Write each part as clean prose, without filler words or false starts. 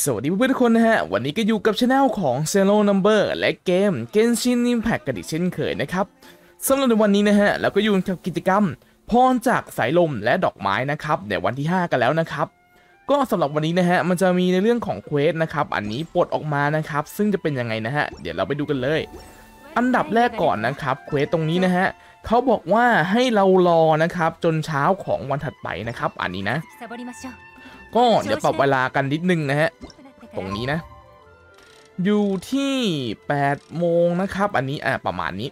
สวัสดีเพื่อนทุกคนนะฮะวันนี้ก็อยู่กับช่องของ Zero Number และเกม Genshin Impact กันอีกเช่นเคยนะครับสำหรับในวันนี้นะฮะเราก็อยู่กับกิจกรรมพรจากสายลมและดอกไม้นะครับในวันที่5กันแล้วนะครับก็สำหรับวันนี้นะฮะมันจะมีในเรื่องของเควสนะครับอันนี้ปลดออกมานะครับซึ่งจะเป็นยังไงนะฮะเดี๋ยวเราไปดูกันเลยอันดับแรกก่อนนะครับเควสตรงนี้นะฮะเขาบอกว่าให้เรารอนะครับจนเช้าของวันถัดไปนะครับอันนี้นะก็เดี๋ยวปรับเวลากันนิดนึงนะฮะตรงนี้นะอยู่ที่8โมงนะครับอันนี้ประมาณนี้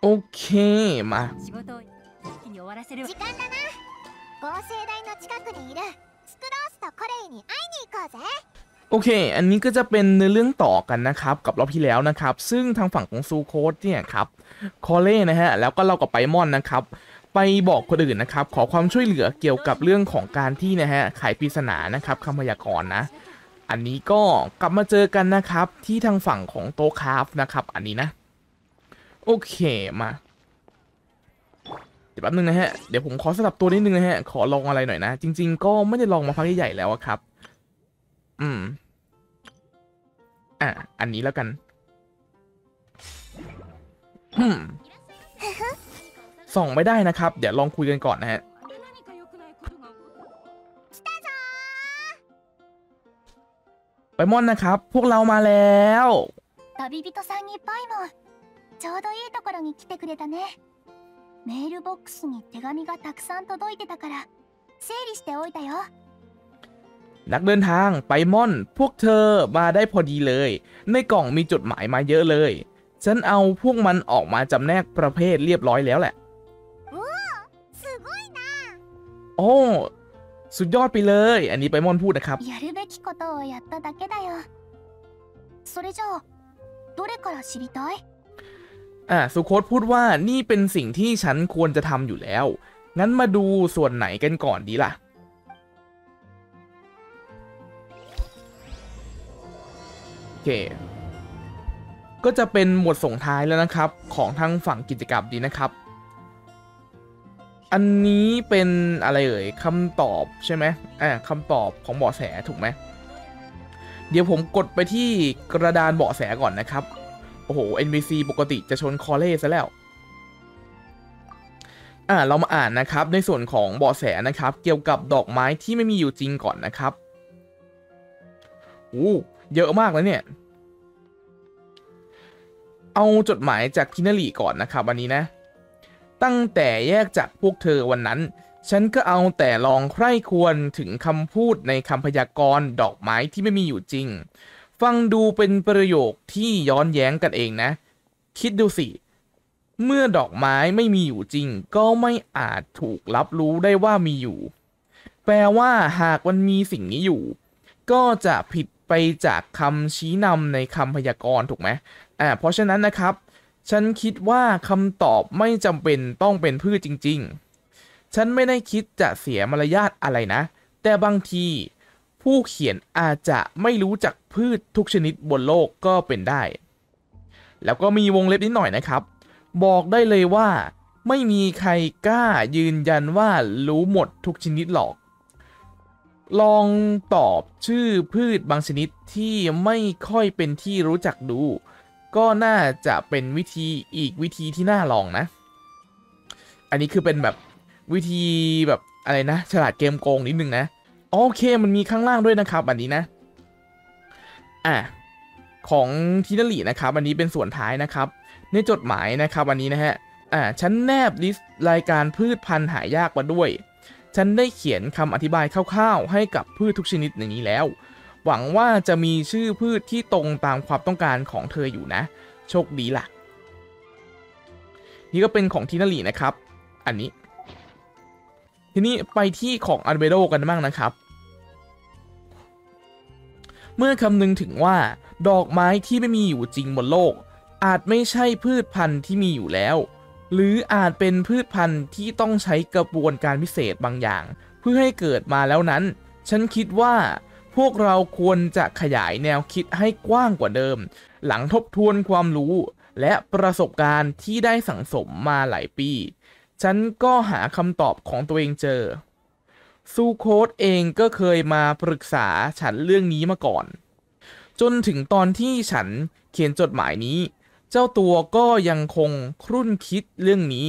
โอเคมาโอเคอันนี้ก็จะเป็นในเรื่องต่อกันนะครับกับรอบที่แล้วนะครับซึ่งทางฝั่งของซูโคสเนี่ยครับคอเล่นะฮะแล้วก็เรากับไปมอนนะครับไปบอกคนอื่นนะครับขอความช่วยเหลือเกี่ยวกับเรื่องของการที่นะฮะไขปริศนานะครับคำพยากรณ์นะอันนี้ก็กลับมาเจอกันนะครับที่ทางฝั่งของโตคาฟนะครับอันนี้นะโอเคมาเดี๋ยวแป๊บนึงนะฮะเดี๋ยวผมขอสลับตัวนิดนึงนะฮะขอลองอะไรหน่อยนะจริงๆก็ไม่ได้ลองมาพักใหญ่ๆแล้วครับอันนี้แล้วกันส่องไม่ได้นะครับเดี๋ยวลองคุยกันก่อนนะฮะไปมอนนะครับพวกเรามาแล้วちょうどいいところに来てくれたね。メールボックスに手紙がたくさん届いてたから整理しておいたよ。นักเดินทางไปมอนพวกเธอมาได้พอดีเลยในกล่องมีจดหมายมาเยอะเลยฉันเอาพวกมันออกมาจำแนกประเภทเรียบร้อยแล้วแหละโอ้สุดยอดไปเลยอันนี้ไปมอนพูดนะครับやるべきことをやっただけだよ。それじゃあどれから知りたいซูโคสพูดว่านี่เป็นสิ่งที่ฉันควรจะทำอยู่แล้วงั้นมาดูส่วนไหนกันก่อนดีล่ะโอเคก็จะเป็นหมวดส่งท้ายแล้วนะครับของทางฝั่งกิจกรรมดีนะครับอันนี้เป็นอะไรเอ่ยคำตอบใช่ไหมคำตอบของเบาะแสถูกไหมเดี๋ยวผมกดไปที่กระดานเบาะแสก่อนนะครับโอ้โห NPC ปกติจะชนคอเล่ซะแล้วเรามาอ่านนะครับในส่วนของเบาะแสนะครับเกี่ยวกับดอกไม้ที่ไม่มีอยู่จริงก่อนนะครับเยอะมากแล้วเนี่ยเอาจดหมายจากคินาริก่อนนะครับวันนี้นะตั้งแต่แยกจากพวกเธอวันนั้นฉันก็เอาแต่ลองใคร่ครวญถึงคำพูดในคำพยากรณ์ดอกไม้ที่ไม่มีอยู่จริงฟังดูเป็นประโยคที่ย้อนแย้งกันเองนะคิดดูสิเมื่อดอกไม้ไม่มีอยู่จริงก็ไม่อาจถูกรับรู้ได้ว่ามีอยู่แปลว่าหากมันมีสิ่งนี้อยู่ก็จะผิดไปจากคำชี้นำในคำพยากรณ์ถูกไหมเพราะฉะนั้นนะครับฉันคิดว่าคำตอบไม่จำเป็นต้องเป็นพืชจริงๆฉันไม่ได้คิดจะเสียมารยาทอะไรนะแต่บางทีผู้เขียนอาจจะไม่รู้จักพืชทุกชนิดบนโลกก็เป็นได้แล้วก็มีวงเล็บนิดหน่อยนะครับบอกได้เลยว่าไม่มีใครกล้ายืนยันว่ารู้หมดทุกชนิดหรอกลองตอบชื่อพืชบางชนิดที่ไม่ค่อยเป็นที่รู้จักดูก็น่าจะเป็นวิธีอีกวิธีที่น่าลองนะอันนี้คือเป็นแบบวิธีแบบอะไรนะฉลาดเกมโกงนิดนึงนะโอเคมันมีข้างล่างด้วยนะครับอันนี้นะของทินารินะครับอันนี้เป็นส่วนท้ายนะครับในจดหมายนะครับอันนี้นะฮะฉันแนบลิสต์รายการพืชพันธุ์หายากมาด้วยฉันได้เขียนคำอธิบายคร่าวๆให้กับพืชทุกชนิดในนี้แล้วหวังว่าจะมีชื่อพืชที่ตรงตามความต้องการของเธออยู่นะโชคดีล่ะนี่ก็เป็นของทินารินะครับอันนี้ทีนี้ไปที่ของอัลเบโดกันบ้างนะครับเมื่อคำนึงถึงว่าดอกไม้ที่ไม่มีอยู่จริงบนโลกอาจไม่ใช่พืชพันธุ์ที่มีอยู่แล้วหรืออาจเป็นพืชพันธุ์ที่ต้องใช้กระบวนการพิเศษบางอย่างเพื่อให้เกิดมาแล้วนั้น ฉันคิดว่าพวกเราควรจะขยายแนวคิดให้กว้างกว่าเดิมหลังทบทวนความรู้และประสบการณ์ที่ได้สั่งสมมาหลายปีฉันก็หาคำตอบของตัวเองเจอซูโคตเองก็เคยมาปรึกษาฉันเรื่องนี้มาก่อนจนถึงตอนที่ฉันเขียนจดหมายนี้เจ้าตัวก็ยังคงครุ่นคิดเรื่องนี้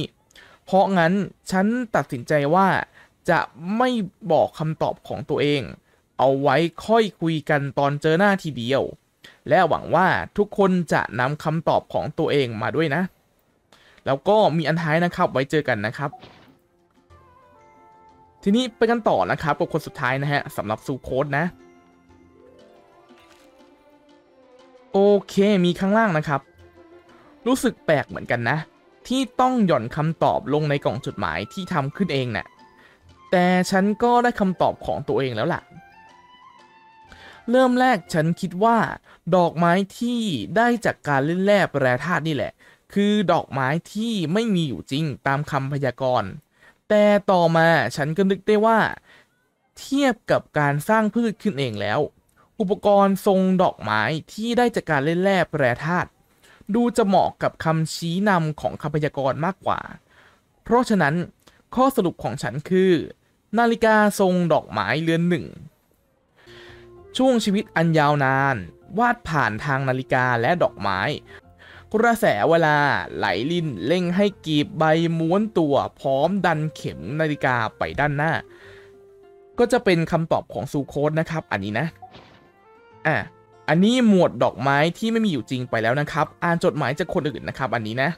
เพราะงั้นฉันตัดสินใจว่าจะไม่บอกคำตอบของตัวเองเอาไว้ค่อยคุยกันตอนเจอหน้าทีเดียวและหวังว่าทุกคนจะนำคำตอบของตัวเองมาด้วยนะแล้วก็มีอันท้ายนะครับไว้เจอกันนะครับทีนี้ไปกันต่อนะครับกับคนสุดท้ายนะฮะสำหรับซูโคตนะโอเคมีข้างล่างนะครับรู้สึกแปลกเหมือนกันนะที่ต้องหย่อนคำตอบลงในกล่องจดหมายที่ทำขึ้นเองเนี่ยแต่ฉันก็ได้คำตอบของตัวเองแล้วล่ะเริ่มแรกฉันคิดว่าดอกไม้ที่ได้จากการเล่นแร่แปรธาตุนี่แหละคือดอกไม้ที่ไม่มีอยู่จริงตามคำพยากรณ์แต่ต่อมาฉันก็นึกได้ว่าเทียบกับการสร้างพืชขึ้นเองแล้วอุปกรณ์ทรงดอกไม้ที่ได้จากการเล่นแร่แปรธาตุดูจะเหมาะกับคำชี้นำของคำพยากรณ์มากกว่าเพราะฉะนั้นข้อสรุปของฉันคือนาฬิกาทรงดอกไม้เรือนหนึ่งช่วงชีวิตอันยาวนานวาดผ่านทางนาฬิกาและดอกไม้กระแสเวลาไหลลิ่นเร่งให้กีบใบม้วนตัวพร้อมดันเข็มนาฬิกาไปด้านหน้าก็จะเป็นคำตอบของซูโคตนะครับอันนี้นะอันนี้หมวดดอกไม้ที่ไม่มีอยู่จริงไปแล้วนะครับอ่านจดหมายจากคนอื่นนะครับอันนี้นะ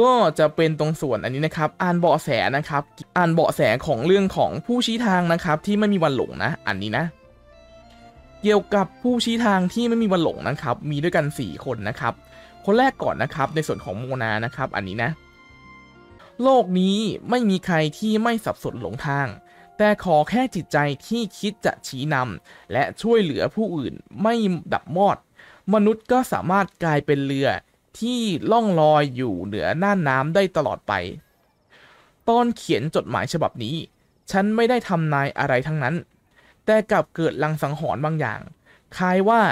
ก็จะเป็นตรงส่วนอันนี้นะครับอ่านเบาะแสนะครับอ่านเบาะแสของเรื่องของผู้ชี้ทางนะครับที่ไม่มีวันหลงนะอันนี้นะเกี่ยวกับผู้ชี้ทางที่ไม่มีวันหลงนะครับมีด้วยกัน4คนนะครับคนแรกก่อนนะครับในส่วนของโมนานะครับอันนี้นะโลกนี้ไม่มีใครที่ไม่สับสนหลงทางแต่ขอแค่จิตใจที่คิดจะชี้นำและช่วยเหลือผู้อื่นไม่ดับมอดมนุษย์ก็สามารถกลายเป็นเรือที่ล่องลอยอยู่เหนือน่านน้ำได้ตลอดไปตอนเขียนจดหมายฉบับนี้ฉันไม่ได้ทำนายอะไรทั้งนั้นแต่กลับเกิดลางสังหรณ์บางอย่างคล้ายว่า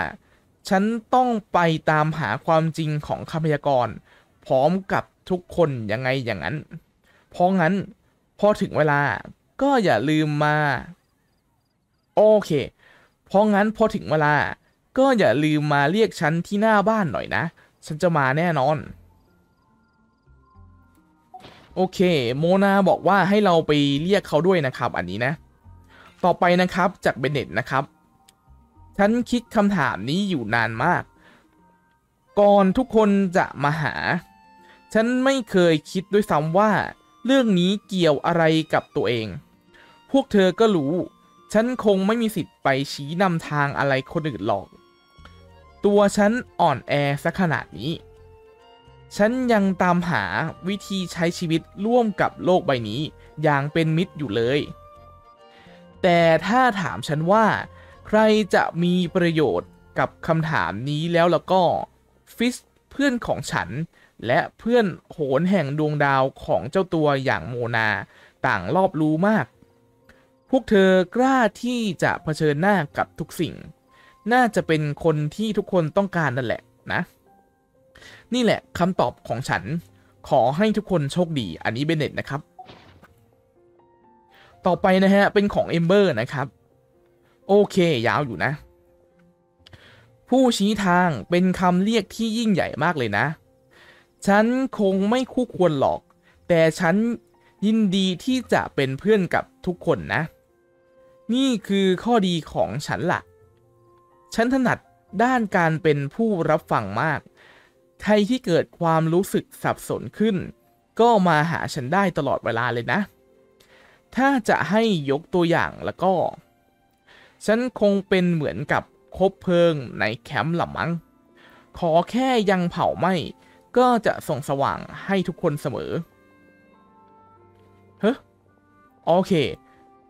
ฉันต้องไปตามหาความจริงของคำพยากรณ์พร้อมกับทุกคนยังไงอย่างนั้นเพราะงั้นพอถึงเวลาก็อย่าลืมมาโอเคเพราะงั้นพอถึงเวลาก็อย่าลืมมาเรียกฉันที่หน้าบ้านหน่อยนะฉันจะมาแน่นอนโอเคโมนาบอกว่าให้เราไปเรียกเขาด้วยนะครับอันนี้นะต่อไปนะครับจากเบเนตนะครับฉันคิดคำถามนี้อยู่นานมากก่อนทุกคนจะมาหาฉันไม่เคยคิดด้วยซ้ำว่าเรื่องนี้เกี่ยวอะไรกับตัวเองพวกเธอก็รู้ฉันคงไม่มีสิทธิ์ไปชี้นำทางอะไรคนอื่นหรอกตัวฉันอ่อนแอซะขนาดนี้ฉันยังตามหาวิธีใช้ชีวิตร่วมกับโลกใบนี้อย่างเป็นมิตรอยู่เลยแต่ถ้าถามฉันว่าใครจะมีประโยชน์กับคำถามนี้แล้วก็ฟิสเพื่อนของฉันและเพื่อนโหนแห่งดวงดาวของเจ้าตัวอย่างโมนาต่างรอบรู้มากพวกเธอกล้าที่จะเผชิญหน้ากับทุกสิ่งน่าจะเป็นคนที่ทุกคนต้องการนั่นแหละนะนี่แหละคำตอบของฉันขอให้ทุกคนโชคดีอันนี้เบนเน็ตนะครับต่อไปนะฮะเป็นของเอมเบอร์นะครับโอเคยาวอยู่นะผู้ชี้ทางเป็นคำเรียกที่ยิ่งใหญ่มากเลยนะฉันคงไม่คู่ควรหรอกแต่ฉันยินดีที่จะเป็นเพื่อนกับทุกคนนะนี่คือข้อดีของฉันล่ะฉันถนัดด้านการเป็นผู้รับฟังมากใครที่เกิดความรู้สึกสับสนขึ้นก็มาหาฉันได้ตลอดเวลาเลยนะถ้าจะให้ยกตัวอย่างแล้วก็ฉันคงเป็นเหมือนกับคบเพลิงในแคมป์หล่ะมั้งขอแค่ยังเผาไหม้ก็จะส่องสว่างให้ทุกคนเสมอเฮ้โอเค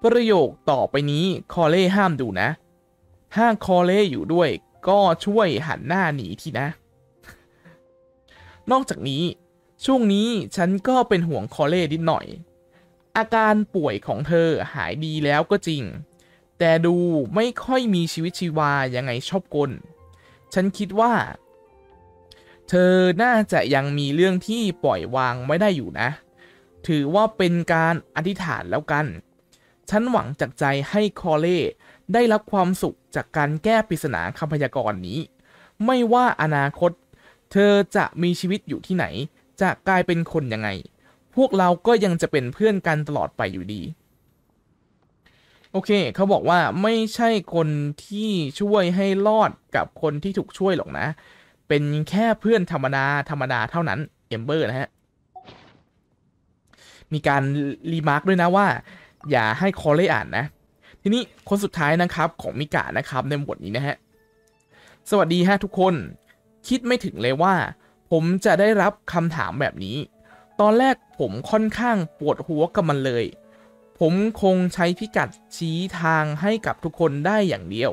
ประโยคต่อไปนี้คอเล่ห้ามดูนะห้ามคอเล่อยู่ด้วยก็ช่วยหันหน้าหนีทีนะนอกจากนี้ช่วงนี้ฉันก็เป็นห่วงคอเล่นิดหน่อยอาการป่วยของเธอหายดีแล้วก็จริง แต่ดูไม่ค่อยมีชีวิตชีวายังไงชอบกลฉันคิดว่าเธอน่าจะยังมีเรื่องที่ปล่อยวางไม่ได้อยู่นะถือว่าเป็นการอธิษฐานแล้วกันฉันหวังจากใจให้คอเล่ได้รับความสุขจากการแก้ปริศนาคำพยากรณ์นี้ไม่ว่าอนาคตเธอจะมีชีวิตอยู่ที่ไหนจะกลายเป็นคนยังไงพวกเราก็ยังจะเป็นเพื่อนกันตลอดไปอยู่ดีโอเคเขาบอกว่าไม่ใช่คนที่ช่วยให้รอดกับคนที่ถูกช่วยหรอกนะเป็นแค่เพื่อนธรรมดาเท่านั้นเอมเบอร์นะฮะมีการรีมาร์คด้วยนะว่าอย่าให้คอเล่อ่านนะทีนี้คนสุดท้ายนะครับของมิกะนะครับในบทนี้นะฮะสวัสดีฮะทุกคนคิดไม่ถึงเลยว่าผมจะได้รับคำถามแบบนี้ตอนแรกผมค่อนข้างปวดหัวกับมันเลยผมคงใช้พิกัดชี้ทางให้กับทุกคนได้อย่างเดียว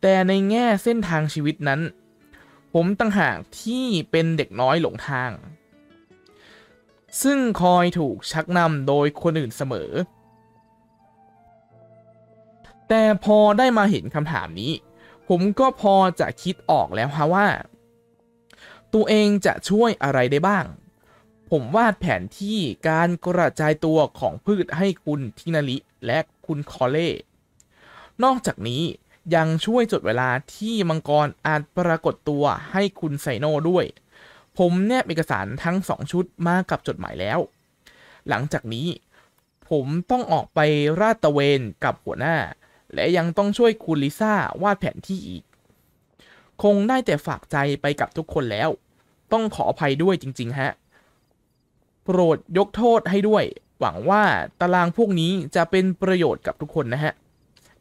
แต่ในแง่เส้นทางชีวิตนั้นผมต่างหากที่เป็นเด็กน้อยหลงทางซึ่งคอยถูกชักนำโดยคนอื่นเสมอแต่พอได้มาเห็นคำถามนี้ผมก็พอจะคิดออกแล้วฮะว่าตัวเองจะช่วยอะไรได้บ้างผมวาดแผนที่การกระจายตัวของพืชให้คุณทินาริและคุณคอเล่นอกจากนี้ยังช่วยจดเวลาที่มังกรอาจปรากฏตัวให้คุณไซโน่ด้วยผมแนบเอกสารทั้ง2ชุดมากับจดหมายแล้วหลังจากนี้ผมต้องออกไปราดตระเวนกับหัวหน้าและยังต้องช่วยคุณลิซ่าวาดแผนที่อีกคงได้แต่ฝากใจไปกับทุกคนแล้วต้องขออภัยด้วยจริงๆฮะโปรดยกโทษให้ด้วยหวังว่าตารางพวกนี้จะเป็นประโยชน์กับทุกคนนะฮะ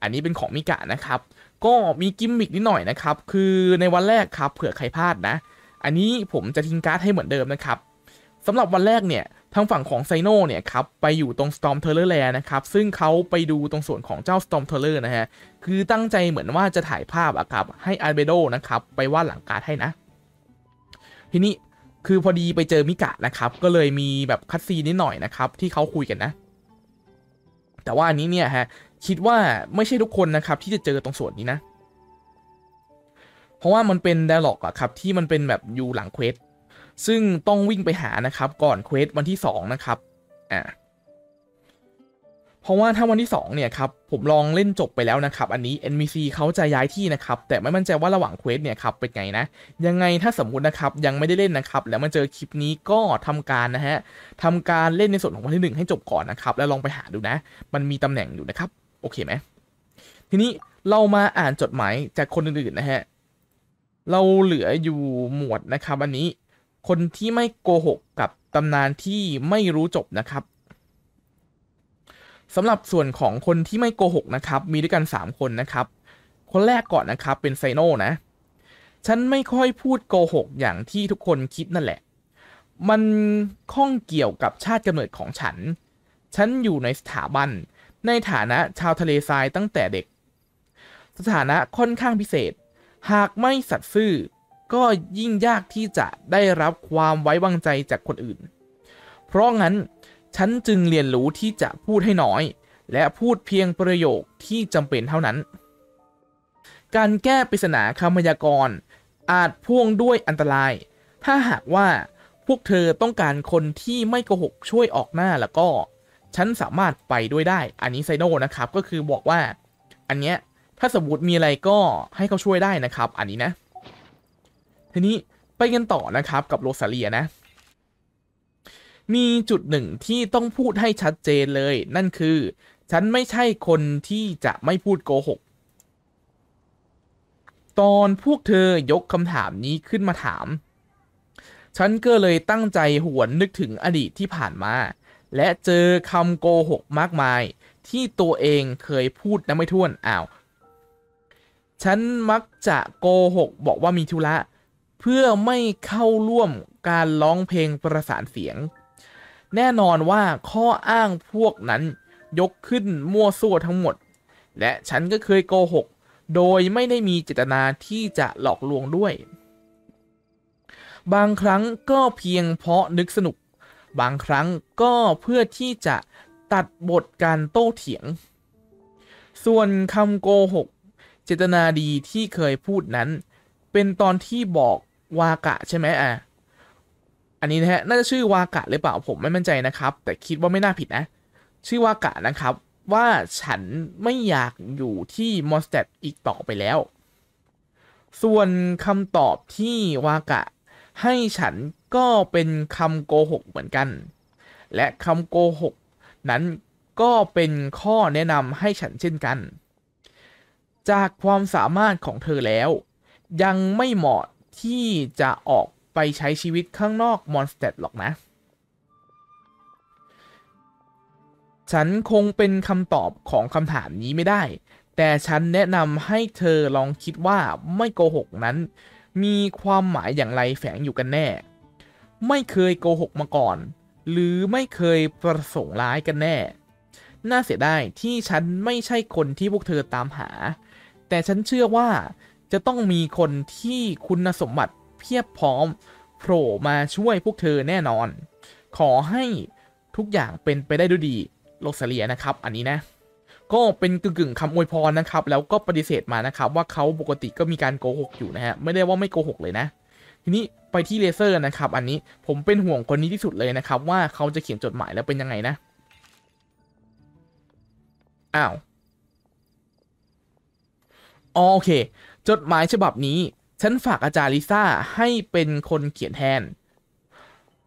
อันนี้เป็นของมิกะนะครับก็มีกิมมิกนิดหน่อยนะครับคือในวันแรกครับเผื่อใครพลาดนะอันนี้ผมจะทิ้งการ์ดให้เหมือนเดิมนะครับสำหรับวันแรกเนี่ยทางฝั่งของไซโน่เนี่ยครับไปอยู่ตรง Stormterror Land นะครับซึ่งเขาไปดูตรงส่วนของเจ้า Stormterror นะฮะคือตั้งใจเหมือนว่าจะถ่ายภาพอะครับให้อาร์เบโดนะครับไปวาดหลังการ์ดให้นะทีนี้คือพอดีไปเจอมิกะนะครับก็เลยมีแบบคัดซีนนิดหน่อยนะครับที่เขาคุยกันนะแต่ว่าอันนี้เนี่ยฮะคิดว่าไม่ใช่ทุกคนนะครับที่จะเจอตรงส่วนนี้นะเพราะว่ามันเป็นไดอะล็อกอะครับที่มันเป็นแบบอยู่หลังเควสซึ่งต้องวิ่งไปหานะครับก่อนเควสวันที่2นะครับเพราะว่าถ้าวันที่2เนี่ยครับผมลองเล่นจบไปแล้วนะครับอันนี้ NPC เขาจะย้ายที่นะครับแต่ไม่มั่นใจว่าระหว่างเควสเนี่ยครับเป็นไงนะยังไงถ้าสมมตินะครับยังไม่ได้เล่นนะครับแล้วมาเจอคลิปนี้ก็ทำการเล่นในส่วนของวันที่1ให้จบก่อนนะครับแล้วลองไปหาดูนะมันมีตำแหน่งอยู่นะครับโอเคไหมทีนี้เรามาอ่านจดหมายจากคนอื่นๆนะฮะเราเหลืออยู่หมวดนะครับอันนี้คนที่ไม่โกหกกับตำนานที่ไม่รู้จบนะครับสำหรับส่วนของคนที่ไม่โกหกนะครับมีด้วยกัน3คนนะครับคนแรกก่อนนะครับเป็นไซโน่นะฉันไม่ค่อยพูดโกหกอย่างที่ทุกคนคิดนั่นแหละมันข้องเกี่ยวกับชาติกำเนิดของฉันอยู่ในสถาบันในฐานะชาวทะเลทรายตั้งแต่เด็กสถานะค่อนข้างพิเศษหากไม่สัตย์ซื่อก็ยิ่งยากที่จะได้รับความไว้วางใจจากคนอื่นเพราะงั้นฉันจึงเรียนรู้ที่จะพูดให้น้อยและพูดเพียงประโยคที่จำเป็นเท่านั้นการแก้ปริศนาคำพยากรณ์อาจพ่วงด้วยอันตรายถ้าหากว่าพวกเธอต้องการคนที่ไม่โกหกช่วยออกหน้าแล้วก็ฉันสามารถไปด้วยได้อันนี้ไซโน่นะครับก็คือบอกว่าอันเนี้ยถ้าสมมติมีอะไรก็ให้เขาช่วยได้นะครับอันนี้นะทีนี้ไปกันต่อนะครับกับโรซาเลียนะมีจุดหนึ่งที่ต้องพูดให้ชัดเจนเลยนั่นคือฉันไม่ใช่คนที่จะไม่พูดโกหกตอนพวกเธอยกคำถามนี้ขึ้นมาถามฉันก็เลยตั้งใจหวนนึกถึงอดีตที่ผ่านมาและเจอคำโกหกมากมายที่ตัวเองเคยพูดนับไม่ถ้วนฉันมักจะโกหกบอกว่ามีธุระเพื่อไม่เข้าร่วมการร้องเพลงประสานเสียงแน่นอนว่าข้ออ้างพวกนั้นยกขึ้นมั่วซั่วทั้งหมดและฉันก็เคยโกหกโดยไม่ได้มีเจตนาที่จะหลอกลวงด้วยบางครั้งก็เพียงเพราะนึกสนุกบางครั้งก็เพื่อที่จะตัดบทการโต้เถียง ส่วนคำโกหกเจตนาดีที่เคยพูดนั้นเป็นตอนที่บอกวากะใช่ไหมอันนี้นะฮะน่าจะชื่อวากะหรือเปล่าผมไม่มั่นใจนะครับแต่คิดว่าไม่น่าผิดนะชื่อวากะนะครับว่าฉันไม่อยากอยู่ที่มอนสเตดอีกต่อไปแล้วส่วนคำตอบที่วากะให้ฉันก็เป็นคำโกหกเหมือนกันและคำโกหกนั้นก็เป็นข้อแนะนำให้ฉันเช่นกันจากความสามารถของเธอแล้วยังไม่เหมาะที่จะออกไปใช้ชีวิตข้างนอกมอนสเตดหรอกนะฉันคงเป็นคำตอบของคำถามนี้ไม่ได้แต่ฉันแนะนำให้เธอลองคิดว่าไม่โกหกนั้นมีความหมายอย่างไรแฝงอยู่กันแน่ไม่เคยโกหกมาก่อนหรือไม่เคยประสงค์ร้ายกันแน่น่าเสียดายที่ฉันไม่ใช่คนที่พวกเธอตามหาแต่ฉันเชื่อว่าจะต้องมีคนที่คุณสมบัติเพียบพร้อมโผล่มาช่วยพวกเธอแน่นอนขอให้ทุกอย่างเป็นไปได้ด้วยดีโรซาเลียนะครับอันนี้นะก็เป็นกึ่งๆคำอวยพรนะครับแล้วก็ปฏิเสธมานะครับว่าเขาปกติก็มีการโกหกอยู่นะฮะไม่ได้ว่าไม่โกหกเลยนะทีนี้ไปที่เลเซอร์นะครับอันนี้ผมเป็นห่วงคนนี้ที่สุดเลยนะครับว่าเขาจะเขียนจดหมายแล้วเป็นยังไงนะอ้าวโอเคจดหมายฉบับนี้ฉันฝากอาจารย์ลิซ่าให้เป็นคนเขียนแทน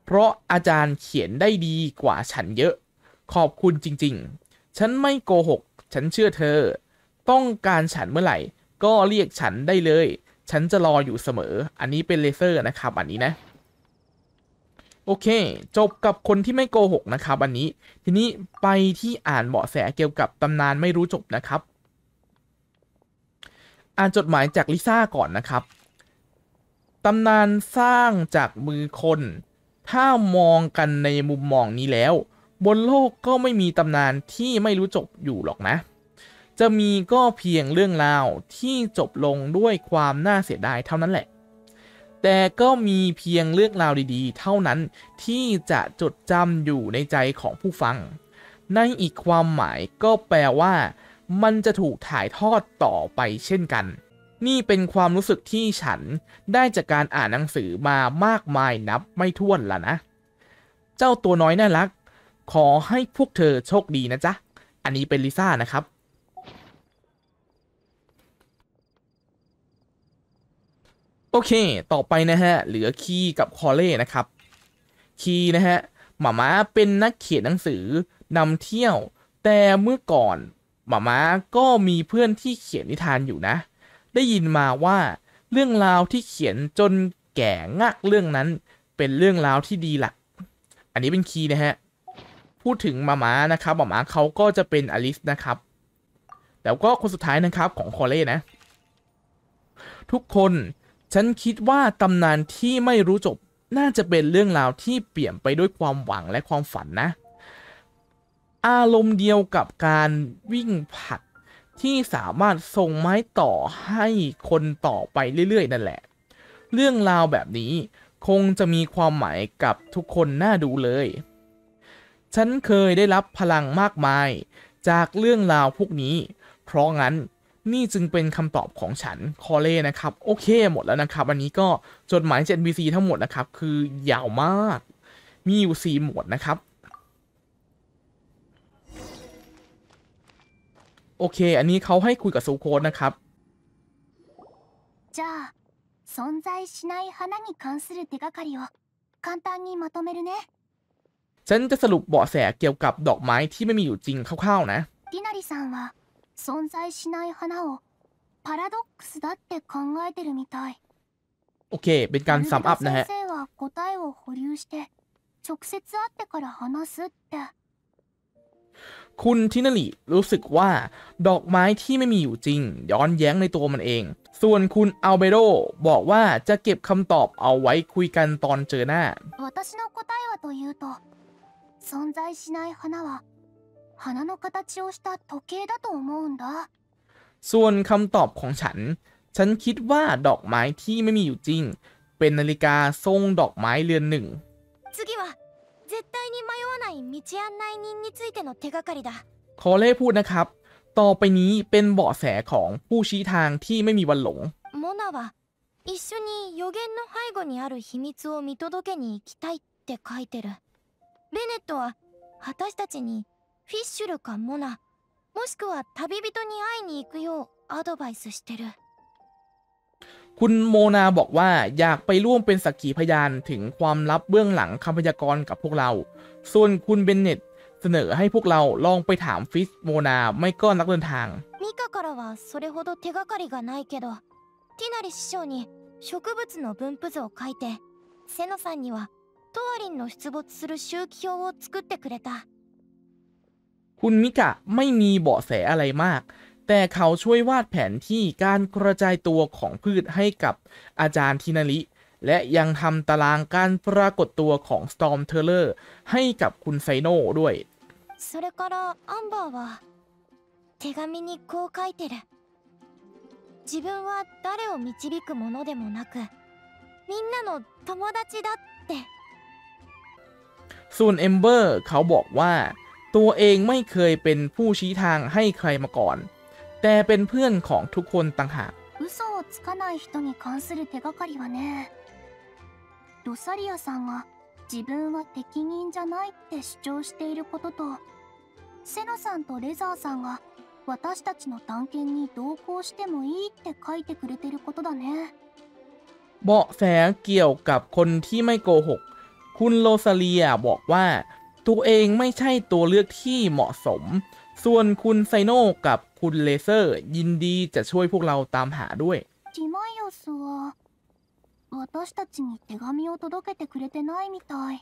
เพราะอาจารย์เขียนได้ดีกว่าฉันเยอะขอบคุณจริงๆฉันไม่โกหกฉันเชื่อเธอต้องการฉันเมื่อไหร่ก็เรียกฉันได้เลยฉันจะรออยู่เสมออันนี้เป็นเลเซอร์นะครับอันนี้นะโอเคจบกับคนที่ไม่โกหกนะครับอันนี้ทีนี้ไปที่อ่านเบาะแสเกี่ยวกับตำนานไม่รู้จบนะครับอ่านจดหมายจากลิซ่าก่อนนะครับตำนานสร้างจากมือคนถ้ามองกันในมุมมองนี้แล้วบนโลกก็ไม่มีตำนานที่ไม่รู้จบอยู่หรอกนะจะมีก็เพียงเรื่องราวที่จบลงด้วยความน่าเสียดายเท่านั้นแหละแต่ก็มีเพียงเรื่องราวดีๆเท่านั้นที่จะจดจำอยู่ในใจของผู้ฟังในอีกความหมายก็แปลว่ามันจะถูกถ่ายทอดต่อไปเช่นกันนี่เป็นความรู้สึกที่ฉันได้จากการอ่านหนังสือมามากมายนับไม่ถ้วนแล้วนะเจ้าตัวน้อยน่ารักขอให้พวกเธอโชคดีนะจ๊ะอันนี้เป็นลิซ่านะครับโอเคต่อไปนะฮะเหลือคีกับคอเล่นะครับคีนะฮะหม่าม้าเป็นนักเขียนหนังสือนำเที่ยวแต่เมื่อก่อนหม่าม้าก็มีเพื่อนที่เขียนนิทานอยู่นะได้ยินมาว่าเรื่องราวที่เขียนจนแก่งักเรื่องนั้นเป็นเรื่องราวที่ดีหลักอันนี้เป็นคีนะฮะพูดถึงหม่าม้านะครับหม่าม้าเขาก็จะเป็นอลิซนะครับแล้วก็คนสุดท้ายนะครับของคอเล่นะทุกคนฉันคิดว่าตำนานที่ไม่รู้จบน่าจะเป็นเรื่องราวที่เปี่ยมไปด้วยความหวังและความฝันนะอารมณ์เดียวกับการวิ่งผลัดที่สามารถส่งไม้ต่อให้คนต่อไปเรื่อยๆนั่นแหละเรื่องราวแบบนี้คงจะมีความหมายกับทุกคนน่าดูเลยฉันเคยได้รับพลังมากมายจากเรื่องราวพวกนี้เพราะงั้นนี่จึงเป็นคำตอบของฉันคอเล่นะครับโอเคหมดแล้วนะครับอันนี้ก็จดหมาย7 BC ทั้งหมดนะครับคือยาวมากมีอยู่4หมวดนะครับโอเคอันนี้เขาให้คุยกับซูโคดนะครับじゃあ存在しない花に関する手がかりを簡単にまとめるねฉันจะสรุปเบาะแสเกี่ยวกับดอกไม้ที่ไม่มีอยู่จริงคร่าวๆนะディナリさんは存在しない花をパラドックスだって考えてるみたい。オッケー、別館サムアップね。先生は答えを保留して直接会ってから話すって。คุณทินาริรู้สึกว่าดอกไม้ที่ไม่มีอยู่จริงย้อนแย้งในตัวมันเองส่วนคุณอัลเบโดบอกว่าจะเก็บคำตอบเอาไว้คุยกันตอนเจอหน้า私の答えはというと存在しない花は花の形をした時計だと思うんだ。ส่วนคำตอบของฉันฉันคิดว่าดอกไม้ที่ไม่มีอยู่จริงเป็นนาฬิกาทรงดอกไม้เรือนหนึ่ง次は絶対に迷わない道案内人についての手がかりだ。คอเล่พูดนะครับ ต่อไปนี้เป็นเบาะแสของผู้ชี้ทางที่ไม่มีวันหลงโมนาは一緒に予言の背後にある秘密を見届けに行きたいって書いてる。ベネットは私たちにフィッシュルかモナもしくは旅人に会いに行くようアドバイスしてる。คุณโมนาบอกว่าอยากไปร่วมเป็นสักขีพยานถึงความลับเบื้องหลังคำพยากรณ์กับพวกเราส่วนคุณเบนเน็ตเสนอให้พวกเราลองไปถามฟิชโมนาไม่ก็นักเดินทางมิกะからはそれほど手がかりがないけどティナリ師匠に植物の分布図を書いてセノさんにはトワリンの出没する周期表を作ってくれたคุณมิกะไม่มีเบาะแสอะไรมากแต่เขาช่วยวาดแผนที่การกระจายตัวของพืชให้กับอาจารย์ทินาริและยังทำตารางการปรากฏตัวของสตอร์มเทเลอร์ให้กับคุณไซโน่ด้วยそれからアンバーは手紙にこう書いてる自分は誰を導くものでもなくみんなの友達だってส่วนเอมเบอร์เขาบอกว่าตัวเองไม่เคยเป็นผู้ชี้ทางให้ใครมาก่อนแต่เป็นเพื่อนของทุกคนต่างหาก嘘をつかない人に関する手がかりはねロサリアさんが自分は適任じゃないって主張していることとセノさんとレザーさんが私たちの探検に同行してもいいって書いてくれてることだねเบาะแสเกี่ยวกับคนที่ไม่โกหกคุณโรซาเลียบอกว่าตัวเองไม่ใช่ตัวเลือกที่เหมาะสมส่วนคุณไซโน่กับคุณเลเซอร์ยินดีจะช่วยพวกเราตามหาด้วยจิมายอสว่า私たちに手紙を届けてくれてないみたい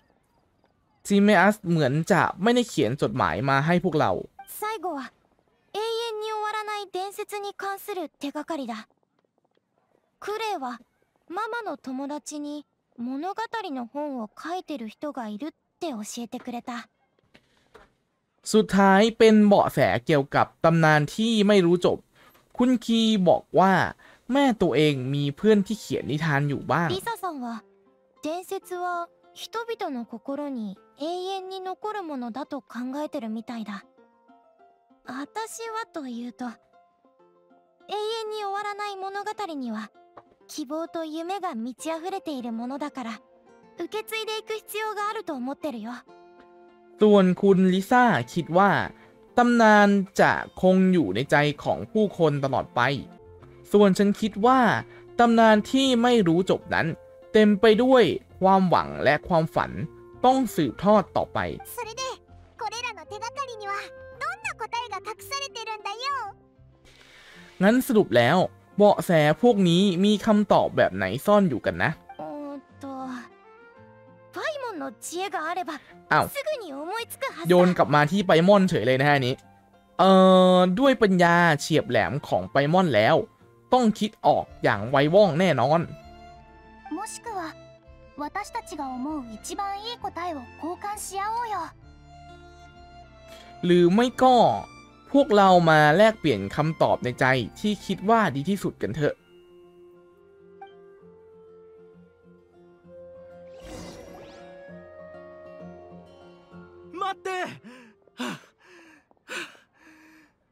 จิมอัสเหมือนจะไม่ได้เขียนจดหมายมาให้พวกเรา最後は永遠に終わらない伝説に関する手がかりだクレイはママの友達に物語の本を書いてる人がいるって教えてくれたสุดท้ายเป็นเบาะแสเกี่ยวกับตำนานที่ไม่รู้จบคุณคีบอกว่าแม่ตัวเองมีเพื่อนที่เขียนนิทานอยู่บ้างลิซ่าซังว่า伝説は人々の心に永遠に残るものだと考えてるみたいだ私はというと永遠に終わらない物語には希望と夢が満ち溢れているものだから受け継いでいく必要があると思ってるよส่วนคุณลิซ่าคิดว่าตำนานจะคงอยู่ในใจของผู้คนตลอดไปส่วนฉันคิดว่าตำนานที่ไม่รู้จบนั้นเต็มไปด้วยความหวังและความฝันต้องสืบทอดต่อไปงั้นสรุปแล้วเบาะแสพวกนี้มีคำตอบแบบไหนซ่อนอยู่กันนะอ้าวโยนกลับมาที่ไพมอนเฉยเลยนะฮะนี้ด้วยปัญญาเฉียบแหลมของไพมอนแล้วต้องคิดออกอย่างไวว่องแน่นอนもしくは私たちが思う一番いい答えを交換し合おうよหรือไม่ก็พวกเรามาแลกเปลี่ยนคำตอบในใจที่คิดว่าดีที่สุดกันเถอะ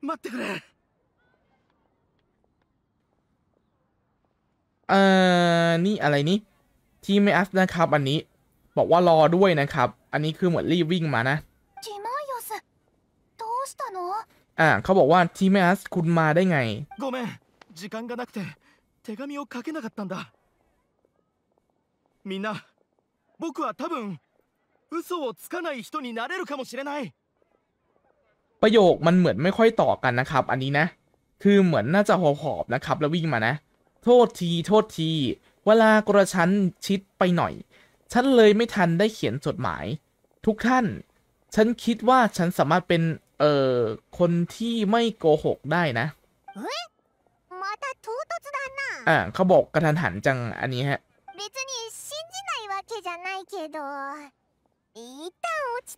待ってくれนี่อะไรนี่ทีมอัสนะครับอันนี้บอกว่ารอด้วยนะครับอันนี้คือเหมือนรีบวิ่งมานะจิมายอสどうしたのเขาบอกว่าทีมอัสคุณมาได้ไงごめん時間がなくて手紙を書けなかったんだみんな僕は多分嘘をつかない人になれるかもしれないประโยคมันเหมือนไม่ค่อยต่อกันนะครับอันนี้นะคือเหมือนน่าจะหอบๆนะครับแล้ววิ่งมานะโทษทีโทษทีเวลากระชั้นชิดไปหน่อยฉันเลยไม่ทันได้เขียนจดหมายทุกท่านฉันคิดว่าฉันสามารถเป็นคนที่ไม่โกหกได้นะเขาบอกกระทันหันจังอันนี้ฮะ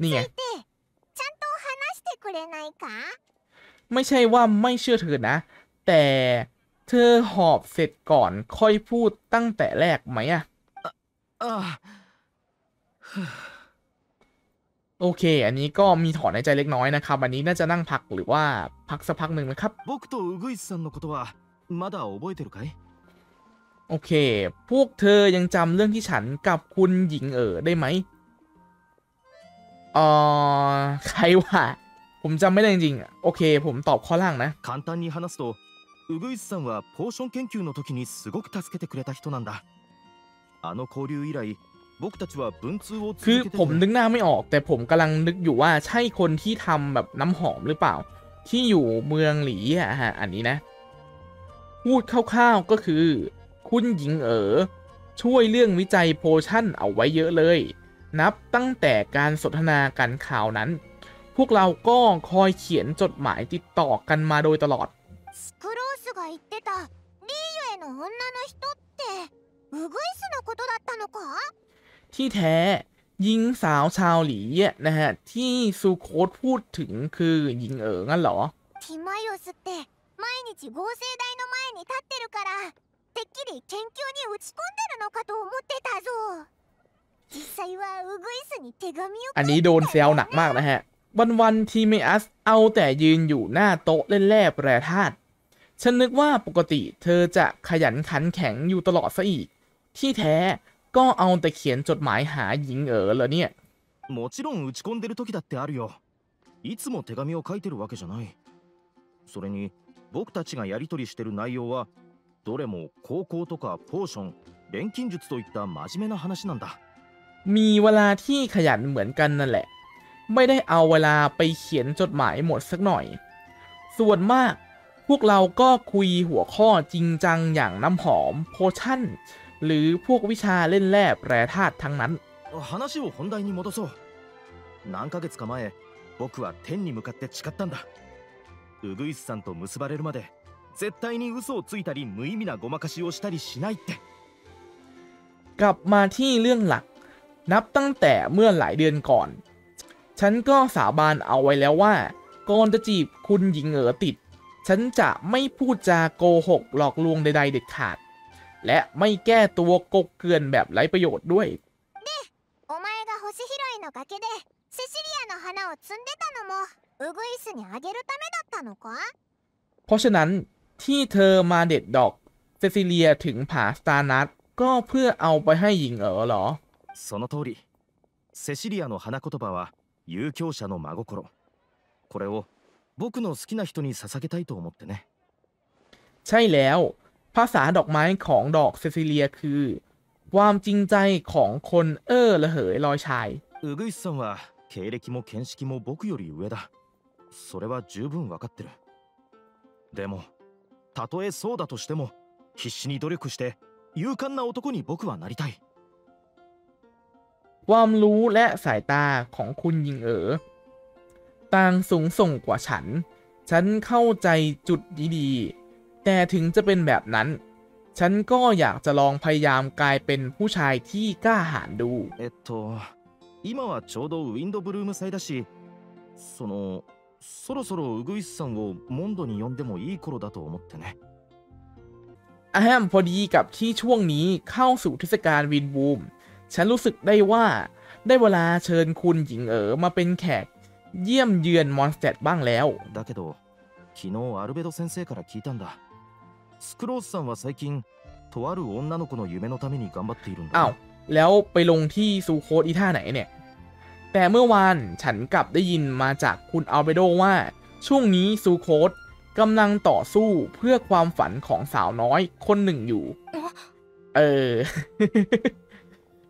นี่ไงไม่ใช่ว่าไม่เชื่อถือนะแต่เธอหอบเสร็จก่อนค่อยพูดตั้งแต่แรกไหมอะ โอเคอันนี้ก็มีถอนในใจเล็กน้อยนะครับอันนี้น่าจะนั่งพักหรือว่าพักสักพักหนึ่งนะครับโอเคพวกเธอยังจำเรื่องที่ฉันกับคุณหญิงได้ไหมใครวะผมจำไม่ได้จริงๆโอเคผมตอบข้อล่างนะคือผมนึกหน้าไม่ออกแต่ผมกำลังนึกอยู่ว่าใช่คนที่ทำแบบน้ำหอมหรือเปล่าที่อยู่เมืองหลีอะฮะอันนี้นะพูดคร่าวๆก็คือคุณหญิงช่วยเรื่องวิจัยโพชั่นเอาไว้เยอะเลยนับตั้งแต่การสนทนากันข่าวนั้นพวกเราก็คอยเขียนจดหมายติดต่อกันมาโดยตลอดที่แท้หญิงสาวชาวหลีนะฮะที่ซูโคตพูดถึงคือหญิงงั้นเหรออันนี้โดนแซวหนักมากนะฮะวันๆทีเมอัสเอาแต่ยืนอยู่หน้าโต๊ะเล่นแร่แปรธาตุฉันนึกว่าปกติเธอจะขยันขันแข็งอยู่ตลอดซะอีกที่แท้ก็เอาแต่เขียนจดหมายหาหญิงเหรอเนี่ยมีเวลาที่ขยันเหมือนกันนั่นแหละไม่ได้เอาเวลาไปเขียนจดหมายหมดสักหน่อยส่วนมากพวกเราก็คุยหัวข้อจริงจังอย่างน้ำหอมโพชั่นหรือพวกวิชาเล่นแร่แปรธาตุทั้งนั้นกลับมาที่เรื่องหลักนับตั้งแต่เมื่อหลายเดือนก่อนฉันก็สาบานเอาไว้แล้วว่าก่อนจะจีบคุณหญิงติดฉันจะไม่พูดจาโกหกหลอกลวงใดๆเด็ดขาดและไม่แก้ตัวกกเกือนแบบไร้ประโยชน์ด้วยเพราะฉะนั้นที่เธอมาเด็ดดอกเซซิเลียถึงผาสตาร์นัทก็เพื่อเอาไปให้หญิงเหรอその通りセシリアの花言葉は遊興者の真心これを僕の好きな人に捧げたいと思ってねใช่แล้วภาษาดอกไม้ของดอกเซซิเลียคือความจริงใจของคนละเหยลอยชายうぐいすさんは経歴も見識も僕より上だそれは十分分かってるでもたとえそうだとしても必死に努力して勇敢な男に僕はなりたいความรู้และสายตาของคุณหญิงต่างสูงส่งกว่าฉันเข้าใจจุดดีๆแต่ถึงจะเป็นแบบนั้นฉันก็อยากจะลองพยายามกลายเป็นผู้ชายที่กล้าหาญดู今はちょうどウィンドブルーム祭だしそろそろうぐいすさんをモンドに呼んでもいい頃だと思ってねพอดีกับที่ช่วงนี้เข้าสู่เทศกาลวินบูมฉันรู้สึกได้ว่าได้เวลาเชิญคุณหญิงมาเป็นแขกเยี่ยมเยือนมอนสเตดบ้างแล้วだけど昨日アルベド先生から聞いたんだスクロースさんは最近とある女の子の夢のために頑張っているんだอ้าวแล้วไปลงที่ซูโคตอีท่าไหนเนี่ยแต่เมื่อวานฉันกลับได้ยินมาจากคุณอัลเบโดว่าช่วงนี้ซูโคตกำลังต่อสู้เพื่อความฝันของสาวน้อยคนหนึ่งอยู่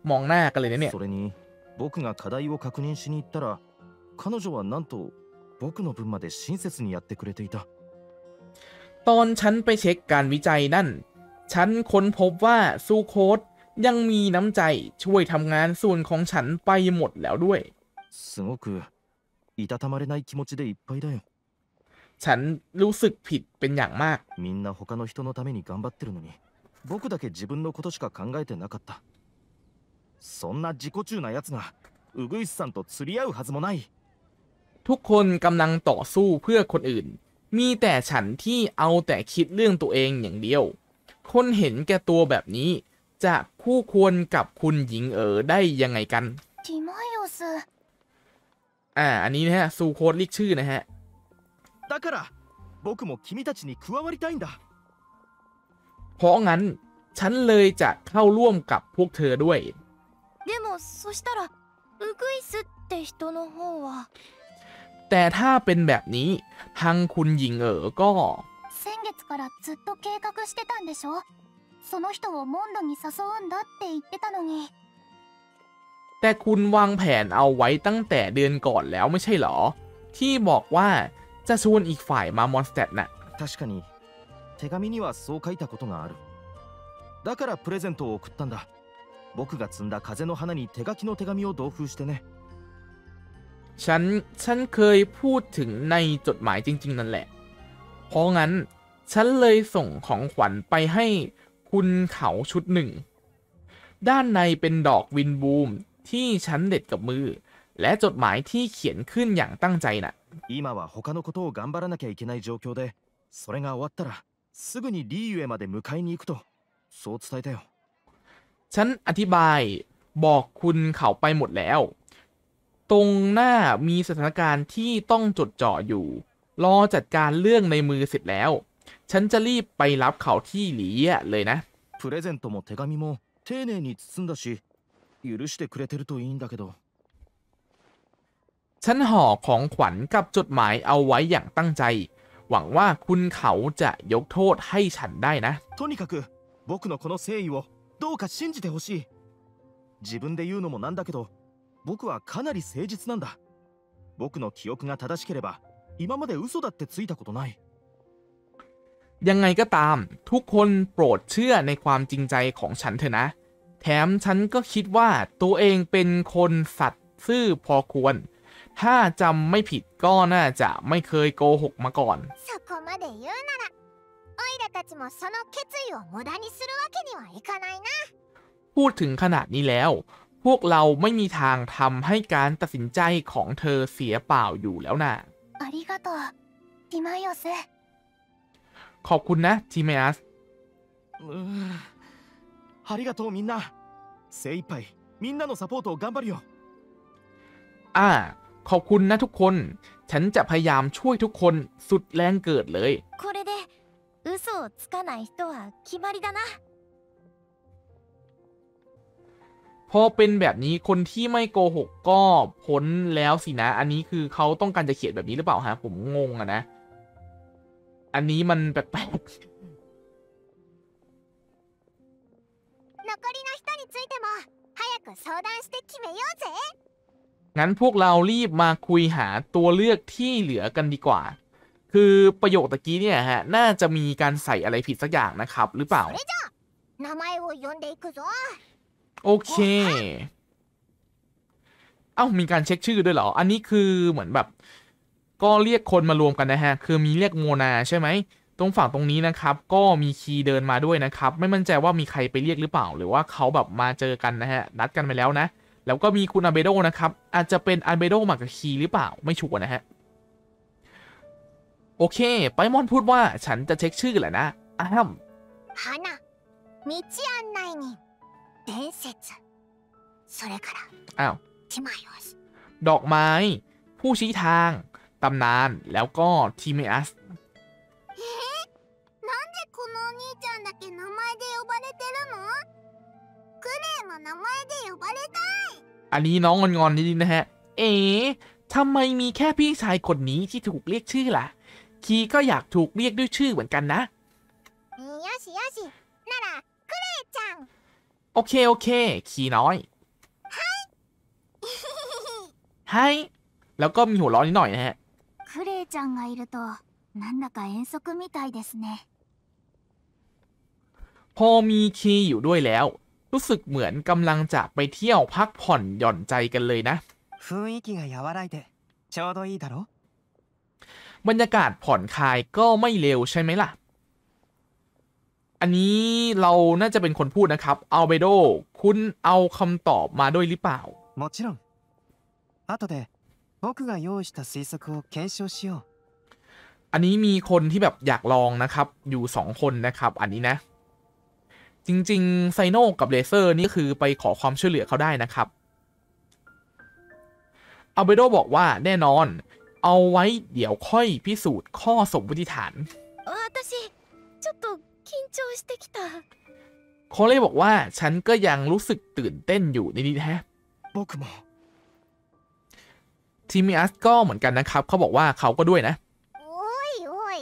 มองหน้ากันเลยนะเนี่ยตอนฉันไปเช็คการวิจัยนั่นฉันค้นพบว่าซูโคตยังมีน้ำใจช่วยทำงานส่วนของฉันไปหมดแล้วด้วยฉันรู้สึกผิดเป็นอย่างมากทุกคนกำลังต่อสู้เพื่อคนอื่นมีแต่ฉันที่เอาแต่คิดเรื่องตัวเองอย่างเดียวคนเห็นแก่ตัวแบบนี้จะคู่ควรกับคุณหญิงได้ยังไงกัน อันนี้นะฮะซูโคดเรียกชื่อนะฮะเพราะงั้นฉันเลยจะเข้าร่วมกับพวกเธอด้วยแต่ถ้าเป็นแบบนี้ทางคุณหญิงเอ๋อก็แต่คุณวางแผนเอาไว้ตั้งแต่เดือนก่อนแล้วไม่ใช่หรอที่บอกว่าจะชวนอีกฝ่ายมามอนสเตดน่ะฉันเคยพูดถึงในจดหมายจริงๆนั่นแหละเพราะงั้นฉันเลยส่งของขวัญไปให้คุณเขาชุดหนึ่งด้านในเป็นดอกวินบูมที่ฉันเด็ดกับมือและจดหมายที่เขียนขึ้นอย่างตั้งใจน่ะฉันอธิบายบอกคุณเขาไปหมดแล้วตรงหน้ามีสถานการณ์ที่ต้องจดจ่ออยู่รอจัดการเรื่องในมือเสร็จแล้วฉันจะรีบไปรับเขาที่หลีเลยนะฉันห่อของขวัญกับจดหมายเอาไว้อย่างตั้งใจหวังว่าคุณเขาจะยกโทษให้ฉันได้นะยังไงก็ตามทุกคนโปรดเชื่อในความจริงใจของฉันเถอะนะแถมฉันก็คิดว่าตัวเองเป็นคนสัตย์ซื่อพอควรถ้าจำไม่ผิดก็น่าจะไม่เคยโกหกมาก่อนพูดถึงขนาดนี้แล้วพวกเราไม่มีทางทำให้การตัดสินใจของเธอเสียเปล่าอยู่แล้วนะขอบคุณนะทีเมอัสขอบคุณนะทุกคนฉันจะพยายามช่วยทุกคนสุดแรงเกิดเลยพอเป็นแบบนี้คนที่ไม่โกหกก็พ้นแล้วสินะอันนี้คือเขาต้องการจะเขียนแบบนี้หรือเปล่าฮะผมงงอะนะอันนี้มันแปลกๆงั้นพวกเรารีบมาคุยหาตัวเลือกที่เหลือกันดีกว่าคือประโยคตะกี้เนี่ยฮะน่าจะมีการใส่อะไรผิดสักอย่างนะครับหรือเปล่าโอเคเอ้ามีการเช็คชื่อด้วยเหรออันนี้คือเหมือนแบบก็เรียกคนมารวมกันนะฮะคือมีเรียกโมนาใช่ไหมตรงฝั่งตรงนี้นะครับก็มีคีเดินมาด้วยนะครับไม่มั่นใจว่ามีใครไปเรียกหรือเปล่าหรือว่าเขาแบบมาเจอกันนะฮะนัดกันไปแล้วนะแล้วก็มีคุณอาเบโดนะครับอาจจะเป็นอาเบโดมากับคีหรือเปล่าไม่ชัวร์นะฮะโอเคไปมอนพูดว่าฉันจะเช็คชื่อแหละนะฮานะมิจิอันไนนิเดนเซตそれからティマイオスดอกไม้ผู้ชี้ทางตำนานแล้วก็ทีเมอัสอันนี้น้องงอนๆนิดนึงนะฮะทำไมมีแค่พี่ชายคนนี้ที่ถูกเรียกชื่อล่ะคีก็อยากถูกเรียกด้วยชื่อเหมือนกันนะโอเคโอเคคีน้อยให้แล้วก็มีหัวเราะนิดหน่อยนะฮะクレイちゃんがいるとなんだか遠足みたいですねพอมีคีอยู่ด้วยแล้วรู้สึกเหมือนกำลังจะไปเที่ยวพักผ่อนหย่อนใจกันเลยนะบรรยากาศผ่อนคลายก็ไม่เลวใช่ไหมล่ะอันนี้เราน่าจะเป็นคนพูดนะครับอัลเบโดคุณเอาคำตอบมาด้วยหรือเปล่าอันนี้มีคนที่แบบอยากลองนะครับอยู่2คนนะครับอันนี้นะจริงๆไซโนกับเลเซอร์นี่คือไปขอความช่วยเหลือเขาได้นะครับ อัลเบโดบอกว่าแน่นอนเอาไว้เดี๋ยวค่อยพิสูจน์ข้อสมมติฐานโคเล่บอกว่าฉันก็ยังรู้สึกตื่นเต้นอยู่นิดๆฮะทีมิอัสก็เหมือนกันนะครับเขาบอกว่าเขาก็ด้วยนะโอ้ยโอ้ย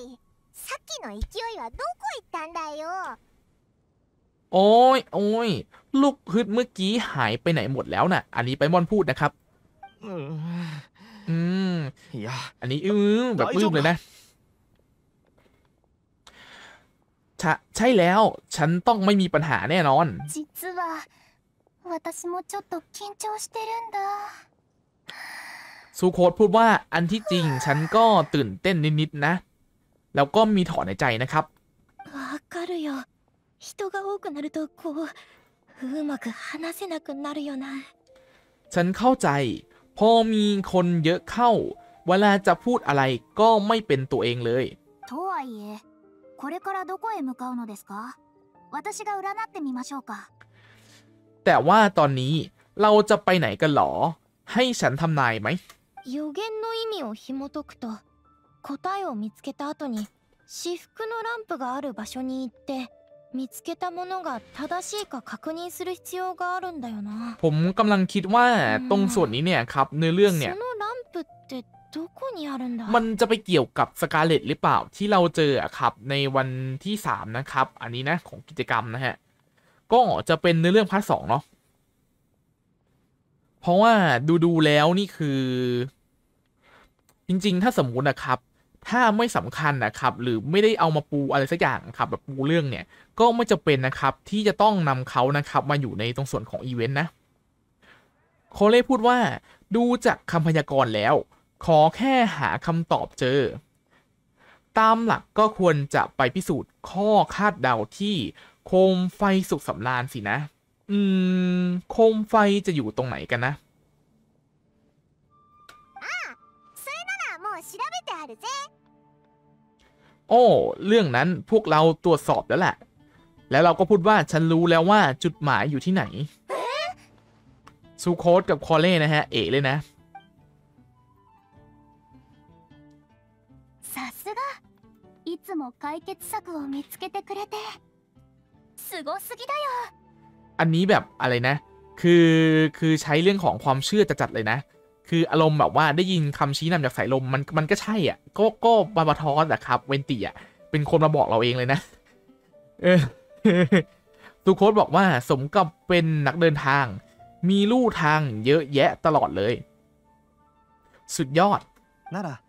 ลูกฮึดเมื่อกี้หายไปไหนหมดแล้วน่ะอันนี้ไปมอนพูดนะครับอันนี้แบบอึ้งเลยนะใช่แล้วฉันต้องไม่มีปัญหาแน่นอนซูโคตพูดว่าอันที่จริงฉันก็ตื่นเต้นนิดๆนะแล้วก็มีถอนในใจนะครับฉันเข้าใจพอมีคนเยอะเข้าเวลาจะพูดอะไรก็ไม่เป็นตัวเองเลยแต่ว่าตอนนี้เราจะไปไหนกันหรอให้ฉันทำนายไหมผมกำลังคิดว่าตรงส่วนนี้เนี่ยครับเนื้อเรื่องเนี่ยมันจะไปเกี่ยวกับสกาเลตหรือเปล่าที่เราเจอครับในวันที่3นะครับอันนี้นะของกิจกรรมนะฮะก็จะเป็นเนื้อเรื่องพาร์ท 2เนาะเพราะว่าดูแล้วนี่คือจริงๆถ้าสมมุตินะครับถ้าไม่สำคัญนะครับหรือไม่ได้เอามาปูอะไรสักอย่างครับแบบปูเรื่องเนี่ยก็ไม่จำเป็นนะครับที่จะต้องนำเขานะครับมาอยู่ในตรงส่วนของอีเวนต์นะโคเล่พูดว่าดูจากคำพยากรณ์แล้วขอแค่หาคำตอบเจอตามหลักก็ควรจะไปพิสูจน์ข้อคาดเดาที่โคมไฟสุขสำราญสินะโคมไฟจะอยู่ตรงไหนกันนะโอ้เรื่องนั้นพวกเราตรวจสอบแล้วแหละแล้วเราก็พูดว่าฉันรู้แล้วว่าจุดหมายอยู่ที่ไหนซูโคตกับคอเล่นะฮะเอ๋เลยนะอันนี้แบบอะไรนะคือใช้เรื่องของความเชื่อจัดๆเลยนะคืออารมณ์แบบว่าได้ยินคำชี้นำจากสายลมมันก็ใช่อ่ะก็บาบาทอสนะครับเวนติอ่ะเป็นคนมาบอกเราเองเลยนะตูโค้ดบอกว่าสมกับเป็นนักเดินทางมีลู่ทางเยอะแยะตลอดเลยสุดยอดน่ารัก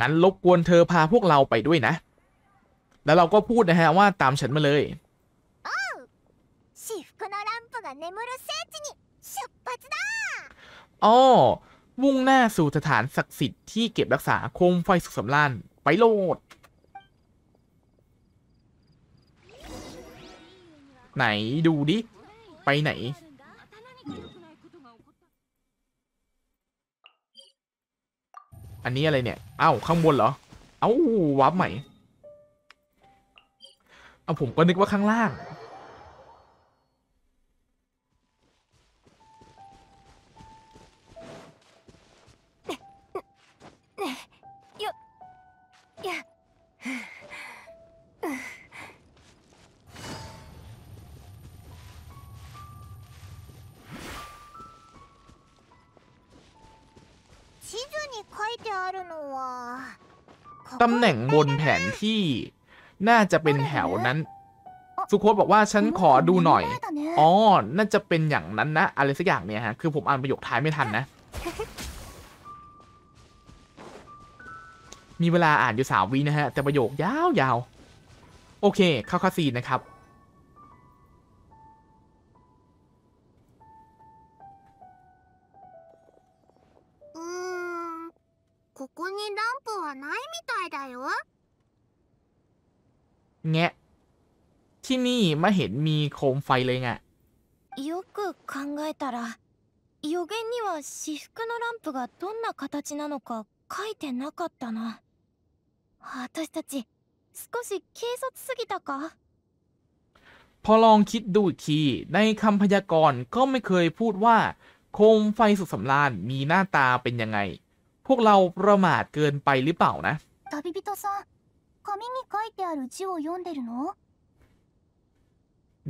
งั้นรบกวนเธอพาพวกเราไปด้วยนะแล้วเราก็พูดนะฮะว่าตามฉันมาเลยมุ่งหน้าสู่สถานศักดิ์สิทธิ์ที่เก็บรักษาโคมไฟสุขสำราญไปโลดไหนดูดิไปไหนอันนี้อะไรเนี่ยเอ้าข้างบนเหรอเอ้าวาร์ปใหม่เอาผมก็นึกว่าข้างล่างตำแหน่งบนแผนที่น่าจะเป็นแถวนั้นสุโคตบอกว่าฉันขอดูหน่อยอ๋อน่าจะเป็นอย่างนั้นนะอะไรสักอย่างเนี่ยฮะคือผมอ่านประโยคท้ายไม่ทันนะมีเวลาอ่านอยู่3 วินะฮะแต่ประโยคยาวๆโอเคเข้าคาซีนนะครับแงะที่นี่ไม่เห็นมีโคมไฟเลยไงพอลองคิดดูอีกทีในคำพยากรณ์ก็ไม่เคยพูดว่าโค โคมไฟสุดสำราญมีหน้าตาเป็นยังไงพวกเราประมาทเกินไปหรือเปล่านะน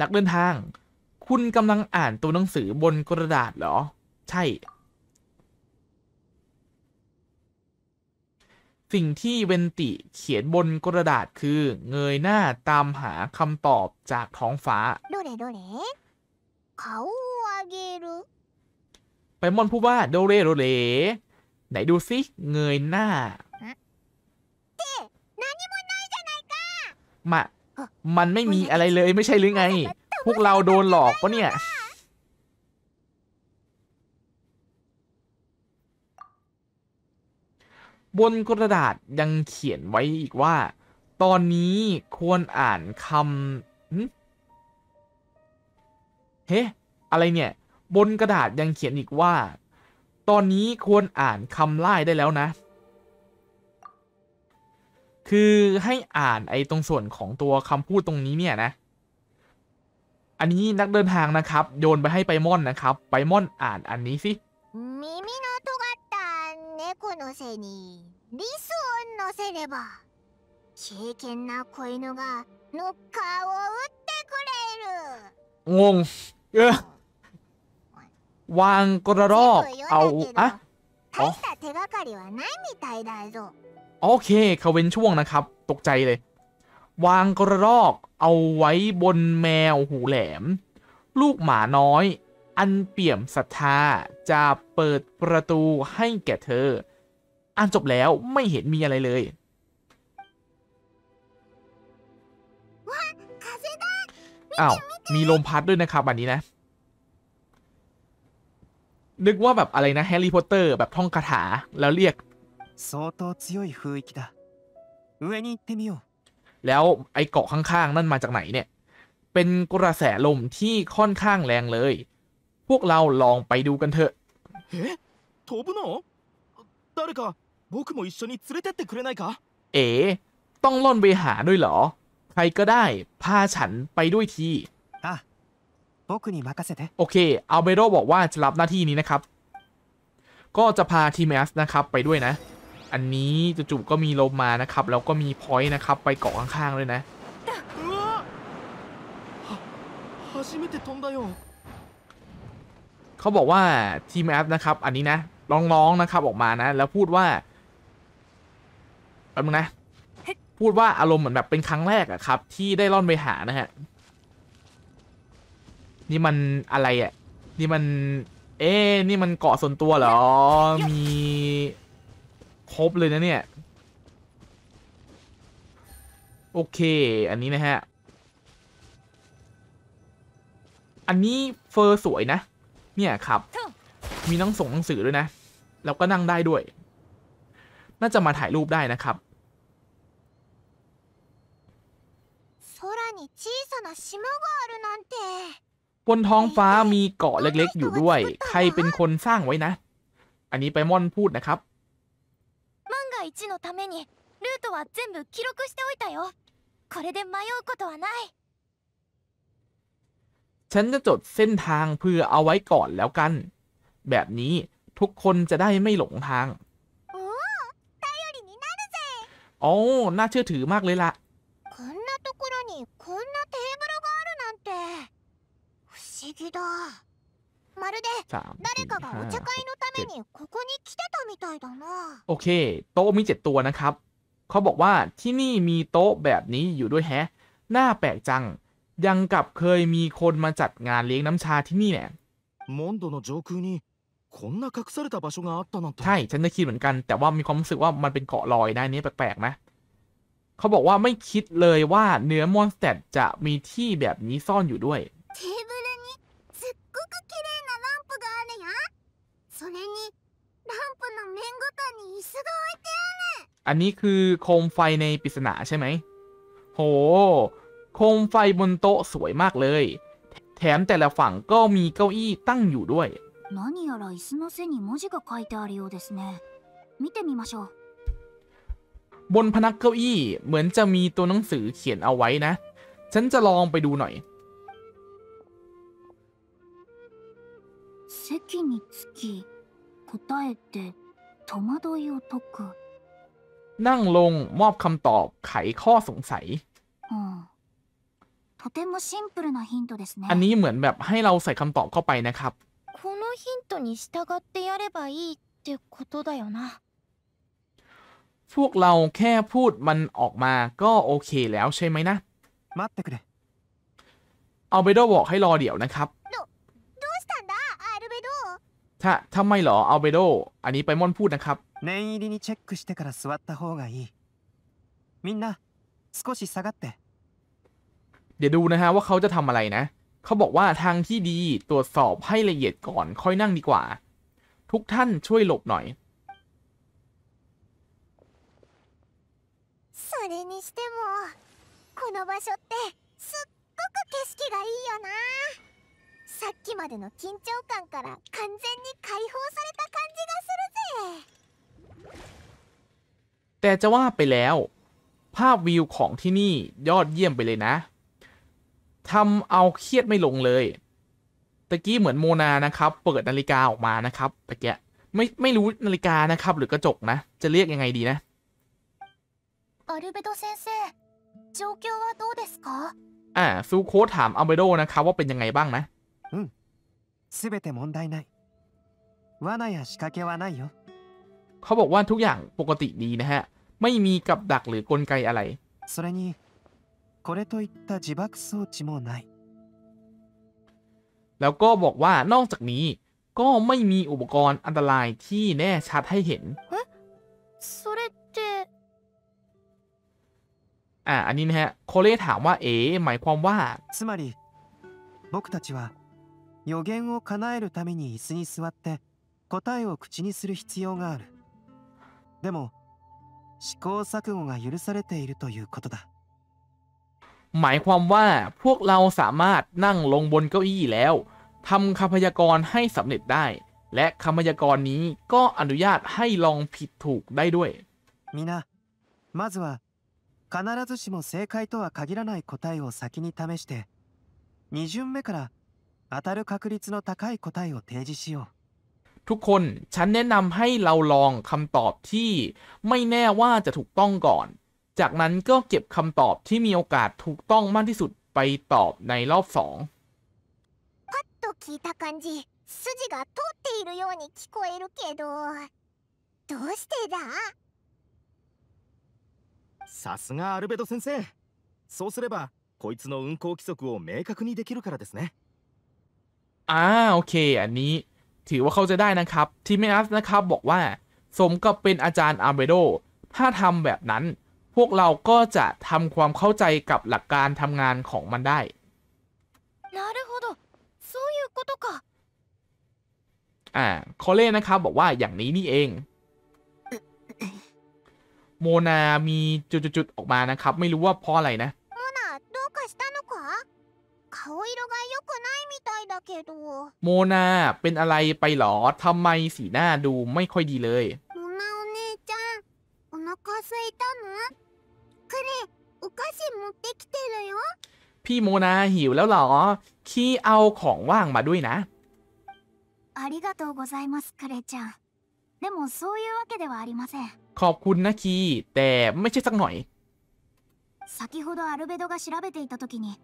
ักเดินทางคุณกำลังอ่านตัวหนังสือบนกระดาษเหรอใช่สิ่งที่เวนติเขียนบนกระดาษคือเงยหน้าตามหาคำตอบจากท้องฟ้าไปมอนพูดว่าโดเรโดเรไหนดูซิเงยหน้ามันไม่มีอะไรเลยไม่ใช่หรือไงพวกเราโดนหลอกปะเนี่ยบนกระดาษยังเขียนไว้อีกว่าตอนนี้ควรอ่านคำอะไรเนี่ยบนกระดาษยังเขียนอีกว่าตอนนี้ควรอ่านคำไล่ได้แล้วนะคือให้อ่านไอ้ตรงส่วนของตัวคำพูดตรงนี้เนี่ยนะอันนี้นักเดินทางนะครับโยนไปให้ไปม่อนนะครับไปม่อนอ่านอันนี้สิงงวางกระรอกเอาอะโอเคเขาเว้นช่วงนะครับตกใจเลยวางกระรอกเอาไว้บนแมวหูแหลมลูกหมาน้อยอันเปี่ยมศรัทธาจะเปิดประตูให้แก่เธออ่านจบแล้วไม่เห็นมีอะไรเลยอ้าวมีลมพัดด้วยนะครับอันนี้นะนึกว่าแบบอะไรนะแฮร์รี่พอตเตอร์แบบท่องคาถาแล้วเรียกแล้วไอเกาะข้างๆนั่นมาจากไหนเนี่ยเป็นกระแสลมที่ค่อนข้างแรงเลยพวกเราลองไปดูกันเถอะเอ๋ต้องล่อนไปหาด้วยเหรอใครก็ได้พาฉันไปด้วยทีโอเคอัลเบโดบอกว่าจะรับหน้าที่นี้นะครับก็จะพาทีเมสนะครับไปด้วยนะอันนี้จู่ๆก็มีลมมานะครับแล้วก็มีพอยต์นะครับไปเกาะข้างๆด้วยนะเขาบอกว่าทีเมสนะครับอันนี้นะร้องๆนะครับออกมานะแล้วพูดว่าแป๊บนึงนะพูดว่าอารมณ์เหมือนแบบเป็นครั้งแรกอะครับที่ได้ล่อนไปหานะฮะนี่มันอะไรอ่ะนี่มันนี่มันเกาะส่วนตัวเหรอมีครบเลยนะเนี่ยโอเคอันนี้นะฮะอันนี้เฟอร์สวยนะเนี่ยครับมีนั่งส่งหนังสือด้วยนะแล้วก็นั่งได้ด้วยน่าจะมาถ่ายรูปได้นะครับบนท้องฟ้ามีเกาะเล็กๆอยู่ด้วยใครเป็นคนสร้างไว้นะอันนี้ไปม่อนพูดนะครับฉันจะจดเส้นทางเพื่อเอาไว้ก่อนแล้วกันแบบนี้ทุกคนจะได้ไม่หลงทางโอ้น่าเชื่อถือมากเลยล่ะโอเคโต๊ะมี7ตัวนะครับเขาบอกว่าที่นี่มีโต๊ะแบบนี้อยู่ด้วยแฮะน่าแปลกจังยังกับเคยมีคนมาจัดงานเลี้ยงน้ำชาที่นี่แหละใช่ฉันก็คิดเหมือนกันแต่ว่ามีความรู้สึกว่ามันเป็นเกาะลอยนะนี่แปลกๆนะเขาบอกว่าไม่คิดเลยว่าเนื้อมอนสเตอร์จะมีที่แบบนี้ซ่อนอยู่ด้วยอันนี้คือโคมไฟในปริศนาใช่ไหมโหโคมไฟบนโต๊ะสวยมากเลยแถมแต่ละฝั่งก็มีเก้าอี้ตั้งอยู่ด้วยบนพนักเก้าอี้เหมือนจะมีตัวหนังสือเขียนเอาไว้นะฉันจะลองไปดูหน่อย席につき答えて戸惑いを解くนั่งลงมอบคำตอบไขข้อสงสัยとてもシンプルなヒントですねอันนี้เหมือนแบบให้เราใส่คำตอบเข้าไปนะครับこのヒントに従ってやればいいってことだよなพวกเราแค่พูดมันออกมาก็โอเคแล้วใช่ไหมนะ待ってくれอัลเบโดบอกให้รอเดี๋ยวนะครับทำไมเหรออัลเบโดอันนี้ไปม่อนพูดนะครับ念入りにチェックしてから座った方がいいみんな少し下がってเดี๋ยวดูนะฮะว่าเขาจะทำอะไรนะเขาบอกว่าทางที่ดีตรวจสอบให้ละเอียดก่อนค่อยนั่งดีกว่าทุกท่านช่วยหลบหน่อยそれにしてもこの場所ってすっごく景色がいいよなさっきまでの緊張感から完全に解放された感じがするぜแต่จะว่าไปแล้วภาพวิวของที่นี่ยอดเยี่ยมไปเลยนะทำเอาเครียดไม่ลงเลยตะกี้เหมือนโมนานะครับเปิดนาฬิกาออกมานะครับตะเกียไม่รู้นาฬิกานะครับหรือกระจกนะจะเรียกยังไงดีนะอารูเบโดเซนเซ状況はどうですかซูโค้ดถามอารูเบโดนะครับว่าเป็นยังไงบ้างนะすべて問題ない罠や仕掛けはないよเขาบอกว่าทุกอย่างปกติดีนะฮะไม่มีกับดักหรือกลไกอะไรแล้วก็บอกว่านอกจากนี้ก็ไม่มีอุปกรณ์อันตรายที่แน่ชัดให้เห็นอันนี้นะฮะโคเล่ถามว่าหมายความว่าでも試行錯誤が許されているということだหมายความว่าพวกเราสามารถนั่งลงบนเก้าอี้แล้วทำคำพยากรณ์ให้สำเร็จได้และคำพยากรณ์นี้ก็อนุญาตให้ลองผิดถูกได้ด้วยみんなまずは必ずしも正解とは限らない答えを先に試して2巡目から当たる確率の高い答えを提示しようทุกคนฉันแนะนำให้เราลองคำตอบที่ไม่แน่ว่าจะถูกต้องก่อนจากนั้นก็เก็บคำตอบที่มีโอกาสถูกต้องมากที่สุดไปตอบในรอบสองさすがアルベド先生そうすればこいつの運行規則を明確にできるからですねโอเคอันนี้ถือว่าเขาจะได้นะครับทีเมอัสนะครับบอกว่าสมกับเป็นอาจารย์อาร์เบโดถ้าทำแบบนั้นพวกเราก็จะทำความเข้าใจกับหลักการทำงานของมันได้คอเล่นะครับบอกว่าอย่างนี้นี่เองโมนามีจุดๆออกมานะครับไม่รู้ว่าเพราะอะไรนะโมนาเป็นอะไรไปหรอทำไมสีหน้าดูไม่ค่อยดีเลยโมนาお姉ちゃんお腹空いたの彼お菓子持ってきてるよพี่โมนาหิวแล้วหรอขี้เอาของว่างมาด้วยนะありがとうございますカレちゃんでもそういうわけではありませんขอบคุณนะคีแต่ไม่ใช่สักหน่อย先ほどアルベドが調べていた時に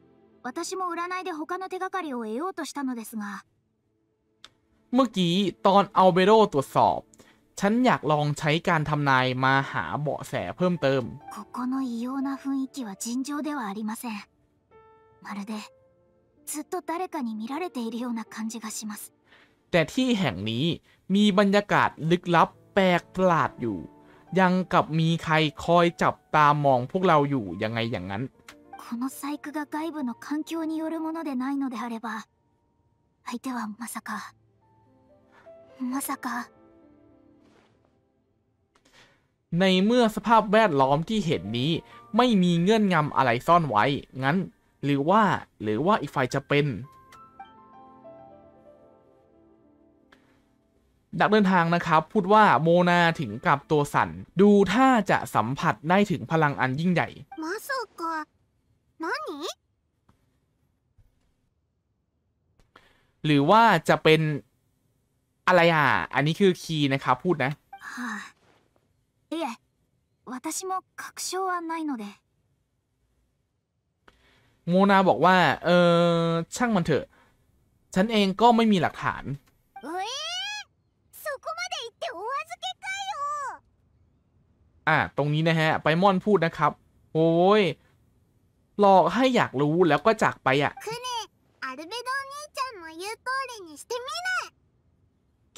私も占いで他の手がかりを得ようとしたのですがเมื่อกี้ตอนอัลเบโดตรวจสอบฉันอยากลองใช้การทำนายมาหาเบาะแสเพิ่มเติมここの異様な雰囲気は尋常ではありませんまるでずっと誰かに見られているような感じがしますแต่ที่แห่งนี้มีบรรยากาศลึกลับแปลกประหลาดอยู่ยังกับมีใครคอยจับตามองพวกเราอยู่ยังไงอย่างนั้นこの細工が外部の環境によるものでないのであれば相手はまさかในเมื่อสภาพแวดล้อมที่เห็นนี้ไม่มีเงื่อนงำอะไรซ่อนไว้งั้นหรือว่าอีกฝ่ายจะเป็นนักเดินทางนะครับพูดว่าโมนาถึงกับตัวสั่นดูถ้าจะสัมผัสได้ถึงพลังอันยิ่งใหญ่มาสุกะหรือว่าจะเป็น อะไรอ่ะอันนี้คือคีย์นะครับพูดนะいえ私も確証はないのでโมนาบอกว่าช่างมันเถอะฉันเองก็ไม่มีหลักฐานตรงนี้นะฮะไปม่อนพูดนะครับโอ้ยหลอกให้อยากรู้แล้วก็จากไปอ่ะ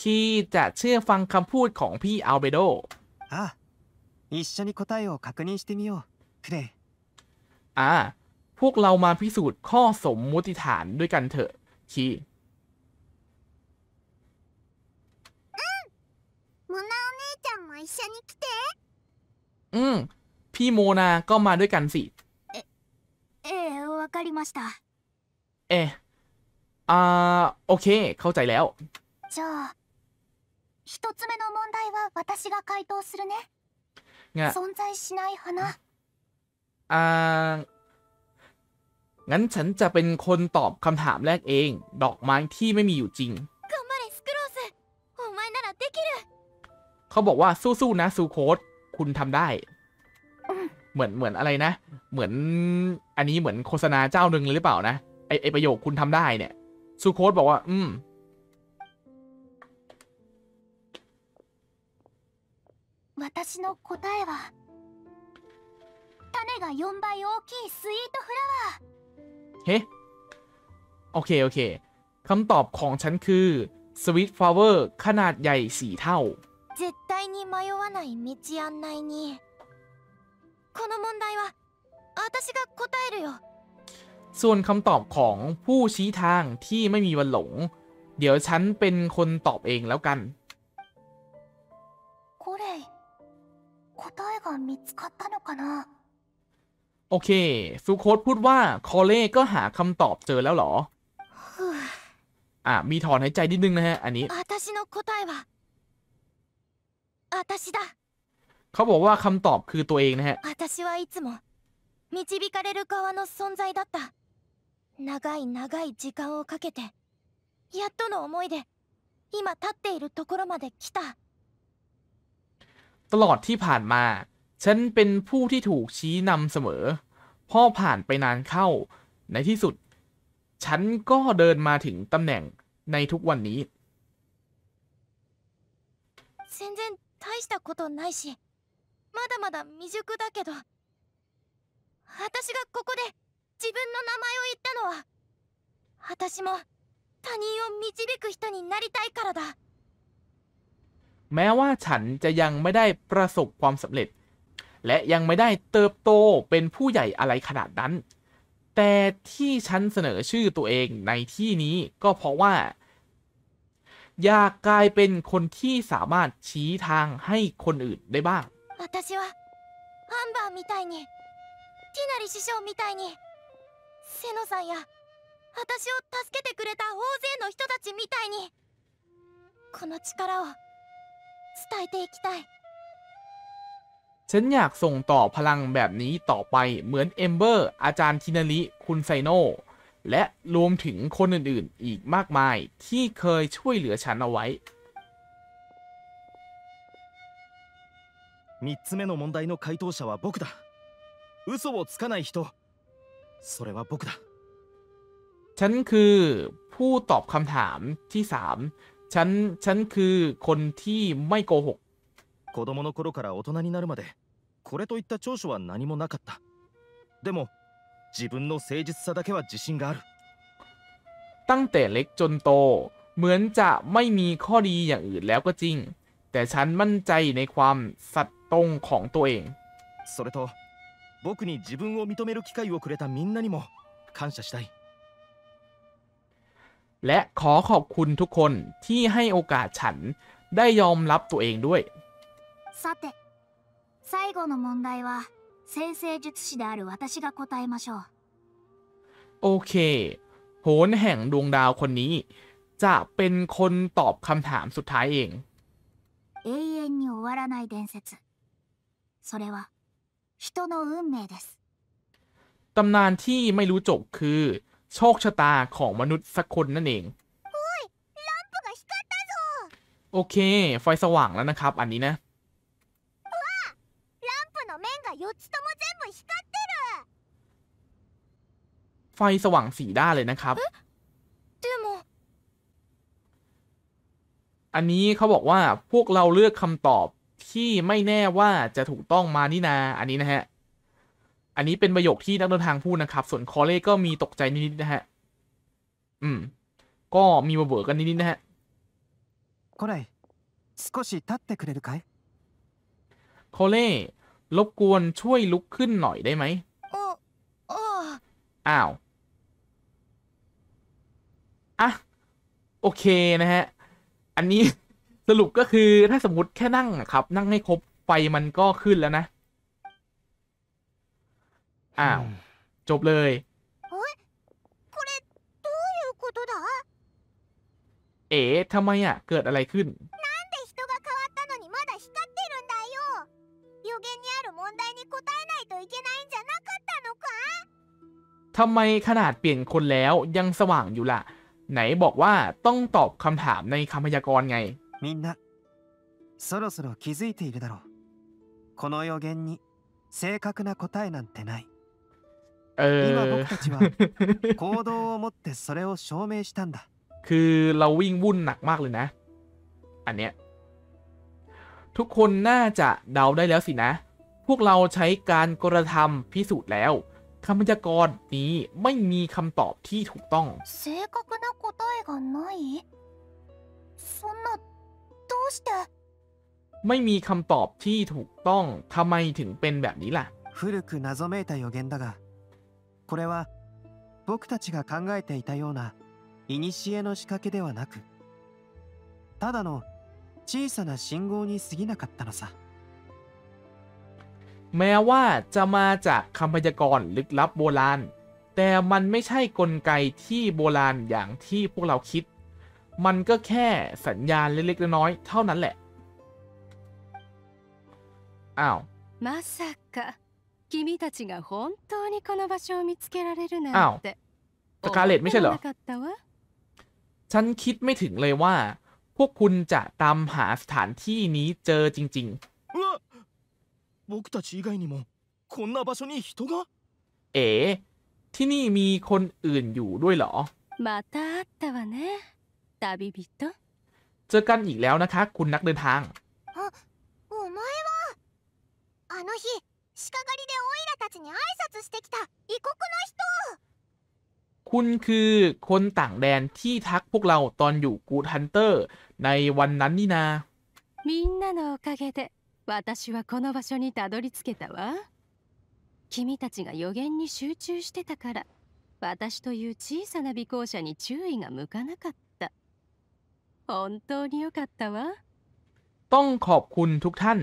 คีจะเชื่อฟังคำพูดของพี่อัลเบโดพวกเรามาพิสูจน์ข้อสมมุติฐานด้วยกันเถอะคีพี่โมนาก็มาด้วยกันสิโอเคเข้าใจแล้วงั้นฉันจะเป็นคนตอบคำถามแรกเองดอกไม้ที่ไม่มีอยู่จริงเขาบอกว่าสู้ๆนะซูโคสคุณทำได้เหมือนอะไรนะเหมือนอันนี้เหมือนโฆษณาเจ้าหนึ่งเลยหรือเปล่านะไอประโยคคุณทำได้เนี่ยซูโคสบอกว่าเฮ้โอเคคำตอบของฉันคือสวีทฟลาวเวอร์ขนาดใหญ่4 เท่าส่วนคำตอบของผู้ชี้ทางที่ไม่มีวันหลงเดี๋ยวฉันเป็นคนตอบเองแล้วกันโอเคซูโคสพูดว่าคอเล่ก็หาคำตอบเจอแล้วเหรอมีถอนหายใจนิดนึงนะฮะอันนี้เขาบอกว่าคำตอบคือตัวเองนะฮะตลอดที่ผ่านมาฉันเป็นผู้ที่ถูกชี้นำเสมอพอผ่านไปนานเข้าในที่สุดฉันก็เดินมาถึงตำแหน่งในทุกวันนี้แม้ว่าฉันจะยังไม่ได้ประสบความสำเร็จและยังไม่ได้เติบโตเป็นผู้ใหญ่อะไรขนาดนั้นแต่ที่ฉันเสนอชื่อตัวเองในที่นี้ก็เพราะว่าอยากกลายเป็นคนที่สามารถชี้ทางให้คนอื่นได้บ้างฉันอยากส่งต่อพลังแบบนี้ต่อไปเหมือนเอมเบอร์อาจารย์ทินาริคุณไซโนและรวมถึงคนอื่นๆอีกมากมายที่เคยช่วยเหลือฉันเอาไว้3つ目の問題の回答者は僕だ。嘘をつかない人。それは僕だ。ฉันคือผู้ตอบคำถามที่3ฉันคือคนที่ไม่โกหก子供の頃から大人になるまでこれといった長所は何もなかった。でも自分の誠実さだけは自信がある。ตั้งแต่เล็กจนโตเหมือนจะไม่มีข้อดีอย่างอื่นแล้วก็จริงแต่ฉันมั่นใจในความสัตย์ตรงของตัวเองそれと僕に自分を認める機会をくれたみんなにも感謝したいและขอขอบคุณทุกคนที่ให้โอกาสฉันได้ยอมรับตัวเองด้วยさて最後の問題は先生術師である私が答えましょうโอเคโหนแห่งดวงดาวคนนี้จะเป็นคนตอบคำถามสุดท้ายเอง永遠に終わらない伝説それは人の運命ですตำนานที่ไม่รู้จบคือโชคชะตาของมนุษย์สักคนนั่นเองโอ้ยランプが光ったぞโอเคไฟสว่างแล้วนะครับอันนี้นะไฟสว่างสี่ด้านเลยนะครับอันนี้เขาบอกว่าพวกเราเลือกคำตอบที่ไม่แน่ว่าจะถูกต้องมานี่นาอันนี้นะฮะอันนี้เป็นประโยคที่นักเดินทางพูดนะครับส่วนคอเล่ก็มีตกใจนิดๆนะฮะก็มีเบอร์กันนิดๆนะฮะคอเล่รบกวนช่วยลุกขึ้นหน่อยได้ไหมอ้าวอ่ะโอเคนะฮะอันนี้สรุปก็คือถ้าสมมติแค่นั่งครับนั่งให้ครบไฟมันก็ขึ้นแล้วนะอ้าวจบเลยเอ๋ทำไมอ่ะเกิดอะไรขึ้นทำไมขนาดเปลี่ยนคนแล้วยังสว่างอยู่ล่ะไหนบอกว่าต้องตอบคำถามในคำพยากรณ์ไงคือเราวิ่งวุ่นหนักมากเลยนะอันเนี้ยทุกคนน่าจะเดาได้แล้วสินะพวกเราใช้การกระทำพิสูจน์แล้วคำพยากรณ์นี้ไม่มีคำตอบที่ถูกต้องไม่มีคำตอบที่ถูกต้องทำไมถึงเป็นแบบนี้ล่ะแม้ว่าจะมาจากคำพยากรณ์ลึกลับโบราณแต่มันไม่ใช่กลไกที่โบราณอย่างที่พวกเราคิดมันก็แค่สัญญาณเล็กๆน้อยๆเท่านั้นแหละอ้าวมาซะกะ君たちが本当にこの場所を見つけられるなんてสกาเลตไม่ใช่เหรอฉันคิดไม่ถึงเลยว่าพวกคุณจะตามหาสถานที่นี้เจอจริงๆเอ๋ที่นี่มีคนอื่นอยู่ด้วยเหรอเจอกันอีกแล้วนะคะคุณนักเดินทางคุณคือคนต่างแดนที่ทักพวกเราตอนอยู่กูทันเตอร์ในวันนั้นนี่นา私はこの場所にたどり着けたわ。君たちが予言に集中してたから、私という小さな尾行者に注意が向かなかった。本当に良かったわ。ต้องขอบคุณทุกท่าน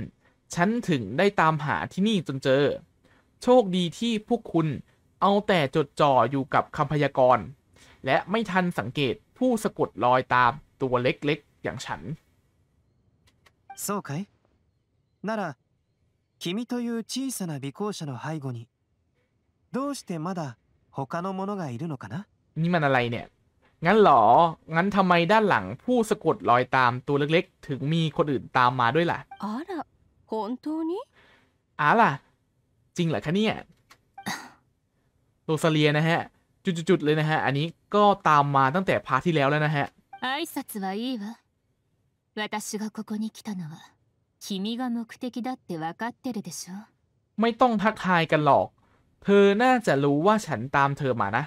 ฉันถึงได้ตามหาที่นี่จนเจอโชคดีที่พวกคุณเอาแต่จดจ่ออยู่กับคำพยากรณ์และไม่ทันสังเกตผู้สะกดรอยตามตัวเล็กๆอย่างฉันそうかいなら君という小さな尾行者の背後にどうしてまだ他の者がいるのかなนี่มันอะไรเนี่ยงั้นหรองั้นทำไมด้านหลังผู้สะกดรอยตามตัวเล็กๆถึงมีคนอื่นตามมาด้วยล่ะล่ะจริงเหรอคะเนี่ยโรซาเลียนะฮะจุดๆเลยนะฮะอันนี้ก็ตามมาตั้งแต่พาร์ทที่แล้วแล้วนะฮะไม่ต้องทักทายกันหรอกเธอน่าจะรู้ว่าฉันตามเธอมานะ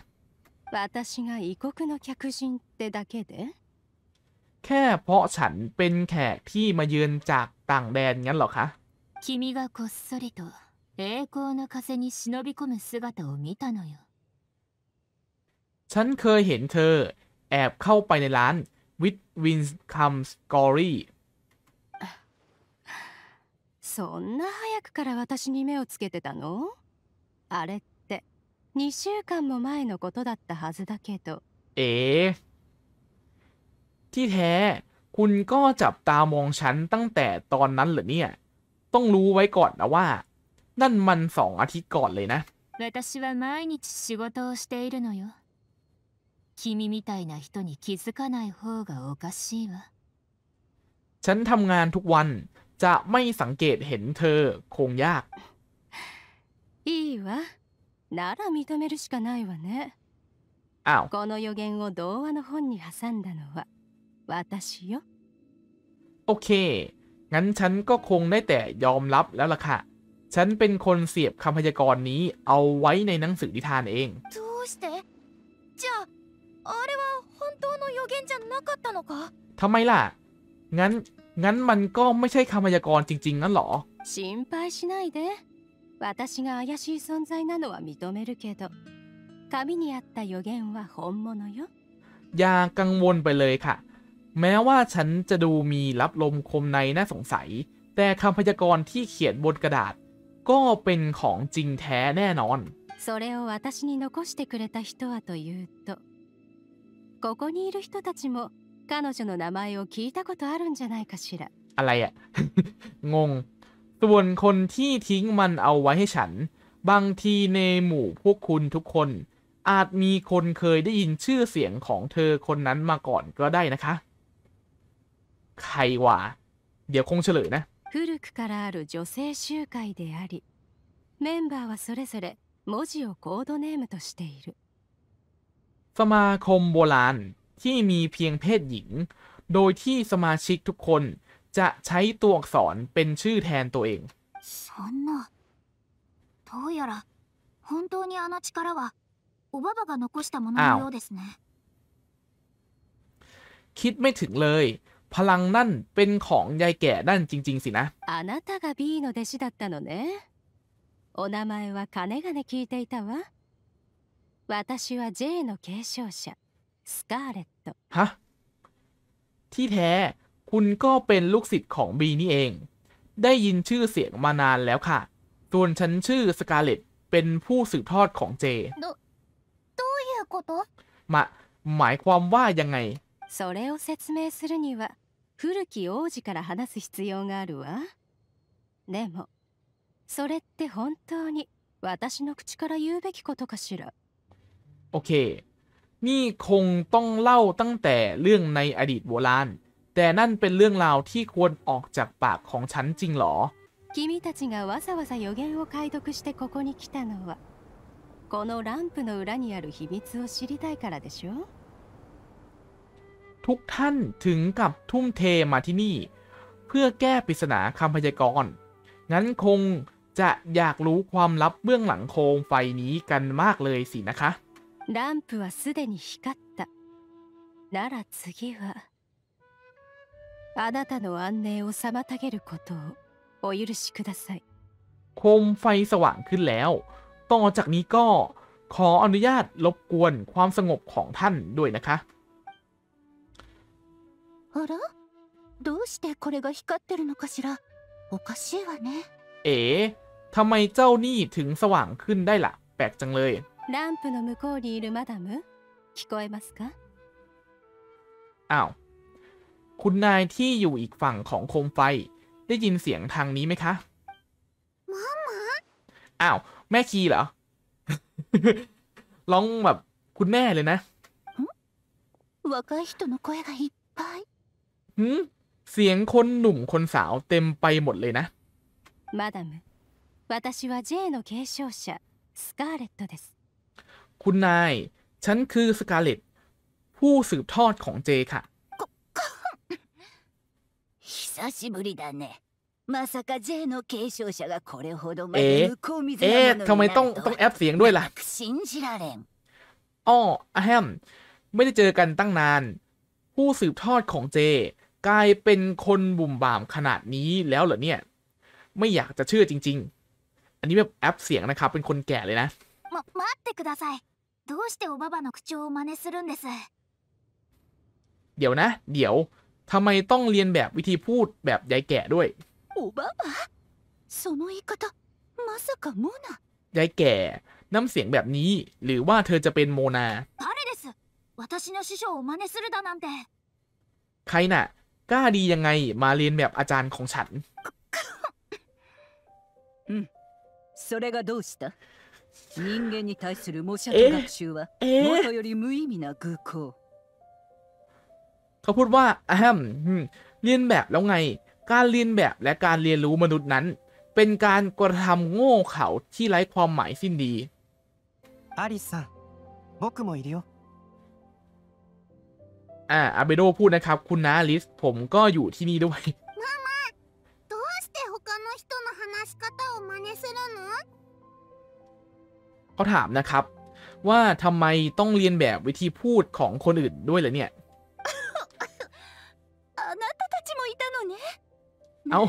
แค่เพราะฉันเป็นแขกที่มาเยือนจากต่างแดนงั้นหรอคะฉันเคยเห็นเธอแอบเข้าไปในร้าน With Wins Comes Gloryそんな早くから私に目をつけてたの？あれって2週間も前のことだったはずだけど。ที่แท้คุณก็จับตามองฉันตั้งแต่ตอนนั้นเหรอเนี่ยต้องรู้ไว้ก่อนนะว่านั่นมัน2 อาทิตย์ก่อนเลยนะ私は毎日仕事をしているのよ。君みたいな人に気づかない方がおかしいわ。ฉ ฉันทำงานทุกวันจะไม่สังเกตเห็นเธอคงยากอีวะなら認めるしかないわねอ้าวこの予言を童話の本に挟んだのは私よโอเคงั้นฉันก็คงได้แต่ยอมรับแล้วล่ะค่ะฉันเป็นคนเสียบคำพยากรณ์นี้เอาไว้ในหนังสือนิทานเองどうしてじゃああれは本当の予言じゃなかったのかทำไมล่ะงั้นมันก็ไม่ใช่คำพยากรณ์จริงๆงั้นหรอ心配しないで私が怪しい存在なのは認めるけど紙にあった予言は本物よอย่ากังวลไปเลยค่ะแม้ว่าฉันจะดูมีลับลมคมในน่าสงสัยแต่คำพยากรณ์ที่เขียนบนกระดาษก็เป็นของจริงแท้แน่นอนそれを私に残してくれた人はというとここにいる人たちも彼女の名前を聞いたことあるんじゃないかしらอะไรอ่ะ งงส่วนคนที่ทิ้งมันเอาไว้ให้ฉันบางทีในหมู่พวกคุณทุกคนอาจมีคนเคยได้ยินชื่อเสียงของเธอคนนั้นมาก่อนก็ได้นะคะใครวะเดี๋ยวคงเฉลยนะ古くからある女性集会でありメンバーはそれぞれ文字をコードネームとしているสมาคมโบราณที่มีเพียงเพศหญิงโดยที่สมาชิกทุกคนจะใช้ตัวอักษรเป็นชื่อแทนตัวเองそんなどうやら本当にあの力はおばばが残したもののようですねคิดไม่ถึงเลยพลังนั่นเป็นของยายแก่นั่นจริงๆสินะあなたが B の弟子だったのねお名前は金がね聞いていたわ私は J の継承者スカーレットฮะที่แท้คุณก็เป็นลูกศิษย์ของบีนี่เองได้ยินชื่อเสียงมานานแล้วค่ะส่วนฉันชื่อสกาเลตเป็นผู้สืบทอดของเจหมายความว่ายังไงそれを説明するには古き王子から話す必要があるわでもそれって本当に私の口から言うべきことかしらโอเคนี่คงต้องเล่าตั้งแต่เรื่องในอดีตโบราณแต่นั่นเป็นเรื่องราวที่ควรออกจากปากของฉันจริงหรอ君たちがわざわざ予言を解読してここに来たのはこのランプの裏にある秘密を知りたいからでしょทุกท่านถึงกับทุ่มเทมาที่นี่เพื่อแก้ปริศนาคำพยากรณ์งั้นคงจะอยากรู้ความลับเบื้องหลังโคมไฟนี้กันมากเลยสินะคะランプはすでに光ったなら次はあなたの安寧を妨げることをお許しくださいโคมไฟสว่างขึ้นแล้วต่อจากนี้ก็ขออนุญาตรบกวนความสงบของท่านด้วยนะคะあらどうしてこれが光ってるのかしらおかしいわねเอ๋ทำไมเจ้านี่ถึงสว่างขึ้นได้ล่ะแปลกจังเลยランプの向こうにいるマダム聞こえますかอ้าวคุณนายที่อยู่อีกฝั่งของโคมไฟได้ยินเสียงทางนี้ไหมคะอ้าวแม่คีเหรอ ร้องแบบคุณแม่เลยนะเสียงคนหนุ่มคนสาวเต็มไปหมดเลยนะมาดาม私は J の継承者スカーレットですคุณนายฉันคือสกาเลตผู้สืบทอดของเจค่ะ久しぶりだね。まさか J の継承者がこれほどまで向こう見ずなものになると。ทำไมต้องแอปเสียงด้วยล่ะ信じられんอ้ออะแฮมไม่ได้เจอกันตั้งนานผู้สืบทอดของเจกลายเป็นคนบุ่มบ่ามขนาดนี้แล้วเหรอเนี่ยไม่อยากจะเชื่อจริงๆอันนี้แบบแอปเสียงนะครับเป็นคนแก่เลยนะ待ってくださいどうしておばばの口調を真似するんですเดี๋ยวนะเดี๋ยวทำไมต้องเรียนแบบวิธีพูดแบบยายแก่ด้วยโอบาบะその言い方まさかモナยายแก่น้ำเสียงแบบนี้หรือว่าเธอจะเป็นโมนา誰です私の師匠を真似するだなんてใครน่ะกล้าดียังไงมาเรียนแบบอาจารย์ของฉันそれがどうした人間に対する模写と学習は元より無意味な愚行เขาพูดว่า เรียนแบบแล้วไงการเรียนแบบและการเรียนรู้มนุษย์นั้นเป็นการกระทำโง่เขลาที่ไร้ความหมายสิ้นดีอาริซังผมก็อยู่ด้วยอาเบโดพูดนะครับคุณน้าลิสผมก็อยู่ที่นี่ด้วยเขาถามนะครับว่าทำไมต้องเรียนแบบวิธีพูดของคนอื่นด้วยล่ะเนี่ยเอา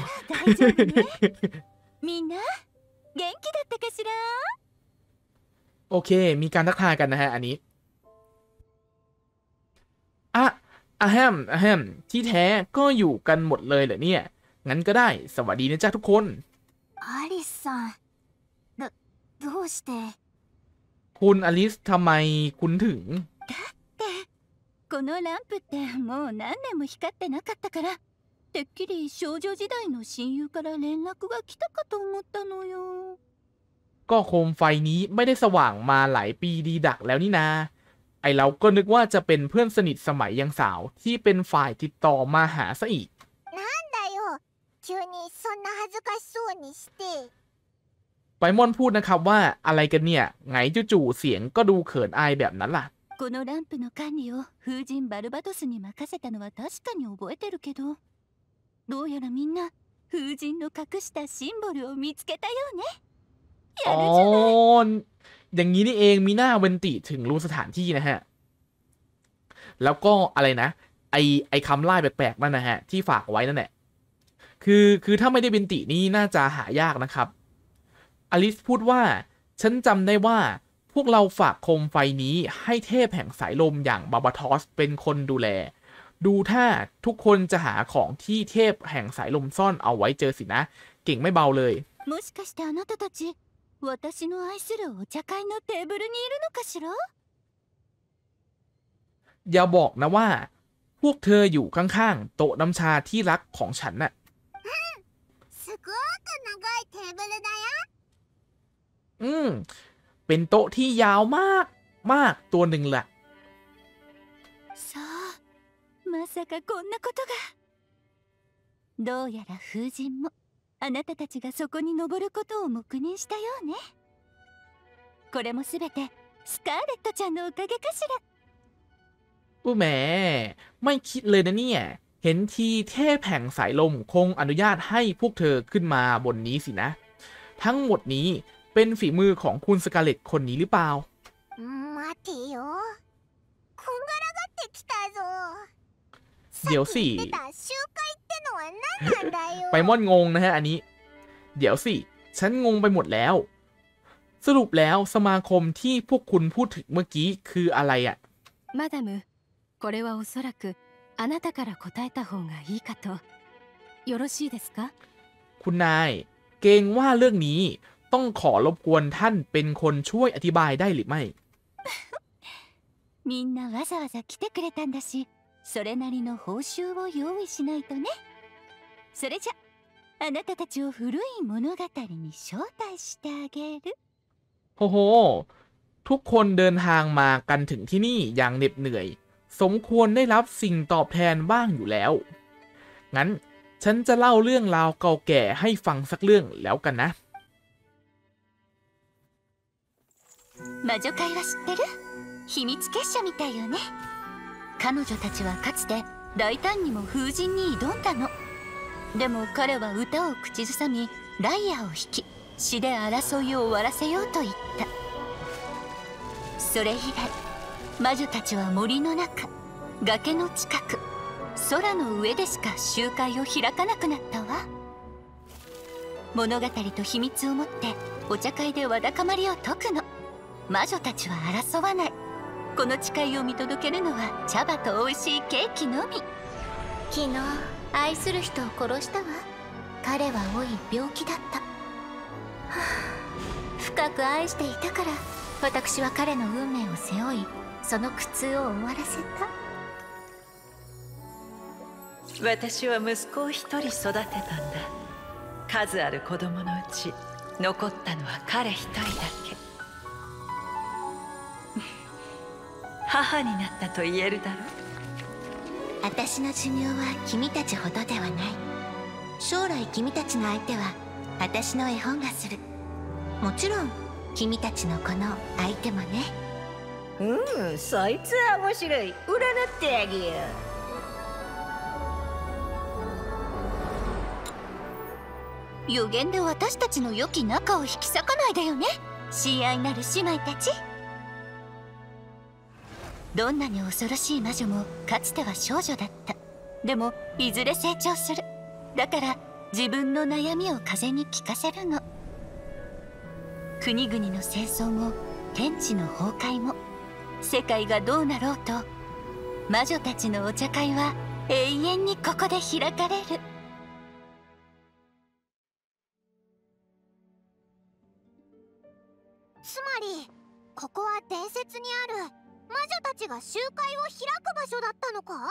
โอเคมีการทักทายกันนะฮะอันนี้อะแฮมอะแฮมที่แท้ก็อยู่กันหมดเลยเหรอเนี่ยงั้นก็ได้สวัสดีนะจ๊ะทุกคนอาริสซังคุณอลิสทำไมคุณถึงก็โคมไฟนี้ไม่ได้สว่างมาหลายปีดีดักแล้วนี่นาไอเราก็นึกว่าจะเป็นเพื่อนสนิทสมัยยังสาวที่เป็นฝ่ายติดต่อมาหาซะอีกไปมอนพูดนะครับว่าอะไรกันเนี่ยไงจู่ๆเสียงก็ดูเขินอายแบบนั้นล่ะอ๋ออย่างนี้นี่เองมีหน้าเวนติถึงรู้สถานที่นะฮะแล้วก็อะไรนะไอคำไล่แปลกๆนั่นนะฮะที่ฝากไว้นั่นแหละคือถ้าไม่ได้เวนตินี่น่าจะหายากนะครับอลิซพูดว่าฉันจำได้ว่าพวกเราฝากโคมไฟนี้ให้เทพแห่งสายลมอย่างบาบาทอสเป็นคนดูแลดูถ้าทุกคนจะหาของที่เทพแห่งสายลมซ่อนเอาไว้เจอสินะเก่งไม่เบาเลยอย่าบอกนะว่าพวกเธออยู่ข้างๆโต๊ะน้ำชาที่รักของฉันน่ะเป็นโต๊ะที่ยาวมากมากตัวหนึ่งแหละผู้แม่ไม่คิดเลยนะเนี่ยเห็นทีเทพแห่งสายลมคงอนุญาตให้พวกเธอขึ้นมาบนนี้สินะทั้งหมดนี้เป็นฝีมือของคุณสกาเลตคนนี้หรือเปล่าเดี๋ยวสิไปม่อนงงนะฮะอันนี้เดี๋ยวสิฉันงงไปหมดแล้วสรุปแล้วสมาคมที่พวกคุณพูดถึงเมื่อกี้คืออะไรอ่ะมาดามこれはおそらくあなたから答えた方がいいかとよろしいですかคุณนายเกรงว่าเรื่องนี้ต้องขอรบกวนท่านเป็นคนช่วยอธิบายได้หรือไม่みんなわざわざ来てくれたんだしそれなりの報酬を用意しないとねそれじゃあなたたちを古い物語に招待してあげるโอ้โหทุกคนเดินทางมากันถึงที่นี่อย่างเหน็ดเหนื่อยสมควรได้รับสิ่งตอบแทนบ้างอยู่แล้วงั้นฉันจะเล่าเรื่องราวเก่าแก่ให้ฟังสักเรื่องแล้วกันนะ魔女界は知ってる秘密結社みたいよね彼女たちはかつて大胆にも風神に挑んだのでも彼は歌を口ずさみライアーを引き死で争いを終わらせようと言ったそれ以来魔女たちは森の中崖の近く空の上でしか集会を開かなくなったわ物語と秘密を持ってお茶会でわだかまりを解くの魔女たちは争わないこの誓いを見届けるのは茶葉と美味しいケーキのみ昨日愛する人を殺したわ彼は老い病気だった、はあ、深く愛していたから私は彼の運命を背負いその苦痛を終わらせた私は息子を一人育てたんだ数ある子供のうち残ったのは彼一人だけ母になったと言えるだろう私の寿命は君たちほどではない。将来君たちの相手は私の絵本がする。もちろん君たちのこの相手もね。うん、そいつは面白い。占ってあげよう。予言で私たちの良き仲を引き裂かないでよね、親愛なる姉妹たち。どんなに恐ろしい魔女もかつては少女だった。でもいずれ成長する。だから自分の悩みを風に聞かせるの。国々の戦争も天地の崩壊も世界がどうなろうと、魔女たちのお茶会は永遠にここで開かれる。つまりここは伝説にある魔女たちが集会を開く場所だったのか？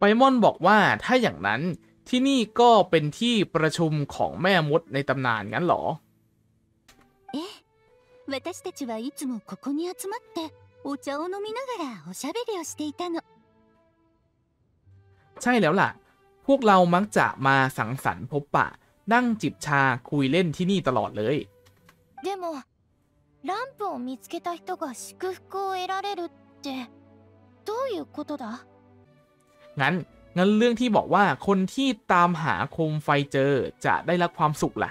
ไปมอนบอกว่าถ้าอย่างนั้นที่นี่ก็เป็นที่ประชุมของแม่มดในตำนานงั้นหรอ？เอ๊ะ私たちはいつもここに集まってお茶を飲みながらおしゃべりをしていたの。ใช่แล้วล่ะพวกเรามักจะมาสังสรรค์พบปะนั่งจิบชาคุยเล่นที่นี่ตลอดเลย。でもランプを見つけた人が祝福を得られるってどういうことだ？งั้นเรื่องที่บอกว่าคนที่ตามหาโคมไฟเจอจะได้รับความสุขล่ะ？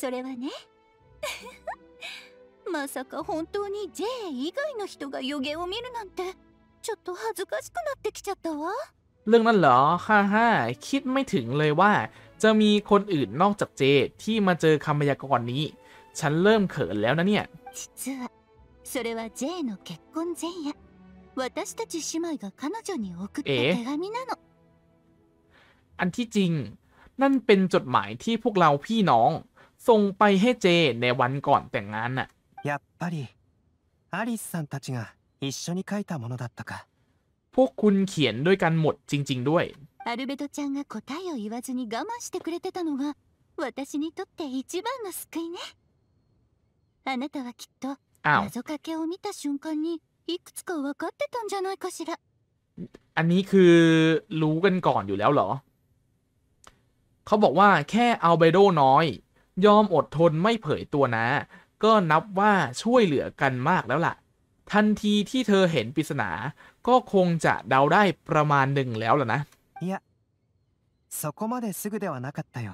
それはね。まさか本当に J 以外の人が予言を見るなんてちょっと恥ずかしくなってきちゃったわ。เรื่องนั้นเหรอ？ฮ่าๆคิดไม่ถึงเลยว่าจะมีคนอื่นนอกจาก J ที่มาเจอคำพยากรณ์นี้ฉันเริ่มเขินแล้วนะเนี่ย。実はそれは J の結婚前夜、私たち姉妹が彼女に送った手紙なの。อันที่จริงนั่นเป็นจดหมายที่พวกเราพี่น้องส่งไปให้ J ในวันก่อนแต่งงานน่ะ。やっぱりアリスさんたちが一緒に書いたものだったか。พวกคุณเขียนด้วยกันหมดจริงๆด้วย。アルベトちゃんが答えを言わずに我慢してくれてたのが私にとって一番の救いね。あなたはきっと謎かけを見た瞬間にいくつか分かってたんじゃないかしら。อันนี้คือรู้กันก่อนอยู่แล้วเหรอ？เขาบอกว่าแค่อัลเบโดน้อยยอมอดทนไม่เผยตัวนะก็นับว่าช่วยเหลือกันมากแล้วล่ะ。ทันทีที่เธอเห็นปริศนาก็คงจะเดาได้ประมาณหนึ่งแล้วล่ะนะ。いや、そこまですぐではなかったよ。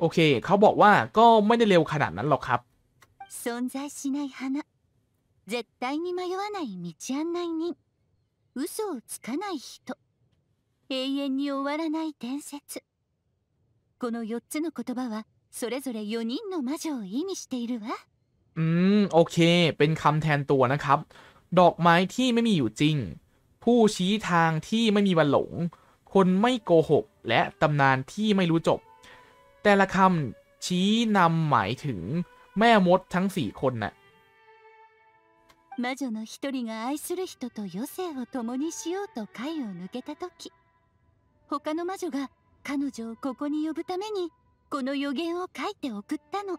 โอเคเขาบอกว่าก็ไม่ได้เร็วขนาดนั้นหรอกครับ。存在しない花、絶対に迷わない道案内人、嘘をつかない人、永遠に終わらない伝説。この4つの言葉はそれぞれ4人の魔女を意味しているわ。โอเคเป็นคำแทนตัวนะครับ。ดอกไม้ที่ไม่มีอยู่จริง、ผู้ชี้ทางที่ไม่มีวันหลง、คนไม่โกหกและตำนานที่ไม่รู้จบ。แต่ละคำชี้นำหมายถึงแม่มดทั้ง4คนน่ะ。魔女の一人が愛する人と余生を共にしようと会を抜けた時、他の魔女が彼女をここに呼ぶためにこの予言を書いて送ったの。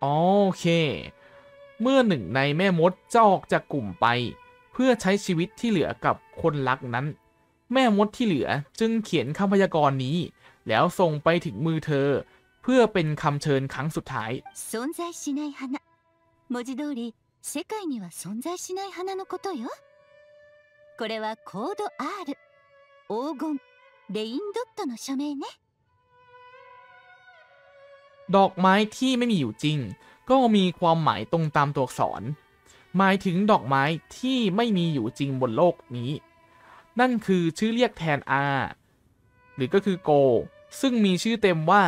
โอเคเมื่อหนึ่งในแม่มดจะออกจากกลุ่มไปเพื่อใช้ชีวิตที่เหลือกับคนรักนั้นแม่มดที่เหลือจึงเขียนคำพยากรณ์นี้แล้วส่งไปถึงมือเธอเพื่อเป็นคำเชิญครั้งสุดท้าย。存在しない花、文字通り世界には存在しない花のことよ。これはコード R、 黄金、レインドットの署名ね。ดอกไม้ที่ไม่มีอยู่จริงก็มีความหมายตรงตามตัวอักษรหมายถึงดอกไม้ที่ไม่มีอยู่จริงบนโลกนี้นั่นคือชื่อเรียกแทน R หรือก็คือโกซึ่งมีชื่อเต็มว่า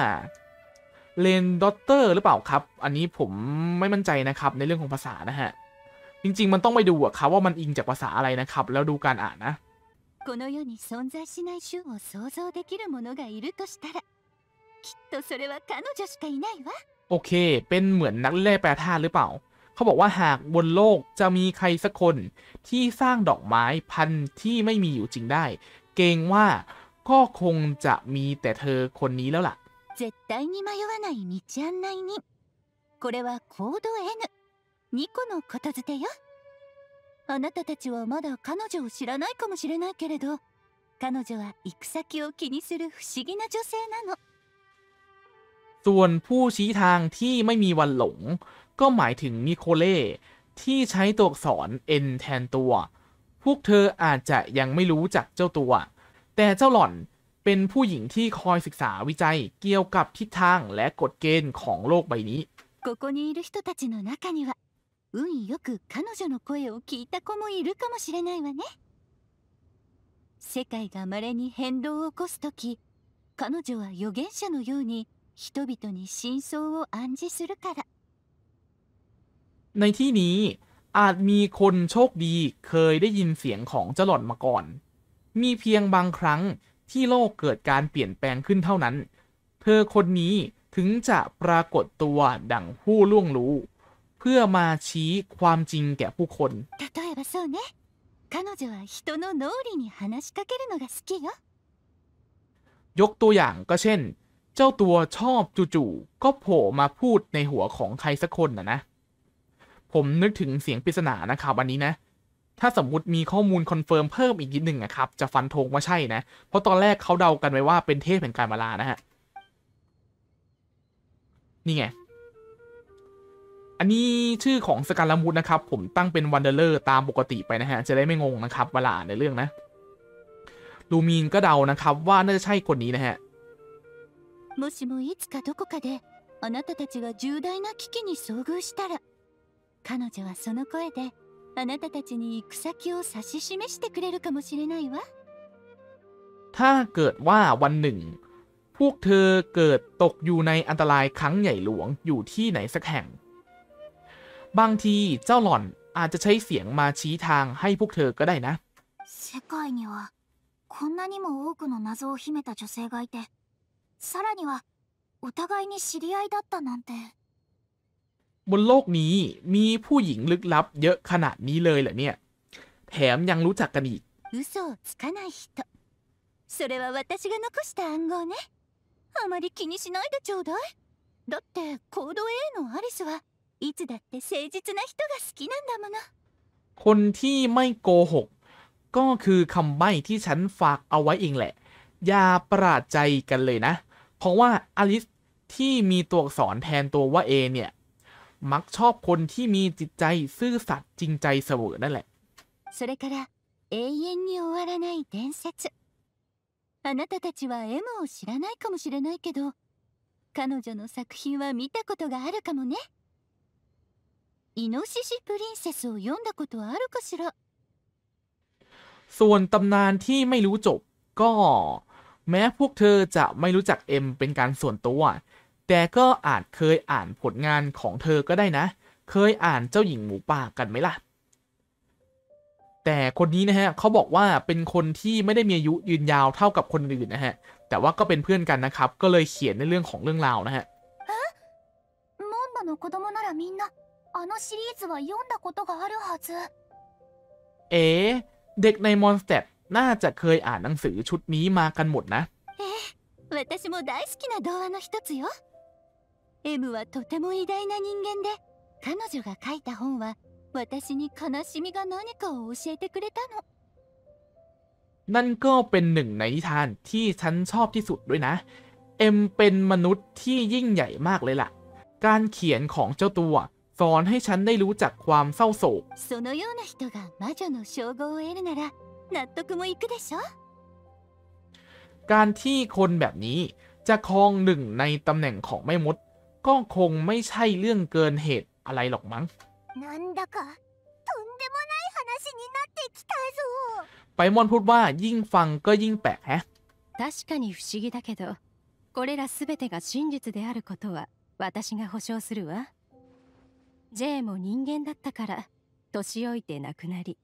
เลนดอตเตอร์หรือเปล่าครับอันนี้ผมไม่มั่นใจนะครับในเรื่องของภาษานะฮะจริงๆมันต้องไปดูครับว่ามันอิงจากภาษาอะไรนะครับแล้วดูการอ่านนะ。この世に存在しない種を想像できるものがいるとしたらきっとそれは彼女しかいないわ。โอเคเป็นเหมือนนักเล่แปรธาตุหรือเปล่าเขาบอกว่าหากบนโลกจะมีใครสักคนที่สร้างดอกไม้พันธุ์ที่ไม่มีอยู่จริงได้เกรงว่าก็คงจะมีแต่เธอคนนี้แล้วล่ะ。絶対に迷わない道案内人、これはコード N、2個のことづてよ。あなたたちはまだ彼女を知らないかもしれないけれど、彼女は行く先を気にする不思議な女性なの。ส่วนผู้ชี้ทางที่ไม่มีวันหลงก็หมายถึงนิโคเล่ที่ใช้ตัวอักษร N แทนตัวพวกเธออาจจะยังไม่รู้จักเจ้าตัวแต่เจ้าหล่อนเป็นผู้หญิงที่คอยศึกษาวิจัยเกี่ยวกับทิศทางและกฎเกณฑ์ของโลกใบนี้ここにいる人たちの中には運よく彼女の声を聞いた子もいるかもしれないわね。世界が稀に変動を起こすとき、彼女は預言者のように人々に真相を暗示するから。ในที่นี้อาจมีคนโชคดีเคยได้ยินเสียงของเจ้าหล่อนมาก่อนมีเพียงบางครั้งที่โลกเกิดการเปลี่ยนแปลงขึ้นเท่านั้นเธอคนนี้ถึงจะปรากฏตัวดั่งผู้ล่วงรู้เพื่อมาชี้ความจริงแก่ผู้คน例えばそうね。彼女は人の脳裏に話しかけるのが好きよ。ยกตัวอย่างก็เช่นเจ้าตัวชอบจู่ๆก็โผล่มาพูดในหัวของใครสักคนนะผมนึกถึงเสียงปริศนานะครับอันนี้นะถ้าสมมุติมีข้อมูลคอนเฟิร์มเพิ่มอีกนิดหนึ่งนะครับจะฟันธงว่าใช่นะเพราะตอนแรกเขาเดากันไว้ว่าเป็นเทพแห่งการมาลานะฮะนี่ไงอันนี้ชื่อของสการมูธนะครับผมตั้งเป็นวันเดอร์ตามปกติไปนะฮะจะได้ไม่งงนะครับเวลาอ่านในเรื่องนะลูมีนก็เดานะครับว่าน่าจะใช่คนนี้นะฮะもしもいつかどこかであなたたちが重大な危機に遭遇したら彼女はその声であなたたちに行く先を指し示してくれるかもしれないわ。ถ้าเกิดว่าวันหนึ่งพวกเธอเกิดตกอยู่ในอันตรายครั้งใหญ่หลวงอยู่ที่ไหนสักแห่งบางทีเจ้าหล่อนอาจจะใช้เสียงมาชี้ทางให้พวกเธอก็ได้นะ世界にはこんなにも多くの謎を秘めた女性がいてさらにはお互いに知り合いだったなんてบนโลกนี้มีผู้หญิงลึกลับเยอะขนาดนี้เลยเหรอเนี่ยแถมยังรู้จักกันอีก嘘をつかない人それは私が残した暗号ねあまり気にしないでちょうだい。だってコード A のアリスはいつだって誠実な人が好きなんだもの。คนที่ไม่โกหกก็คือคำใบ้ที่ฉันฝากเอาไว้เองแหละอย่าประหลาดใจกันเลยนะเพราะว่าอลิสที่มีตัวอักษรแทนตัวว่า A เนี่ยมักชอบคนที่มีจิตใจซื่อสัตย์จริงใจเสมอนั่นแหละそれから永遠に終わらない伝説あなたたちは M を知らないかもしれないけど彼女の作品は見たことがあるかもねイノシシプリンセスを読んだことあるかしらส่วนตำนานที่ไม่รู้จบก็แม้พวกเธอจะไม่รู้จัก M เป็นการส่วนตัวแต่ก็อาจเคยอ่านผลงานของเธอก็ได้นะเคยอ่านเจ้าหญิงหมูป่ากันไหมล่ะแต่คนนี้นะฮะเขาบอกว่าเป็นคนที่ไม่ได้มีอายุยืนยาวเท่ากับคนอื่นนะฮะแต่ว่าก็เป็นเพื่อนกันนะครับก็เลยเขียนในเรื่องของเรื่องราวนะฮะมอนบะの子供ならみんなあのシリーズは読んだことがあるはずเอ๋เด็กในมอนสเตปน่าจะเคยอ่านหนังสือชุดนี้มากันหมดนะเอ๋私も大好きな童話の一つよM はとても偉大な人間で彼女が書いた本は私に悲しみが何かを教えてくれたのนั่นก็เป็นหนึ่งในนิทานที่ฉันชอบที่สุดด้วยนะเอ็มเป็นมนุษย์ที่ยิ่งใหญ่มากเลยล่ะการเขียนของเจ้าตัวสอนให้ฉันได้รู้จักความเศร้าโศกそのような人が魔女の称号を得るなら納得もいくでしょการที่คนแบบนี้จะครองหนึ่งในตำแหน่งของแม่มดก็คงไม่ใช่เรื่องเกินเหตุอะไรหรอกมั้งなんだかとんでもない話になってきたぞ。パイモンพูดว่ายิ่งฟังก็ยิ่งแปลกฮะ確かに不思議だけどこれらすべてが真実であることは私が保証するわ J も人間だったから年老いて亡くなり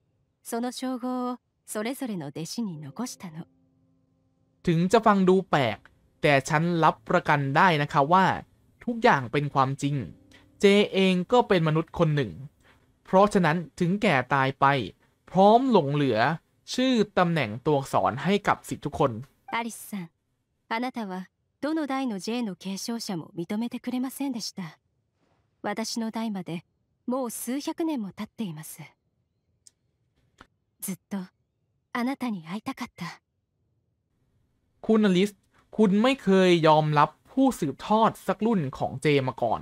その称号をそれぞれの弟子に残したのถึงจะฟังดูแปลกแต่ฉันรับประกันได้นะคะว่าทุกอย่างเป็นความจริงเจเองก็เป็นมนุษย์คนหนึ่งเพราะฉะนั้นถึงแก่ตายไปพร้อมหลงเหลือชื่อตำแหน่งตัวอักษรให้กับสิทธิทุกคนอลิสさんあなたはどの代の J の継承者も認めてくれませんでした私の代までもう数百年も経っていますずっとあなたに会いたかった。คุณอลิสคุณไม่เคยยอมรับผู้สืบทอดสักรุ่นของเจมาก่อน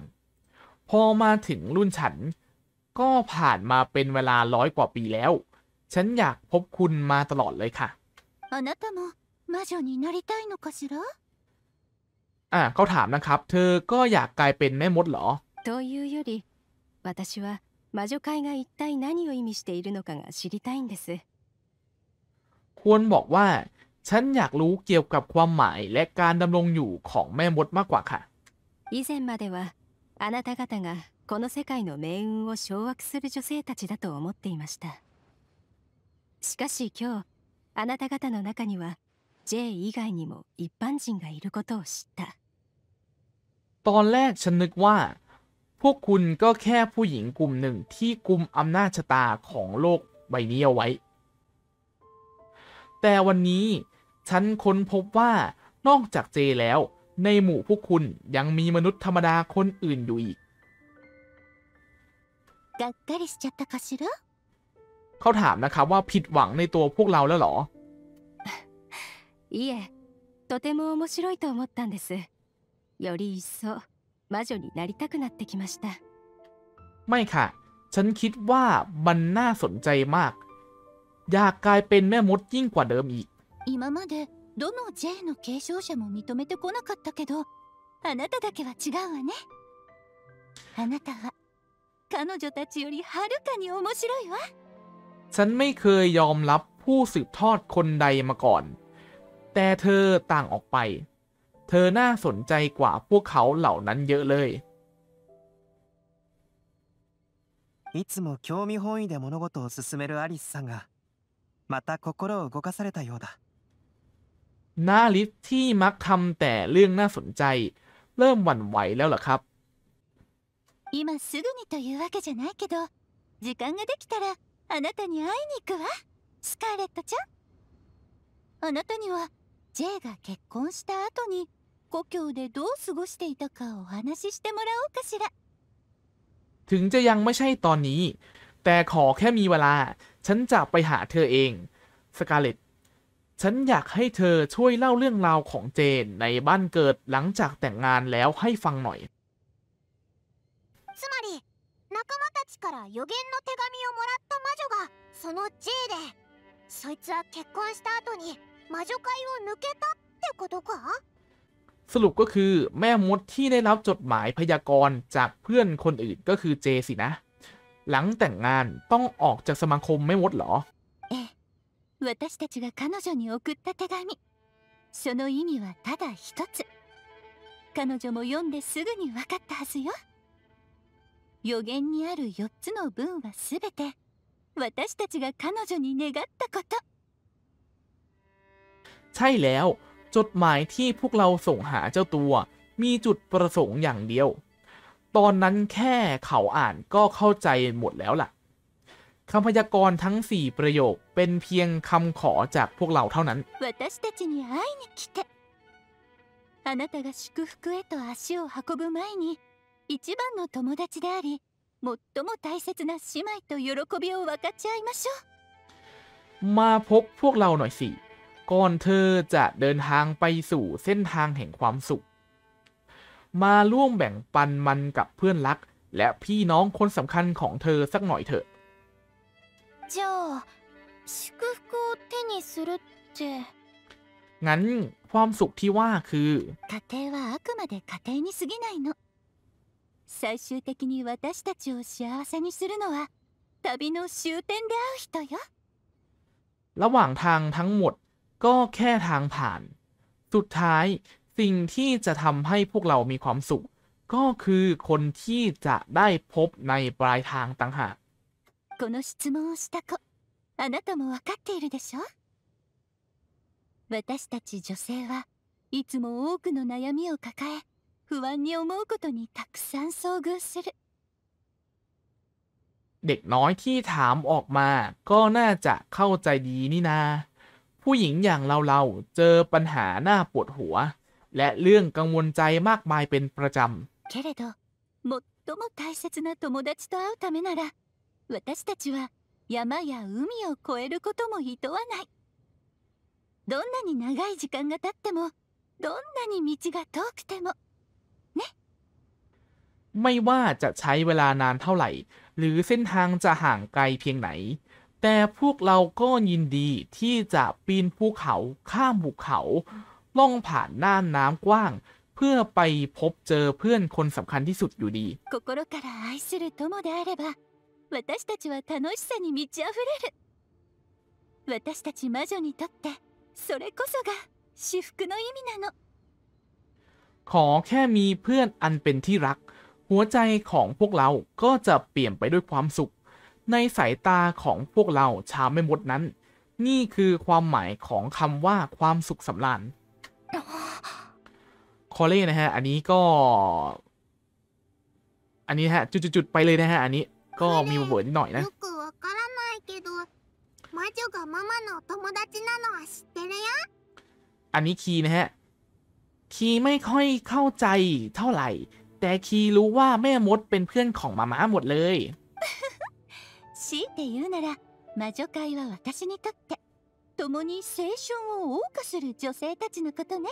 พอมาถึงรุ่นฉันก็ผ่านมาเป็นเวลา100 กว่าปีแล้วฉันอยากพบคุณมาตลอดเลยค่ะあなたも魔女になりたいのかしらเขาถามนะครับเธอก็อยากกลายเป็นแม่มดเหรอというより私は魔女界が一体何を意味しているのかが知りたいんですควรบอกว่าฉันอยากรู้เกี่ยวกับความหมายและการดำรงอยู่ของแม่มดมากกว่าค่ะ以前まではあなた方がこの世界の命運を掌握する女性たちだと思っていましたしかし今日あなた方の中には J 以外にも一般人がいることを知ったตอนแรกฉันนึกว่าพวกคุณก็แค่ผู้หญิงกลุ่มหนึ่งที่กุมอำนาจชะตาของโลกใบนี้เอาไว้แต่วันนี้ฉันค้นพบว่านอกจากเจแล้วในหมู่พวกคุณยังมีมนุษย์ธรรมดาคนอื่นอยู่อีกがっかりしちゃったかしらเขาถามนะครับว่าผิดหวังในตัวพวกเราแล้วหรอいえ、とても面白いと思ったんです。より一層魔女になりたくなってきました。ไม่ค่ะฉันคิดว่ามันน่าสนใจมากอยากกลายเป็นแม่มดยิ่งกว่าเดิมอีก今までどの J の継承者も認めてこなかったけど、あなただけは違うわね。あなたは彼女たちよりはるかに面白いわ。ฉันไม่เคยยอมรับผู้สืบทอดคนใดมาก่อนแต่เธอต่างออกไปเธอน่าสนใจกว่าพวกเขาเหล่านั้นเยอะเลยいつも興味本位で物事を進めるアリスさんがまた心を動かされたようだนาลิสที่มักทำแต่เรื่องน่าสนใจเริ่มหวั่นไหวแล้วเหรอครับ今すぐにというわけじゃないけど時間ができたらあなたに会いに行くわスカーレットちゃんあなたには J が結婚した後に故郷でどう過ごしていたかお話ししてもらおうかしらถึงจะยังไม่ใช่ตอนนี้แต่ขอแค่มีเวลาฉันจะไปหาเธอเองสกาเลตฉันอยากให้เธอช่วยเล่าเรื่องราวของเจนในบ้านเกิดหลังจากแต่งงานแล้วให้ฟังหน่อยつまり仲間たちから予言の手紙をもらった魔女がその J でそいつは結婚した後に魔女界を抜けたってことかสรุปก็คือแม่มดที่ได้รับจดหมายพยากรณ์จากเพื่อนคนอื่นก็คือ J สินะหลังแต่งงานต้องออกจากสมาคมแม่มดเหรอเอ๊ะเราたちが彼女に送った手紙その意味はただ一つ彼女も読んですぐに分かったはずよ予言にある4つの文はすべて私たちが彼女に願ったことใช่แล้วจดหมายที่พวกเราส่งหาเจ้าตัวมีจุดประสงค์อย่างเดียวตอนนั้นแค่เขาอ่านก็เข้าใจหมดแล้วล่ะคำพยากรณ์ทั้ง4 ประโยคเป็นเพียงคำขอจากพวกเราเท่านั้น私たちに会いに来てあなたが祝福へと足を運ぶ前に一番の友達であり最も大切な姉妹と喜びを分かち合いましょうมาพบพวกเราหน่อยสิก่อนเธอจะเดินทางไปสู่เส้นทางแห่งความสุขมาร่วมแบ่งปันมันกับเพื่อนรักและพี่น้องคนสำคัญของเธอสักหน่อยเถอะじゃあ祝福を手にするってงั้นความสุขที่ว่าคือ家庭はあくまで家庭に過ぎないの最終的に私たちを幸せにするのは旅の終点で会う人よระหว่างทางทั้งหมดก็แค่ทางผ่านสุดท้ายสิ่งที่จะทำให้พวกเรามีความสุขก็คือคนที่จะได้พบในปลายทางต่างหากこの質問をした子あなたも分かっているでしょ私たち女性はいつも多くの悩みを抱え不安に思うことにたくさん遭遇するเด็กน้อยที่ถามออกมาก็น่าจะเข้าใจดีนี่นาผู้หญิงอย่างเราเจอปัญหาหน้าปวดหัวและเรื่องกังวลใจมากมายเป็นประจำけれど最も大切な友達と会うためなら私たちは4山や海を越えることも厭わない。どんなに長い時間が経っても、どんなに道が遠くてもね。ไม่ว่าจะใช้เวลานานเท่าไหร่หรือเส้นทางจะห่างไกลเพียงไหนแต่พวกเราก็ยินดีที่จะปีนภูเขาข้ามภูเขาล่องผ่านน่านน้ำกว้างเพื่อไปพบเจอเพื่อนคนสำคัญที่สุดอยู่ดีขอแค่มีเพื่อนอันเป็นที่รักหัวใจของพวกเราก็จะเปลี่ยนไปด้วยความสุขในสายตาของพวกเราชาวแม่มดนั้นนี่คือความหมายของคำว่าความสุขสำราญคอเล่นะฮะอันนี้ก็อันนี้ฮะจุดๆไปเลยนะฮะอันนี้ก็มีเวิร์ดนิดหน่อยนะอันนี้คีนะฮะคีไม่ค่อยเข้าใจเท่าไหร่แต่คีรู้ว่าแม่มดเป็นเพื่อนของมาม่าหมดเลย強いて言うなら魔女界は私にとって共に青春を謳歌する女性たちのことね。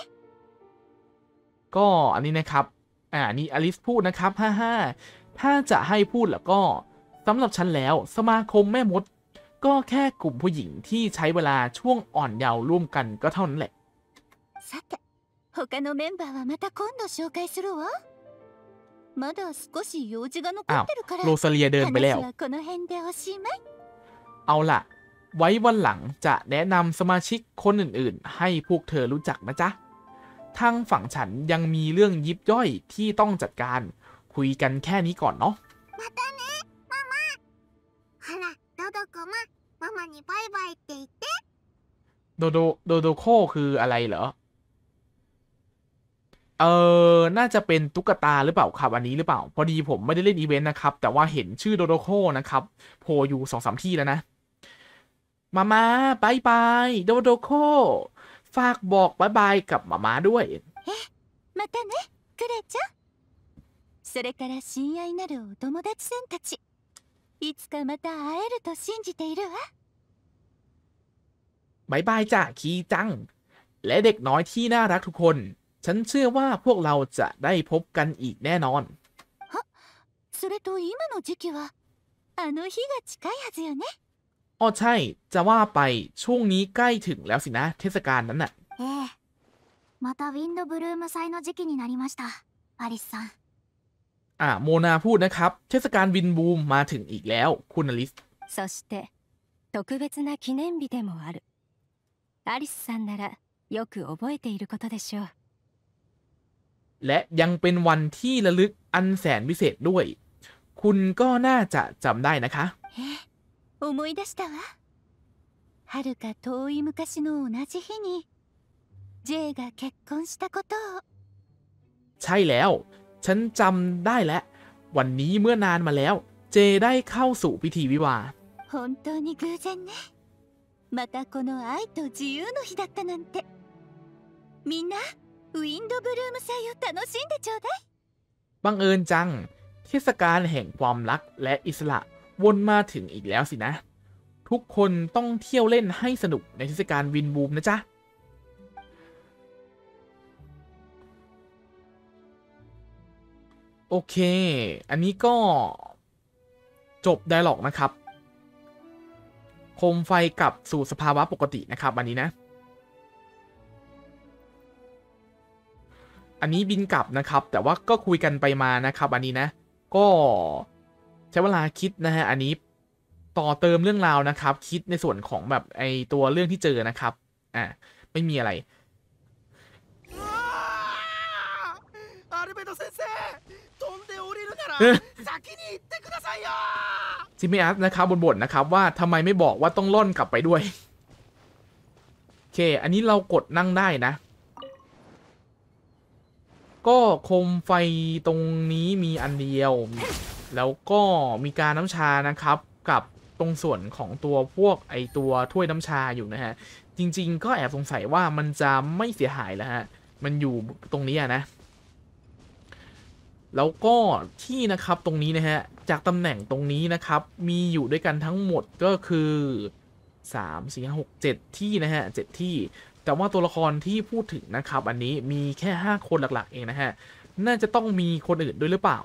ก็อันนี้นะครับอันนี้อลิซพูดนะครับ55ถ้าจะให้พูดแล้วก็สำหรับฉันแล้วสมาคมแม่มดก็แค่กลุ่มผู้หญิงที่ใช้เวลาช่วงอ่อนเยาว์ร่วมกันก็เท่านั้นแหละさて他のメンバーはまた今度紹介するわまだ少し用事が残ってるから。โรซาเลียเดินไปแล้วเอาล่ะไว้วันหลังจะแนะนำสมาชิกคนอื่นๆให้พวกเธอรู้จักนะจ๊ะทางฝั่งฉันยังมีเรื่องยิบย่อยที่ต้องจัดการคุยกันแค่นี้ก่อนเนาะมาตาเนะมาม่าฮาระโดโดโกะมาม่าにバイバイって言ってโดโดโคคืออะไรเหรอน่าจะเป็นตุ๊กตาหรือเปล่าครับอันนี้หรือเปล่าพอดีผมไม่ได้เล่นอีเวนต์นะครับแต่ว่าเห็นชื่อโดโดโคนะครับโผล่อยู่ 2-3 ที่แล้วนะมาม่าบายบายโดโดโคฝากบอกบายบายกับมาม่าด้วยเอ๊ะมาตาเนะคุเรจังそれから親愛なるお友達さんたちいつかまた会えると信じているわบายบายจ้ะคีจังและเด็กน้อยที่น่ารักทุกคนฉันเชื่อว่าพวกเราจะได้พบกันอีกแน่นอนそれと今の時期はあの日が近いはずよねอ๋อใช่จะว่าไปช่วงนี้ใกล้ถึงแล้วสินะเทศกาลนั้นน่ะเอ๊ะまたウィンドブルーム祭の時期になりましたアリスさんโมนาพูดนะครับเทศกาลวินบูมมาถึงอีกแล้วคุณอลิสそして特別な記念日でもあるアリスさんならよく覚えていることでしょうและยังเป็นวันที่ระลึกอันแสนพิเศษด้วยคุณก็น่าจะจำได้นะคะ思い出したわはるか遠い昔の同じ日に J が結婚したことをใช่แล้วฉันจำได้แล้ววันนี้เมื่อนานมาแล้วเจได้เข้าสู่พิธีวิวา本当に偶然ねまたこの愛と自由の日だったなんてみんなウィンドブルーム祭を楽しんでちょうだいบังเอิญจังเทศกาลแห่งความรักและอิสระวนมาถึงอีกแล้วสินะทุกคนต้องเที่ยวเล่นให้สนุกในเทศกาลวินบูมนะจ๊ะโอเคอันนี้ก็จบไดร็อกนะครับโคมไฟกลับสู่สภาวะปกตินะครับอันนี้นะอันนี้บินกลับนะครับแต่ว่าก็คุยกันไปมานะครับอันนี้นะก็ใช้เวลาคิดนะฮะอันนี้ต่อเติมเรื่องราวนะครับคิดในส่วนของแบบไอตัวเรื่องที่เจอนะครับไม่มีอะไรจิมิอัสนะครับบนบทนะครับว่าทำไมไม่บอกว่าต้องล่อนกลับไปด้วยโอเคอันนี้เรากดนั่งได้นะก็โคมไฟตรงนี้มีอันเดียวแล้วก็มีการน้ำชานะครับกับตรงส่วนของตัวพวกไอตัวถ้วยน้ำชาอยู่นะฮะจริงๆก็แอบสงสัยว่ามันจะไม่เสียหายแล้วฮะมันอยู่ตรงนี้นะ แล้วก็ที่นะครับตรงนี้นะฮะจากตำแหน่งตรงนี้นะครับมีอยู่ด้วยกันทั้งหมดก็คือ3 4 5 6 7ที่นะฮะ7ที่แต่ว่าตัวละครที่พูดถึงนะครับอันนี้มีแค่5คนหลักๆเองนะฮะน่าจะต้องมีคนอื่นด้วยหรือเปล่า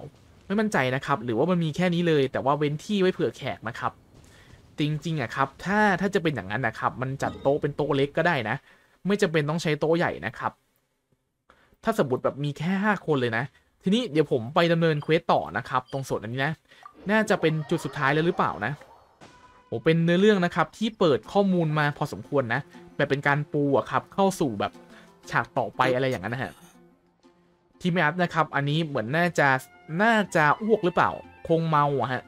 ไม่มั่นใจนะครับหรือว่ามันมีแค่นี้เลยแต่ว่าเว้นที่ไว้เผื่อแขกนะครับจริงๆอะครับถ้าจะเป็นอย่างนั้นนะครับมันจัดโต๊ะเป็นโต๊ะเล็กก็ได้นะไม่จำเป็นต้องใช้โต๊ะใหญ่นะครับถ้าสมมติแบบมีแค่5คนเลยนะทีนี้เดี๋ยวผมไปดำเนินเควสต่อนะครับตรงส่วนอันนี้นะน่าจะเป็นจุดสุดท้ายแล้วหรือเปล่านะโอ้เป็นเนื้อเรื่องนะครับที่เปิดข้อมูลมาพอสมควรนะแบบเป็นการปูอะครับเข้าสู่แบบฉากต่อไปอะไรอย่างนั้นนะฮะทีมแอปนะครับอันนี้เหมือนน่าจะอ้วกหรือเปล่าคงเมาอะฮะ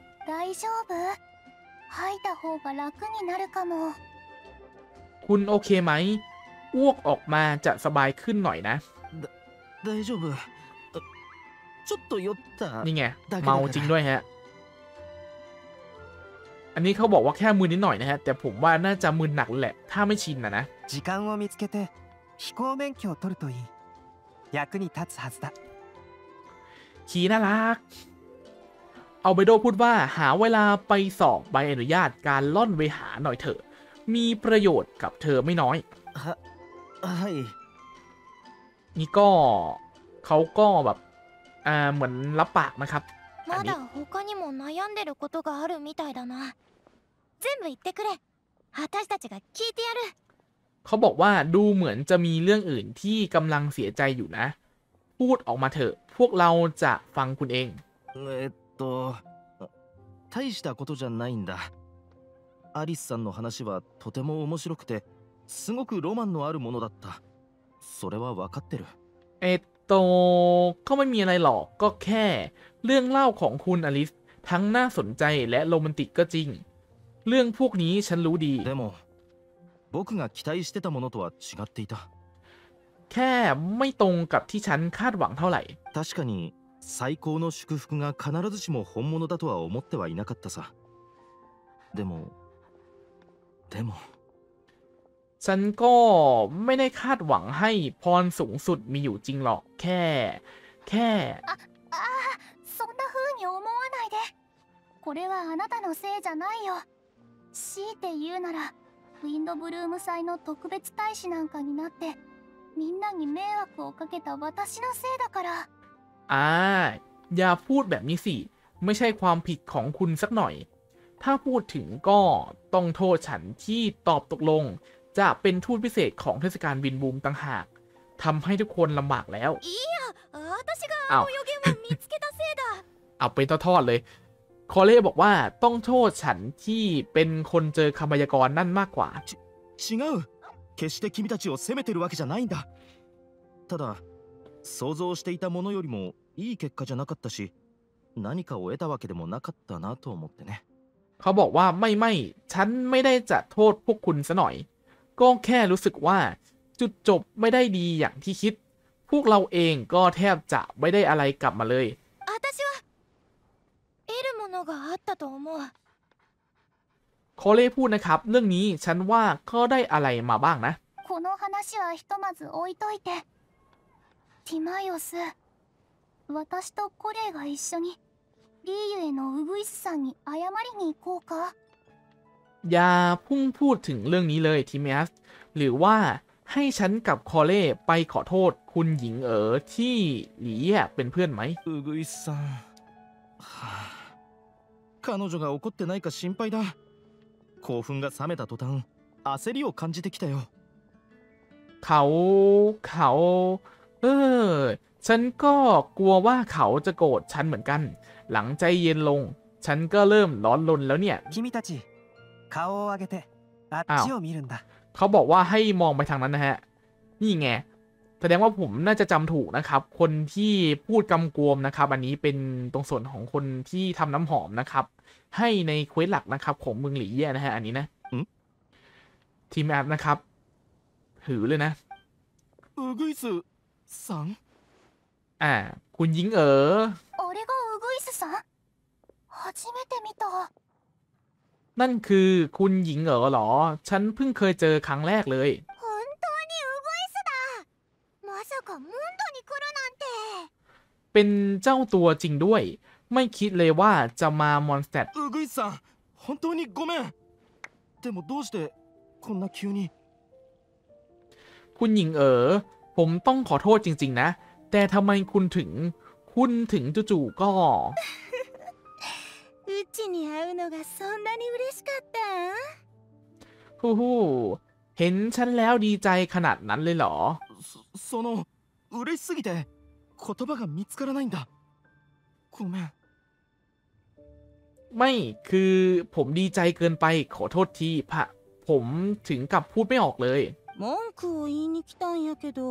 คุณโอเคไหมอ้วกออกมาจะสบายขึ้นหน่อยนะนี่ไงเมาจริงด้วยฮะอันนี้เขาบอกว่าแค่มือนิดหน่อยนะฮะแต่ผมว่าน่าจะมือหนักแหละถ้าไม่ชินนะขี่น่ารักเอาไปโดพูดว่าหาเวลาไปสอบใบอนุญาตการล่อนเวหาหน่อยเถอะมีประโยชน์กับเธอไม่น้อยนี่ก็เขาก็แบบเหมือนรับปากนะครับอันนี้เขาบอกว่าดูเหมือนจะมีเรื่องอื่นที่กำลังเสียใจอยู่นะพูดออกมาเถอะพวกเราจะฟังคุณเองアリスさんの話はとても面白くてすごくロマンのあるものだったそれは分かってるก็ไม่มีอะไรหรอกก็แค่เรื่องเล่าของคุณอลิสทั้งน่าสนใจและโรแมนติกก็จริงเรื่องพวกนี้ฉันรู้ดีแค่ไม่ตรงกับที่ฉันคาดหวังเท่าไหร่ฉันก็ไม่ได้คาดหวังให้พรสูงสุดมีอยู่จริงหรอกแค่อย่าพูดแบบนี้สิไม่ใช่ความผิดของคุณสักหน่อยถ้าพูดถึงก็ต้องโทษฉันที่ตอบตกลงจะเป็นทูตพิเศษของเทศกาลวินบูมต่างหากทำให้ทุกคนลำบากแล้วเอาไปทอดเลยคอเล่บอกว่าต้องโทษฉันที่เป็นคนเจอคำพยากรณ์นั่นมากกว่าเขาบอกว่าไม่ฉันไม่ได้จะโทษพวกคุณซะหน่อยก็แค่รู้สึกว่าจุดจบไม่ได้ดีอย่างที่คิดพวกเราเองก็แทบจะไม่ได้อะไรกลับมาเลยโคเล่พูดนะครับเรื่องนี้ฉันว่าก็ได้อะไรมาบ้างนะอย่าพุ่งพูดถึงเรื่องนี้เลยทิเมอัสหรือว่าให้ฉันกับคอเล่ไปขอโทษคุณหญิงที่หลีแย่เป็นเพื่อนไหมเขาฉันก็กลัวว่าเขาจะโกรธฉันเหมือนกันหลังใจเย็นลงฉันก็เริ่มร้อนรนแล้วเนี่ยเขาบอกว่าให้มองไปทางนั้นนะฮะนี่ไงแสดงว่าผมน่าจะจำถูกนะครับคนที่พูดกำกวมนะครับอันนี้เป็นตรงส่วนของคนที่ทำน้ำหอมนะครับให้ในเควสหลักนะครับของเมืองหลีเย่นะฮะอันนี้นะทีมแอดนะครับหือเลยนะคุณยิงนั่นคือคุณหญิงเหรอฉันเพิ่งเคยเจอครั้งแรกเลย เป็นเจ้าตัวจริงด้วยไม่คิดเลยว่าจะมามอนสเตดอุกุยซัง本当にごめんでもどうしてこんな急にคุณหญิงผมต้องขอโทษจริงๆนะแต่ทำไมคุณถึงจู่ๆก็うちに会うのがそんなに嬉しかったฮู้เห็นฉันแล้วดีใจขนาดนั้นเลยเหรอその嬉しすぎて言葉が見つからないんだごめんไม่คือผมดีใจเกินไปขอโทษทีพะผมถึงกับพูดไม่ออกเลย文句を言いに来たんやけど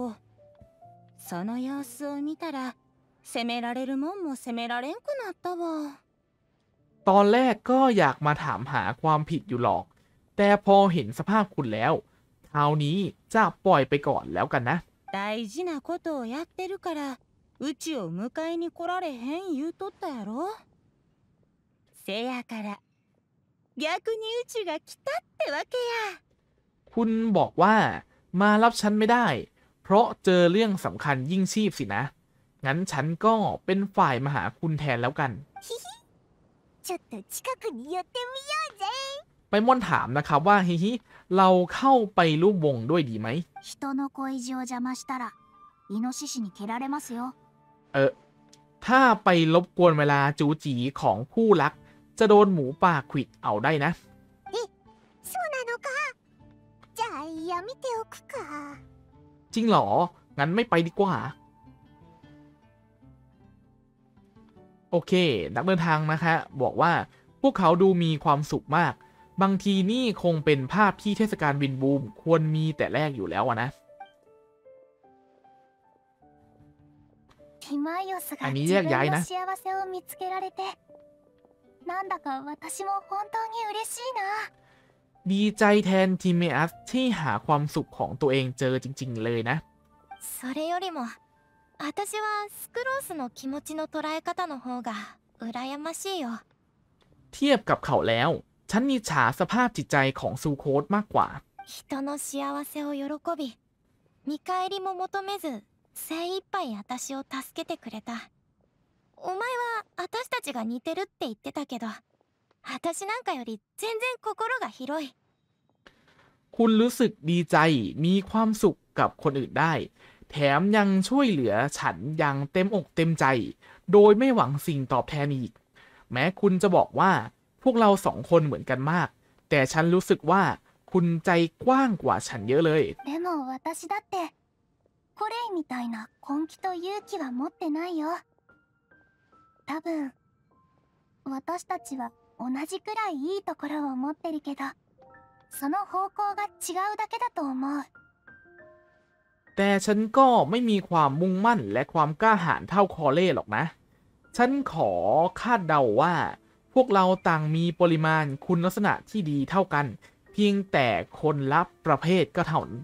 その様子を見たら責められるもんも責められんくなったわตอนแรกก็อยากมาถามหาความผิดอยู่หรอกแต่พอเห็นสภาพคุณแล้วคราวนี้จะปล่อยไปก่อนแล้วกันนะ大事なことをやってるからうちを迎えに来られへん言うとったやろせやから逆にうちが来たってわけやคุณบอกว่ามารับฉันไม่ได้เพราะเจอเรื่องสำคัญยิ่งชีพสินะงั้นฉันก็เป็นฝ่ายมาหาคุณแทนแล้วกันちょっと近くに寄ってみようぜไปม่อนถามนะครับว่าฮิเราเข้าไปรูปวงด้วยดีไหมถ้าไปรบกวนเวลาจูจีของคู่รักจะโดนหมูป่าขวิดเอาได้นะจริงเหรองั้นไม่ไปดีกว่าโอเคนักเดินทางนะคะบอกว่าพวกเขาดูมีความสุขมากบางทีนี่คงเป็นภาพที่เทศกาลวินบูมควรมีแต่แรกอยู่แล้วนะอันนี้แยกย้ายนะดีใจแทนทิเมอัสที่หาความสุขของตัวเองเจอจริงๆเลยนะเทียบกับเขาแล้วฉันนิจฉาสภาพจิตใจของซูโคสมากกว่าคุณรู้สึกดีใจมีความสุขกับคนอื่นได้แถมยังช่วยเหลือฉันอย่างเต็มอกเต็มใจโดยไม่หวังสิ่งตอบแทนอีกแม้คุณจะบอกว่าพวกเราสองคนเหมือนกันมากแต่ฉันรู้สึกว่าคุณใจกว้างกว่าฉันเยอะเลยแต่ฉันก็ไม่มีความมุ่งมั่นและความกล้าหาญเท่าคอเล่หรอกนะฉันขอคาดเดาว่าพวกเราต่างมีปริมาณคุณลักษณะที่ดีเท่ากันเพียงแต่คนละประเภทก็เท่านั้น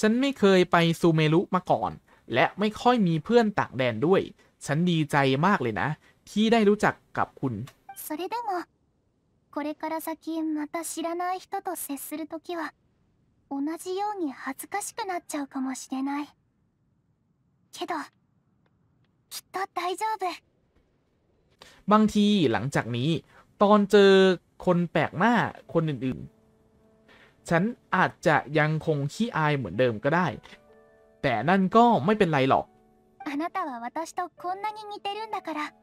ฉันไม่เคยไปซูเมรุมาก่อนและไม่ค่อยมีเพื่อนต่างแดนด้วยฉันดีใจมากเลยนะที่ได้รู้จักกับคุณこれから先また知らない人と接するときは同じように恥ずかしくなっちゃうかもしれないけどきっと大丈夫บางทีหลังจากนี้ตอนเจอคนแปลกหน้าคนอื่นๆฉันอาจจะยังคงขี้อายเหมือนเดิมก็ได้แต่นั่นก็ไม่เป็นไรหรอกあなたは私とこんなに似てるんだから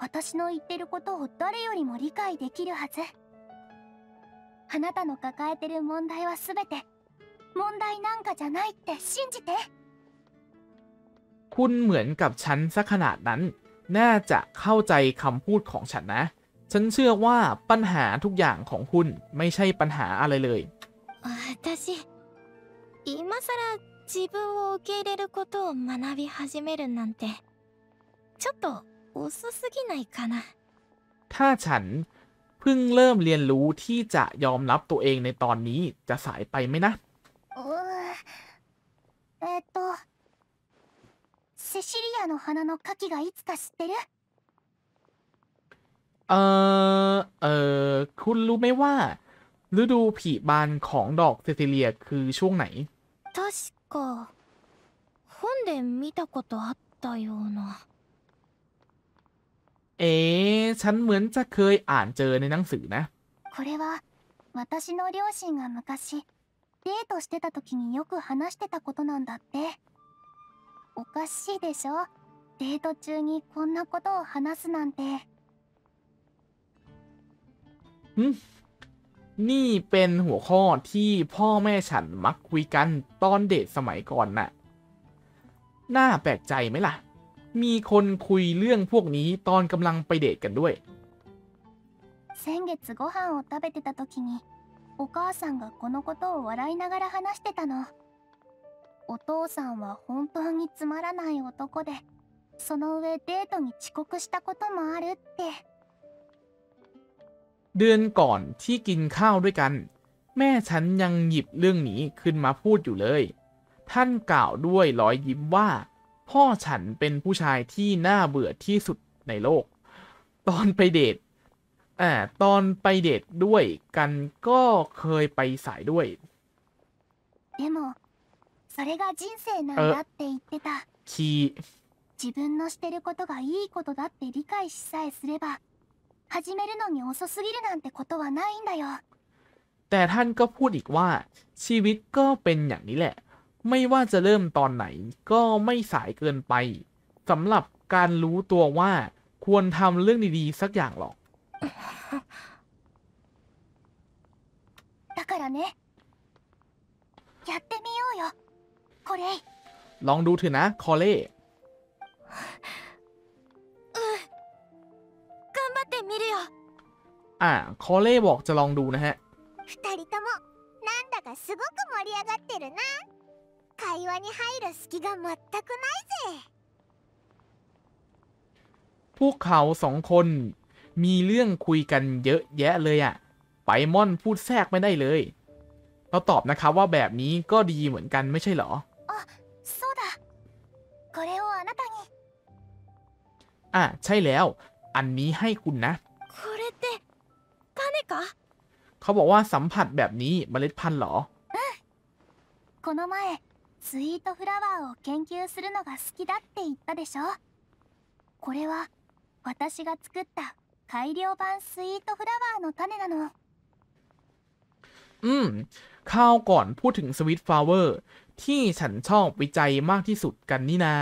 私の言ってることを誰よりも理解できるはずあなたの抱えてる問題はすべて問題なんかじゃないって信じてคุณเหมือนกับฉันซะขนาดนั้นน่าจะเข้าใจคำพูดของฉันนะฉันเชื่อว่าปัญหาทุกอย่างของคุณไม่ใช่ปัญหาอะไรเลย私今更自分を受け入れることを学び始めるなんてちょっとถ้าฉันเพิ่งเริ่มเรียนรู้ที่จะยอมรับตัวเองในตอนนี้จะสายไปไหมนะ เออคุณรู้ไหมว่าฤดูผลิบานของดอกเซซิเลียคือช่วงไหน確か本で見たことあったようなเอ๋ฉันเหมือนจะเคยอ่านเจอในหนังสือนะこれは私の両親が昔デートしてた時によく話してたことなんだっておかしいでしょデート中にこんなことを話すなんてนี่เป็นหัวข้อที่พ่อแม่ฉันมักคุยกันตอนเดทสมัยก่อนน่ะน่าแปลกใจไหมล่ะมีคนคุยเรื่องพวกนี้ตอนกำลังไปเดทกันด้วย先月ご飯を食べてた時にお母さんがこのことを笑いながら話してたのお父さんは本当につまらない男でその上デートに遅刻したこともあるってเดือนก่อนที่กินข้าวด้วยกันแม่ฉันยังหยิบเรื่องนี้ขึ้นมาพูดอยู่เลยท่านกล่าวด้วยรอยยิ้มว่าพ่อฉันเป็นผู้ชายที่น่าเบื่อที่สุดในโลกตอนไปเดทด้วยกันก็เคยไปสายด้วยでもそれが人生なんだって言ってた自分のしてることがいいことだって理解しさえすれば始めるのに遅すぎるなんてことはないんだよแต่ท่านก็พูดอีกว่าชีวิตก็เป็นอย่างนี้แหละไม่ว่าจะเริ่มตอนไหนก็ไม่สายเกินไปสำหรับการรู้ตัวว่าควรทำเรื่องดีๆสักอย่างหรอกだからねやってみようよこれลองดูเถอะนะคอเล่คอเล่บอกจะลองดูนะฮะพวกเขาสองคนมีเรื่องคุยกันเยอะแยะเลยอะไปม่อนพูดแทรกไม่ได้เลยเราตอบนะคะว่าแบบนี้ก็ดีเหมือนกันไม่ใช่เหรอใช่แล้วอันนี้ให้คุณนะเขาบอกว่าสัมผัสแบบนี้เมล็ดพันธุ์เหรอこの前スイートフラワーを研究するのが好きだって言ったでしょこれは私が作った改良版スイートフラワーの種なのข้าวก่อนพูดถึงสวีทฟลาเวอร์ที่ฉันชอบวิจัยมากที่สุดกันนี่นา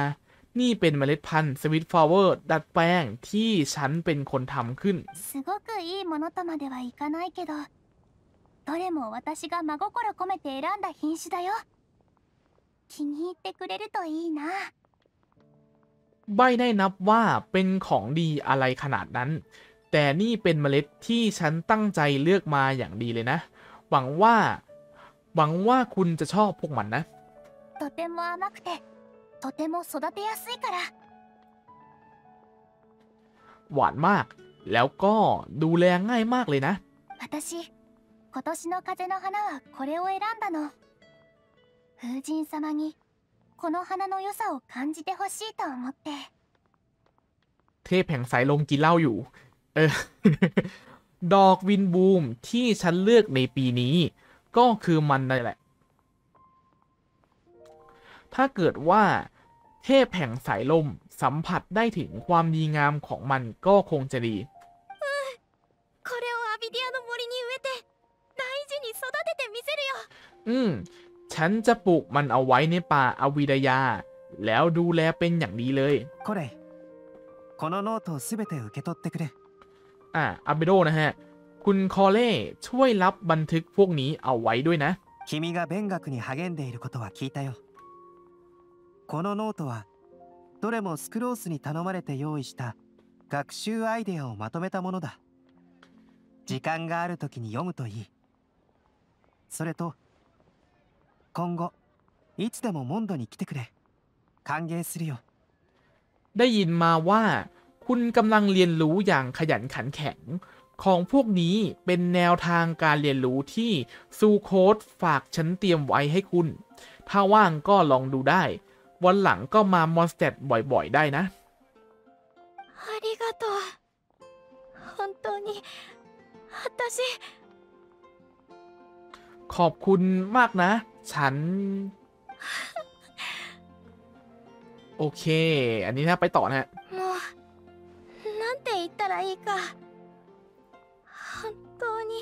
นี่เป็นเมล็ดพันธุ์สวิตฟลาเวอร์ดัดแปลงที่ฉันเป็นคนทำขึ้นใบ้ได้นับว่าเป็นของดีอะไรขนาดนั้นแต่นี่เป็นเมล็ดที่ฉันตั้งใจเลือกมาอย่างดีเลยนะหวังว่าคุณจะชอบพวกมันนะหวานมากแล้วก็ดูแลง่ายมากเลยนะเทพแห่งสายลมกินเหล้าอยู่ดอกวินบูมที่ฉันเลือกในปีนี้ก็คือมันนั่นแหละถ้าเกิดว่าเทพแห่งสายลมสัมผัสได้ถึงความดีงามของมันก็คงจะดีฉันจะปลูกมันเอาไว้ในป่าอวิดายาแล้วดูแลเป็นอย่างดีเลยอาเบโดนะฮะคุณคอเล่ช่วยรับบันทึกพวกนี้เอาไว้ด้วยนะこのノートはどれもスクロースに頼まれて用意した学習アイデアをまとめたものだ時間があるときに読むといいそれと今後いつでもモンドに来てくれ歓迎するよได้ยินมาว่าคุณกำลังเรียนรู้อย่างขยันขันแข็งของพวกนี้เป็นแนวทางการเรียนรู้ที่ซูโค้ดฝากฉันเตรียมไว้ให้คุณถ้าว่างก็ลองดูได้วันหลังก็มามอนสเตดบ่อยๆได้นะありがとう本当に私ขอบคุณมากนะฉันโอเคอันนี้นะไปต่อนะฮะなんて言ったらいいか本当に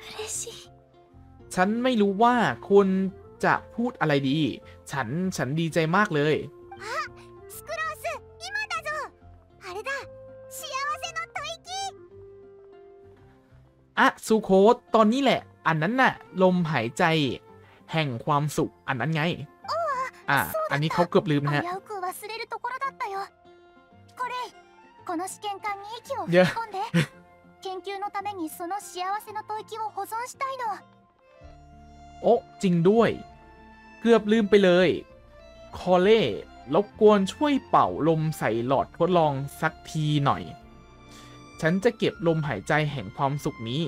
嬉しいฉันไม่รู้ว่าคุณจะพูดอะไรดีฉันดีใจมากเลยスクロース今だぞあれだ幸せの吐息อะซูโคตอนนี้แหละอันนั้นน่ะลมหายใจแห่งความสุขอันนั้นไงอันนี้เขาเกือบลืมนะฮะเยอะโอ้จริงด้วยเกือบลืมไปเลยคอเล่รบกวนช่วยเป่าลมใส่หลอดทดลองสักทีหน่อยฉันจะเก็บลมหายใจแห่งความสุขนี้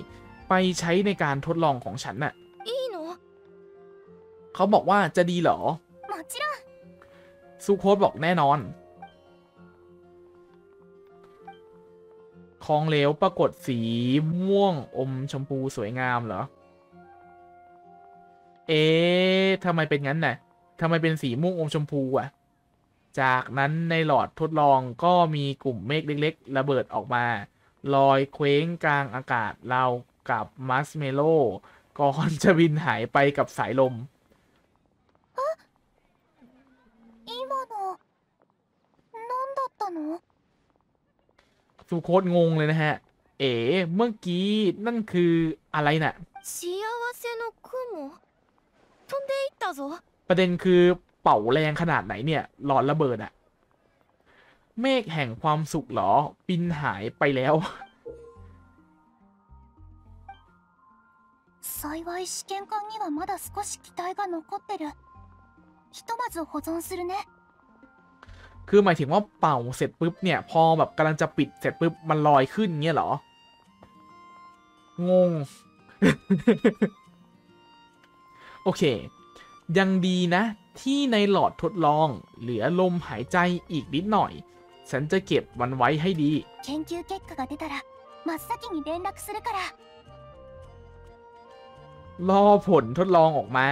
ไปใช้ในการทดลองของฉันน่ะเขาบอกว่าจะดีเหรอซูโคตบอกแน่นอนของเหลวปรากฏสีม่วงอมชมพูสวยงามเหรอเอ๊ะทำไมเป็นงั้นน่ะทำไมเป็นสีม่วงอมชมพูอ่ะจากนั้นในหลอดทดลองก็มีกลุ่มเมฆเล็กๆระเบิดออกมาลอยเคว้งกลางอากาศราวกับมัสเมโลก่อนจะบินหายไปกับสายลมซูโคตงงเลยนะฮะเอ๋เมื่อกี้นั่นคืออะไรน่ะประเด็นคือเป่าแรงขนาดไหนเนี่ยหลอดระเบิดอะเมฆแห่งความสุขหรอบินหายไปแล้วคือหมายถึงว่าเป่าเสร็จปุ๊บเนี่ยพอแบบกำลังจะปิดเสร็จปุ๊บมันลอยขึ้นเงี้ยเหรองง โอเคยังดีนะที่ในหลอดทดลองเหลือลมหายใจอีกนิดหน่อยฉันจะเก็บมันไว้ให้ดีรอผลทดลองออกมา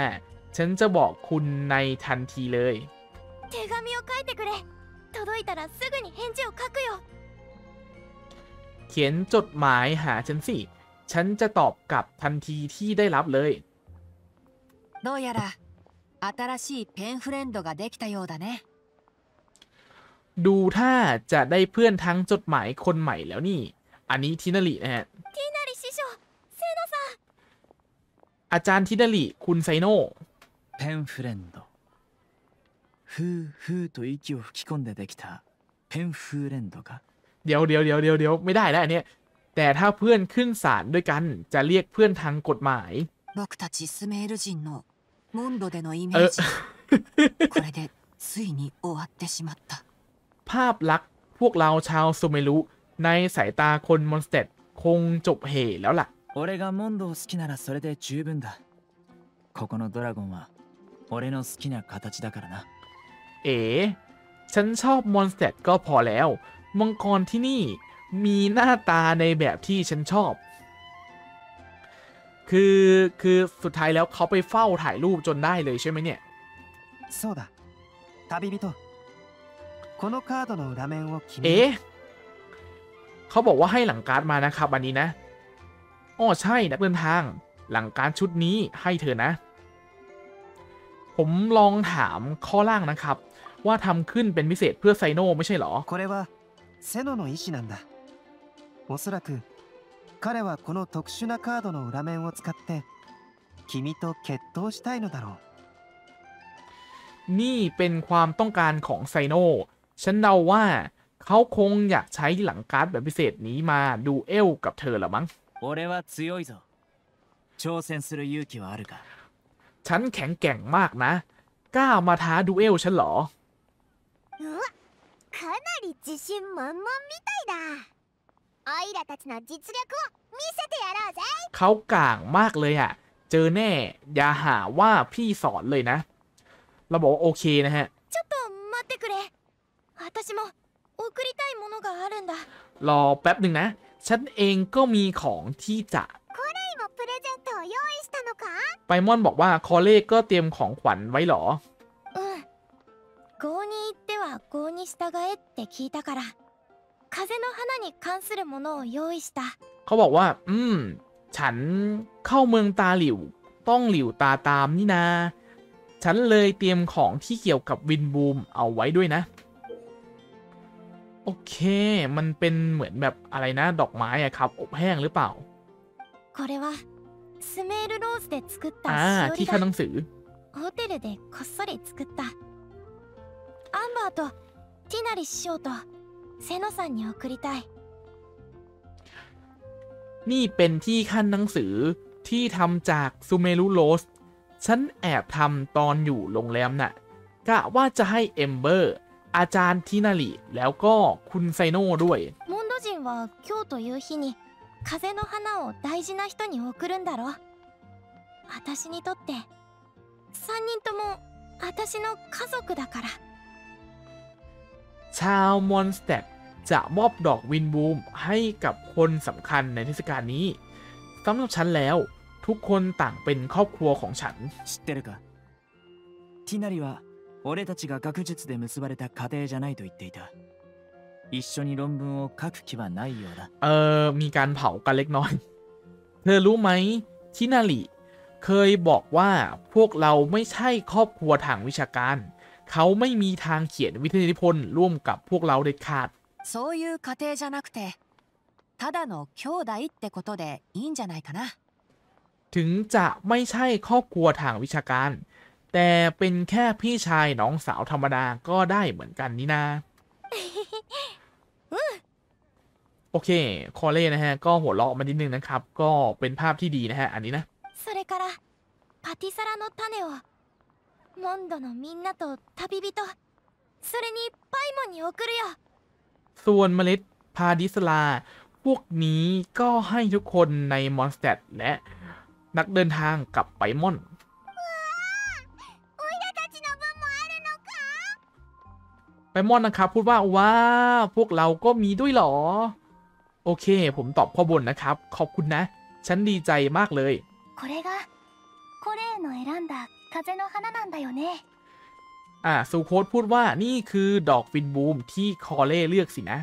ฉันจะบอกคุณในทันทีเลยเขียนจดหมายหาฉันสิฉันจะตอบกลับทันทีที่ได้รับเลยどうやら新しいペンフレンドができたようだねดูถ้าจะได้เพื่อนทั้งจดหมายคนใหม่แล้วนี่อันนี้ทินารินะฮะทินาริชิโชเซโนะซังอาจารย์ทินาริคุณไซโนะペンフレンドふうふうと息を吹き込んでできたペンフレンドがเดี๋ยวไม่ได้แล้วอันเนี้ยแต่ถ้าเพื่อนขึ้นศาลด้วยกันจะเรียกเพื่อนทางกฎหมาย僕たちスメール人のモンドでのイメージこれでついに終わってしまったภาพลักษณ์พวกเราชาวซูเมรุในสายตาคนมอนสเตดคงจบเหตุแล้วล่ะ俺がモンドを好きならそれで十分だここのドラゴンは俺の好きな形だからなเอ๋ฉันชอบมอนสเตดก็พอแล้วมังกรที่นี่มีหน้าตาในแบบที่ฉันชอบคือสุดท้ายแล้วเขาไปเฝ้าถ่ายรูปจนได้เลยใช่ไหมเนี่ยเอ๊ะเขาบอกว่าให้หลังการ์ดมานะครับอันนี้นะอ๋อใช่นักเดินทางหลังการ์ดชุดนี้ให้เธอนะผมลองถามข้อล่างนะครับว่าทำขึ้นเป็นพิเศษเพื่อไซโนะไม่ใช่หรอ彼はこの特殊なカードの裏面を使って君と決闘したいのだろうนี่เป็นความต้องการของไซโนะฉันเดาว่าเขาคงอยากใช้หลังการ์ดแบบพิเศษนี้มาดูเอลกับเธอละมั้งฉันแข็งแกร่งมากนะกล้ามาท้าดูเอลฉันเหรอかなり自信満々みたいだเขาก่างมากเลยอะเจอแน่อย่าหาว่าพี่สอนเลยนะเราบอกว่าโอเคนะฮะ รอแป๊บหนึ่งนะฉันเองก็มีของที่จะไปมอนบอกว่าคอเล่ก็เตรียมของขวัญไว้หรอเขาบอกว่าฉันเข้าเมืองตาหลิวต้องหลิวตาตามนี่นาฉันเลยเตรียมของที่เกี่ยวกับวินบูมเอาไว้ด้วยนะโอเคมันเป็นเหมือนแบบอะไรนะดอกไม้อะครับอบแห้งหรือเปล่าที่ขั้นหนังสือนี่เป็นที่ขั้นหนังสือที่ทำจากซูเมรุโรสฉันแอบทำตอนอยู่โรงแรมน่ะกะว่าจะให้เอมเบอร์อาจารย์ทินาริแล้วก็คุณไซโน่ด้วยมอนโดจินว่า今日という日に風の花を大事な人に贈るんだろ。私にとって3人とも私の家族だから。ชาวมอนสเตปจะมอบดอกวินบูมให้กับคนสำคัญในเทศกาลนี้สำหรับฉันแล้วทุกคนต่างเป็นครอบครัวของฉัน知ってるかティナリは俺たちが学術で結ばれた家庭じゃないと言っていた。一緒に論文を書く気はないようだ。มีการเผากันเล็กน้อยเธอรู้ไหมทินาริเคยบอกว่าพวกเราไม่ใช่ครอบครัวทางวิชาการเขาไม่มีทางเขียนวิทยานิพนธ์ร่วมกับพวกเราเด็ดขาดそういう家庭じゃなくてただの兄弟ってことでいいんじゃないかなถึงจะไม่ใช่ครอบครัวทางวิชาการแต่เป็นแค่พี่ชายน้องสาวธรรมดาก็ได้เหมือนกันนี่นาโอเคคอเล่นะฮะก็หัวเราะมานิดนึงนะครับก็เป็นภาพที่ดีนะฮะอันนี้นะส่วนเมล็ดพาดิสลาพวกนี้ก็ให้ทุกคนในมอนสเตดและนักเดินทางกับไปมอนไปมอนนะครับพูดว่าว้าพวกเราก็มีด้วยหรอโอเคผมตอบข้อบนนะครับขอบคุณนะฉันดีใจมากเลยซูโคดพูดว่านี่คือดอกวินบูมที่คอเล่เลือกสินะ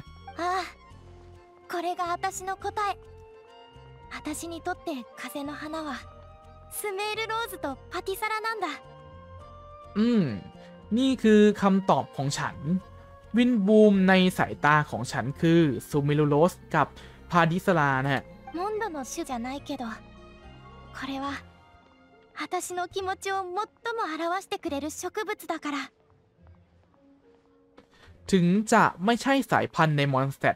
นี่คือคำตอบของฉันวินบูมในสายตาของฉันคือซูเมรุโรสกับพาดิสลานะฮะถึงจะไม่ใช่สายพันธุ์ในมอนสเตด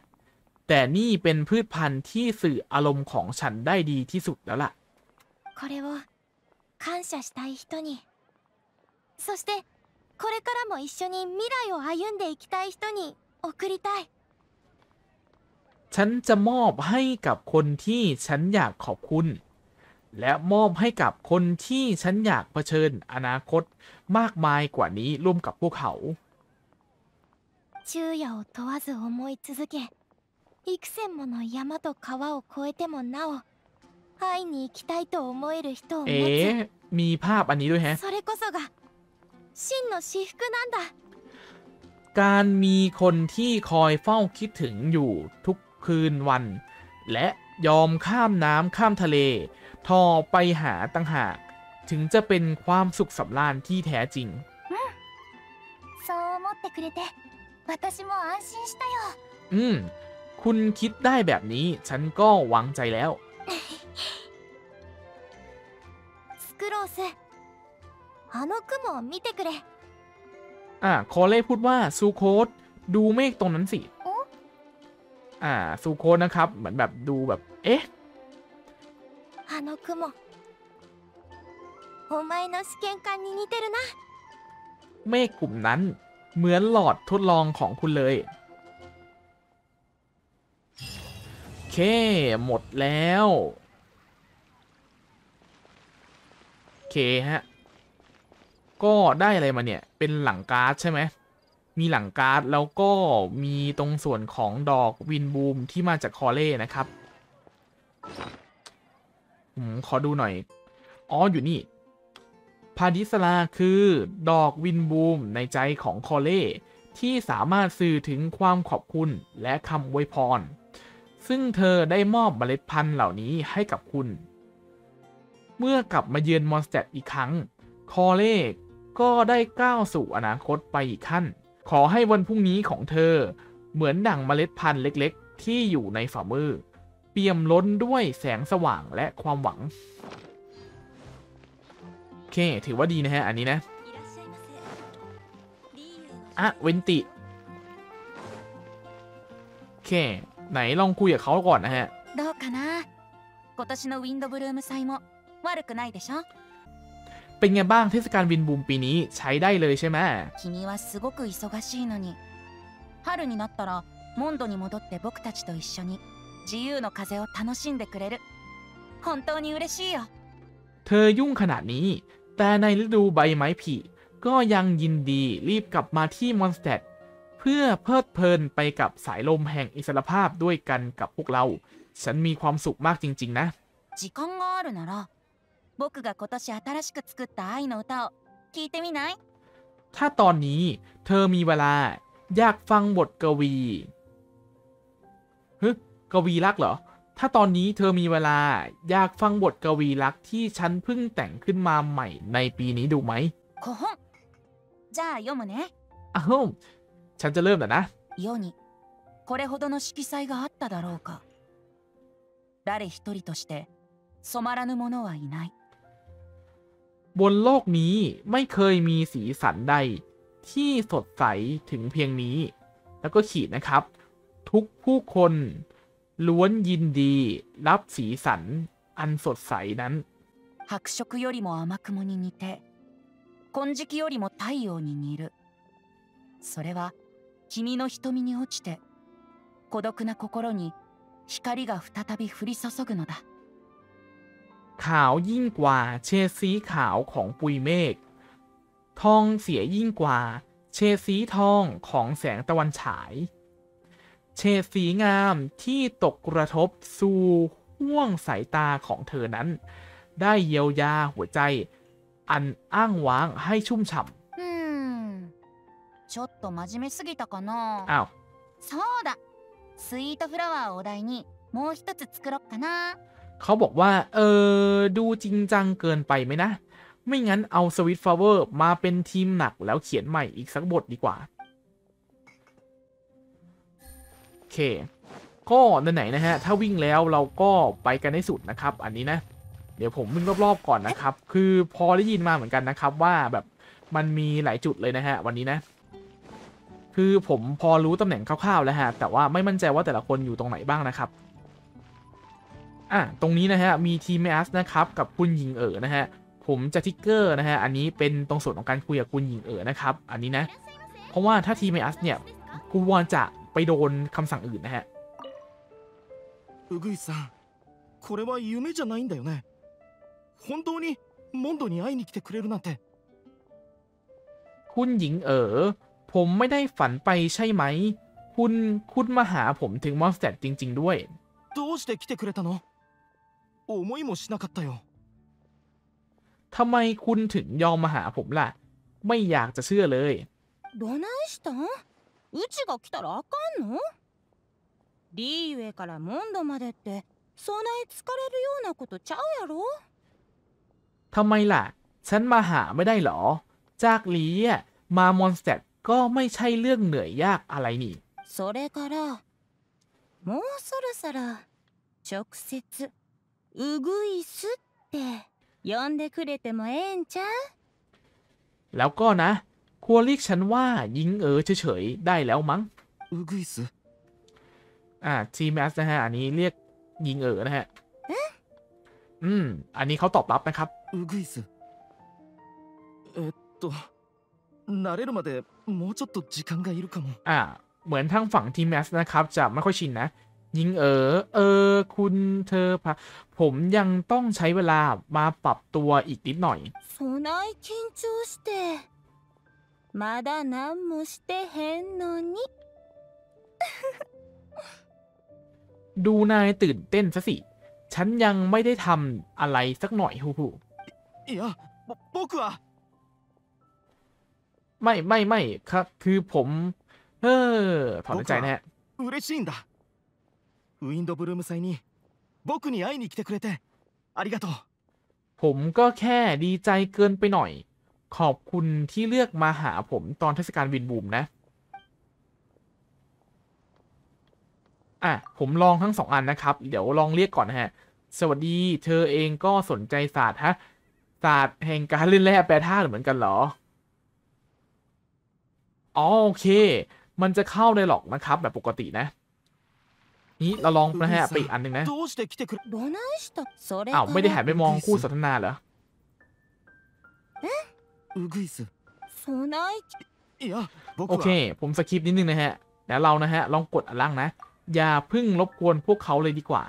แต่นี่เป็นพืชพันธุ์ที่สื่ออารมณ์ของฉันได้ดีที่สุดแล้วล่ะこれからも一緒に未来を歩んでいきたい人に贈りたいฉันจะมอบให้กับคนที่ฉันอยากขอบคุณและมอบให้กับคนที่ฉันอยากเผชิญอนาคตมากมายกว่านี้ร่วมกับพวกเขา昼夜を問わず思い続け幾千もの山と川を越えてもなお会いに行きたいと思える人を持つมีภาพอันนี้ด้วยฮะそれこそがการมีคนที่คอยเฝ้าคิดถึงอยู่ทุกคืนวันและยอมข้ามน้ำข้ามทะเลทอไปหาต่างหากถึงจะเป็นความสุขสำราญที่แท้จริงคุณคิดได้แบบนี้ฉันก็วางใจแล้วคอเล่พูดว่าซูโคดดูเมฆตรงนั้นสิซูโคดนะครับเหมือนแบบดูแบบเอ๊ะเมฆกลุ่มนั้นเหมือนหลอดทดลองของคุณเลยโอเคหมดแล้วโอเคฮะก็ได้อะไรมาเนี่ยเป็นหลังการ์ดใช่ไหม มีหลังการ์ดแล้วก็มีตรงส่วนของดอกวินบูมที่มาจากคอเล่นะครับขอดูหน่อยอ๋ออยู่นี่พาดิสลาคือดอกวินบูมในใจของคอเล่ที่สามารถสื่อถึงความขอบคุณและคำอวยพรซึ่งเธอได้มอบเมล็ดพันธุ์เหล่านี้ให้กับคุณเมื่อกลับมาเยือนมอนสเตอร์อีกครั้งคอเล่ก็ได้ก้าวสู่อนาคตไปอีกขั้นขอให้วันพรุ่งนี้ของเธอเหมือนดั่งเมล็ดพันธุ์เล็กๆที่อยู่ในฝ่ามือเปี่ยมล้นด้วยแสงสว่างและความหวังโอเคถือว่าดีนะฮะอันนี้นะอะเวนติโอเคไหนลองคุยกับเขาก่อนนะฮะเป็นไงบ้างเทศกาลวินบูมปีนี้ใช้ได้เลยใช่ไหมเธอยุ่งขนาดนี้แต่ในฤดูใบไม้ผลิก็ยังยินดีรีบกลับมาที่มอนสเตอร์เพื่อเพลิดเพลินไปกับสายลมแห่งอิสรภาพด้วยกันกับพวกเราฉันมีความสุขมากจริงๆนะถ้าตอนนี้เธอมีเวลาอยากฟังบทกวีกวีรักเหรอถ้าตอนนี้เธอมีเวลาอยากฟังบทกวีรักที่ฉันเพิ่งแต่งขึ้นมาใหม่ในปีนี้ดูไหมฉันจะเริ่มแล้วนะบนโลกนี้ไม่เคยมีสีสันใดที่สดใสถึงเพียงนี้แล้วก็ขีดนะครับทุกผู้คนล้วนยินดีรับสีสันอันสดใสนั้น金色よりも太陽に似る。それは君の瞳に落ちて孤独な心に光が再び降り注ぐのだ。ขาวยิ่งกว่าเฉดสีขาวของปุยเมฆทองเสียยิ่งกว่าเฉดสีทองของแสงตะวันฉายเฉดสีงามที่ตกกระทบสู่ห้วงสายตาของเธอนั้นได้เยียวยาหัวใจอันอ้างว้างให้ชุ่มฉ่ำอ้าวเขาบอกว่าดูจริงจังเกินไปไหมนะไม่งั้นเอาสวิตฟลาเวอร์มาเป็นทีมหนักแล้วเขียนใหม่อีกสักบทดีกว่าโอเคก็ไหนๆนะฮะถ้าวิ่งแล้วเราก็ไปกันให้สุดนะครับอันนี้นะเดี๋ยวผมวิ่งรอบๆก่อนนะครับคือพอได้ยินมาเหมือนกันนะครับว่าแบบมันมีหลายจุดเลยนะฮะวันนี้นะคือผมพอรู้ตำแหน่งคร่าวๆแล้วฮะแต่ว่าไม่มั่นใจว่าแต่ละคนอยู่ตรงไหนบ้างนะครับตรงนี้นะฮะมีทีมแมสนะครับกับคุณหญิงเอ๋อนะฮะผมจะทิกเกอร์นะฮะอันนี้เป็นตรงส่วนของการคุยกับคุณหญิงเอ๋อนะครับอันนี้นะเพราะว่าถ้าทีมแมสเนี่ยกูวอนจะไปโดนคำสั่งอื่นนะฮะうぐいさんこれは夢じゃないんだよね本当にモンドに会いに来てくれるなんてคุณหญิงเอ๋อผมไม่ได้ฝันไปใช่ไหมคุณมาหาผมถึงมอนสเตอร์จริงๆด้วยどうして来てくれたの思いもしなかったよทำไมคุณถึงยอมมาหาผมล่ะไม่อยากจะเชื่อเลยどないしたんうちが来たらあかんのリーゆえからモンドまでってそんなに疲れるようなことちゃうやろทำไมล่ะฉันมาหาไม่ได้หรอจากหลีมามอนสเตอร์ก็ไม่ใช่เรื่องเหนื่อยยากอะไรนี่それからもうそろそろ直接うぐいすって呼んでくれてもええんちゃうแล้วก็นะควรเรียกฉันว่าหญิงเอ๋อเฉยๆได้แล้วมั้งうぐいすทีมแอสนะฮะอันนี้เรียกหญิงเอ๋อนะฮะอันนี้เขาตอบรับนะครับうぐいす慣れるまでもうちょっと時間がいるかもเหมือนทางฝั่งทีมแมสนะครับจะไม่ค่อยชินนะยิงคุณเธอพะผมยังต้องใช้เวลามาปรับตัวอีกนิดหน่อยそない緊張してまだ何もしてへんのにดูนายตื่นเต้นซะสิฉันยังไม่ได้ทำอะไรสักหน่อยฮูฮูいや僕はไม่ครับคือผมถอนใจแน่嬉しいんだウィンドブルーム祭に僕に会いに来てくれてありがとうผมก็แค่ดีใจเกินไปหน่อยขอบคุณที่เลือกมาหาผมตอนเทศกาลวินบูมนะอ่ะผมลองทั้ง2 อันนะครับเดี๋ยวลองเรียกก่อนนะฮะสวัสดีเธอเองก็สนใจศาสตร์ฮะศาสตร์แห่งการเล่นแร่แปรธาตุเหมือนกันเหรออ๋อโอเคมันจะเข้าได้หรอกนะครับแบบปกตินะนี่เราลองนะฮะไปอีกอันหนึ่งนะอ้าวไม่ได้หันไปมองคู่สนทนาเหรอโอเคผมสกิปนิดนึงนะฮะแล้วเรานะฮะลองกดอันล่างนะอย่าพึ่งรบกวนพวกเขาเลยดีกว่า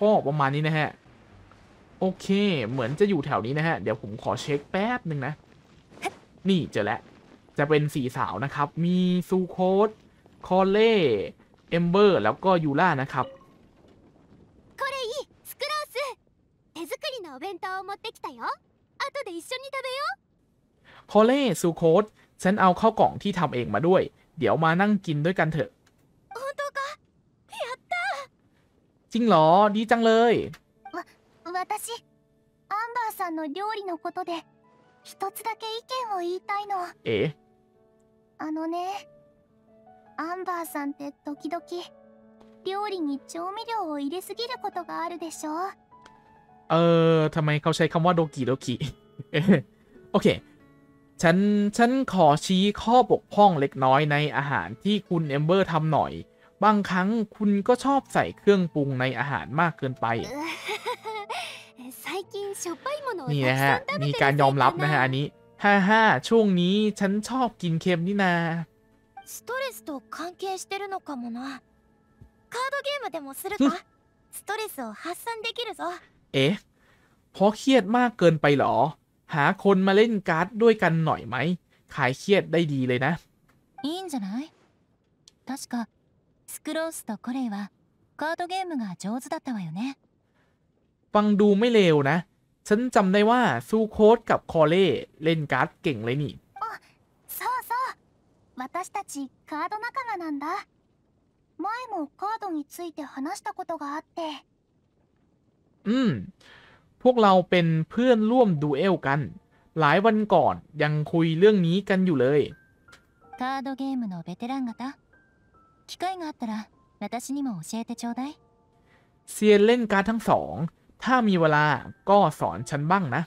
ก็ประมาณนี้นะฮะโอเคเหมือนจะอยู่แถวนี้นะฮะเดี๋ยวผมขอเช็คแป๊บนึงนะนี่เจอแล้วจะเป็น4 สาวนะครับมีซูโคสคอเล่เอมเบอร์แล้วก็ยูล่านะครับคอเล่ซูโคสฉันเอาข้าวกล่องที่ทำเองมาด้วยเดี๋ยวมานั่งกินด้วยกันเถอะจริงเหรอดีจังเลยเอ๋アンバーさんって時々料理に調味料を入れすぎることがあるでしょうทำไมเขาใช้คำว่าโดกิโดกิโอเคฉันขอชี้ข้อบกพร่องเล็กน้อยในอาหารที่คุณเอมเบอร์ทำหน่อยบางครั้งคุณก็ชอบใส่เครื่องปรุงในอาหารมากเกินไปนี่นะฮะมีการยอมรับนะฮะอันนี้ฮ่าๆช่วงนี้ฉันชอบกินเค็มนี่นาストレスと関係してるのかもな。カードゲームでもするか？ストレスを発散できるぞ。เอ๊ะเพราะเครียดมากเกินไปหรอหาคนมาเล่นการ์ดด้วยกันหน่อยไหมขายเครียดได้ดีเลยนะいいんじゃない？確かスクロースとコレイはカードゲームが上手だったわよね。ฟังดูไม่เลวนะฉันจำได้ว่าซูโคสกับคอเล่เล่นการ์ดเก่งเลยนี่私たちカード仲間なんだ。前もカードについて話したことがあって。พวกเราเป็นเพื่อนร่วมดูเอลกันหลายวันก่อนยังคุยเรื่องนี้กันอยู่เลยカードゲームのベテラン方機会があったら私にも教えてちょうだいเซียนเล่นการ์ดทั้ง2ถ้ามีเวลาก็สอนฉันบ้างนะ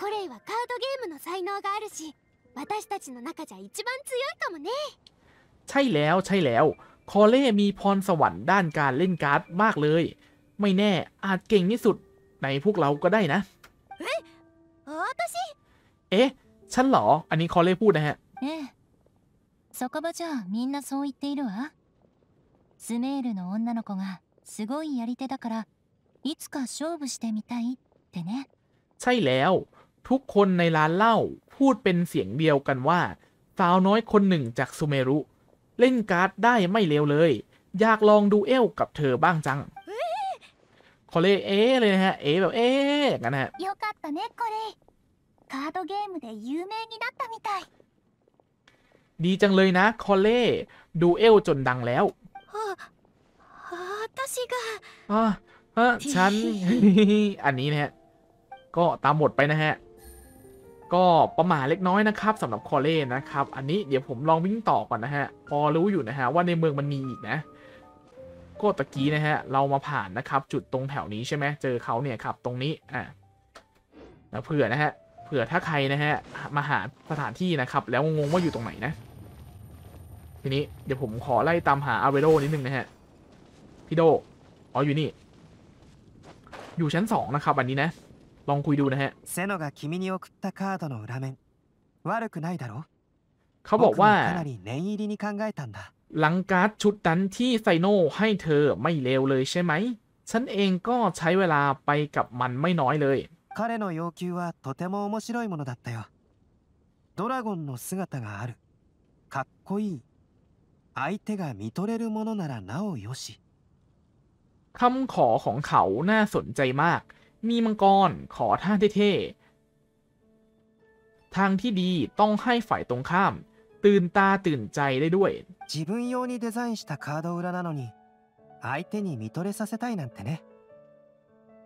コレイはカードゲームの才能があるし私たちの中じゃ一番強いかもねใช่แล้วใช่แล้วคอเล่มีพรสวรรค์ด้านการเล่นการ์ดมากเลยไม่แน่อาจเก่งที่สุดในพวกเราก็ได้นะเอ๊ะฉันเหรออันนี้คอเล่พูดนะฮะそこばじゃみんなそう言っているわスメールの女の子がすごいやり手だからいつか勝負してみたいってねใช่แล้วทุกคนในร้านเหล้าพูดเป็นเสียงเดียวกันว่าสาวน้อยคนหนึ่งจากซูเมรุเล่นการ์ดได้ไม่เลวเลยอยากลองดูเอลกับเธอบ้างจังคอเล่เอเลยนะฮะเอแบบเอกันนะฮะดีจังเลยนะคอเล่ดูเอลจนดังแล้วฉันอันนี้นะฮะก็ตามบทไปนะฮะก็ประมาทเล็กน้อยนะครับสำหรับคอเล่นะครับอันนี้เดี๋ยวผมลองวิ่งต่อก่อนนะฮะพอรู้อยู่นะฮะว่าในเมืองมันมีอีกนะก็ตะกี้นะฮะเรามาผ่านนะครับจุดตรงแถวนี้ใช่ไหมเจอเขาเนี่ยครับตรงนี้แล้วเผื่อนะฮะเผื่อถ้าใครนะฮะมาหาสถานที่นะครับแล้วงงว่าอยู่ตรงไหนนะทีนี้เดี๋ยวผมขอไล่ตามหาอาเวโร่นิดนึงนะฮะพี่โดอ๋ออยู่นี่อยู่ชั้น2นะครับอันนี้นะลองคุยดูนะฮะเขาบอกว่าหลังการ์ดชุดนั้นที่ไซโน่ให้เธอไม่เลวเลยใช่ไหมฉันเองก็ใช้เวลาไปกับมันไม่น้อยเลย彼の要求はとても面白いものだったよ。ドラゴンの姿がある、かっこいい、相手が見とれるものならなおよし。คำขอของเขาน่าสนใจมากมีมังกรขอท่าเท่ๆทางที่ดีต้องให้ฝ่ายตรงข้ามตื่นตาตื่นใจได้ด้วย自分用にデザインしたカード裏なのに相手に見とれさせたいなんてね。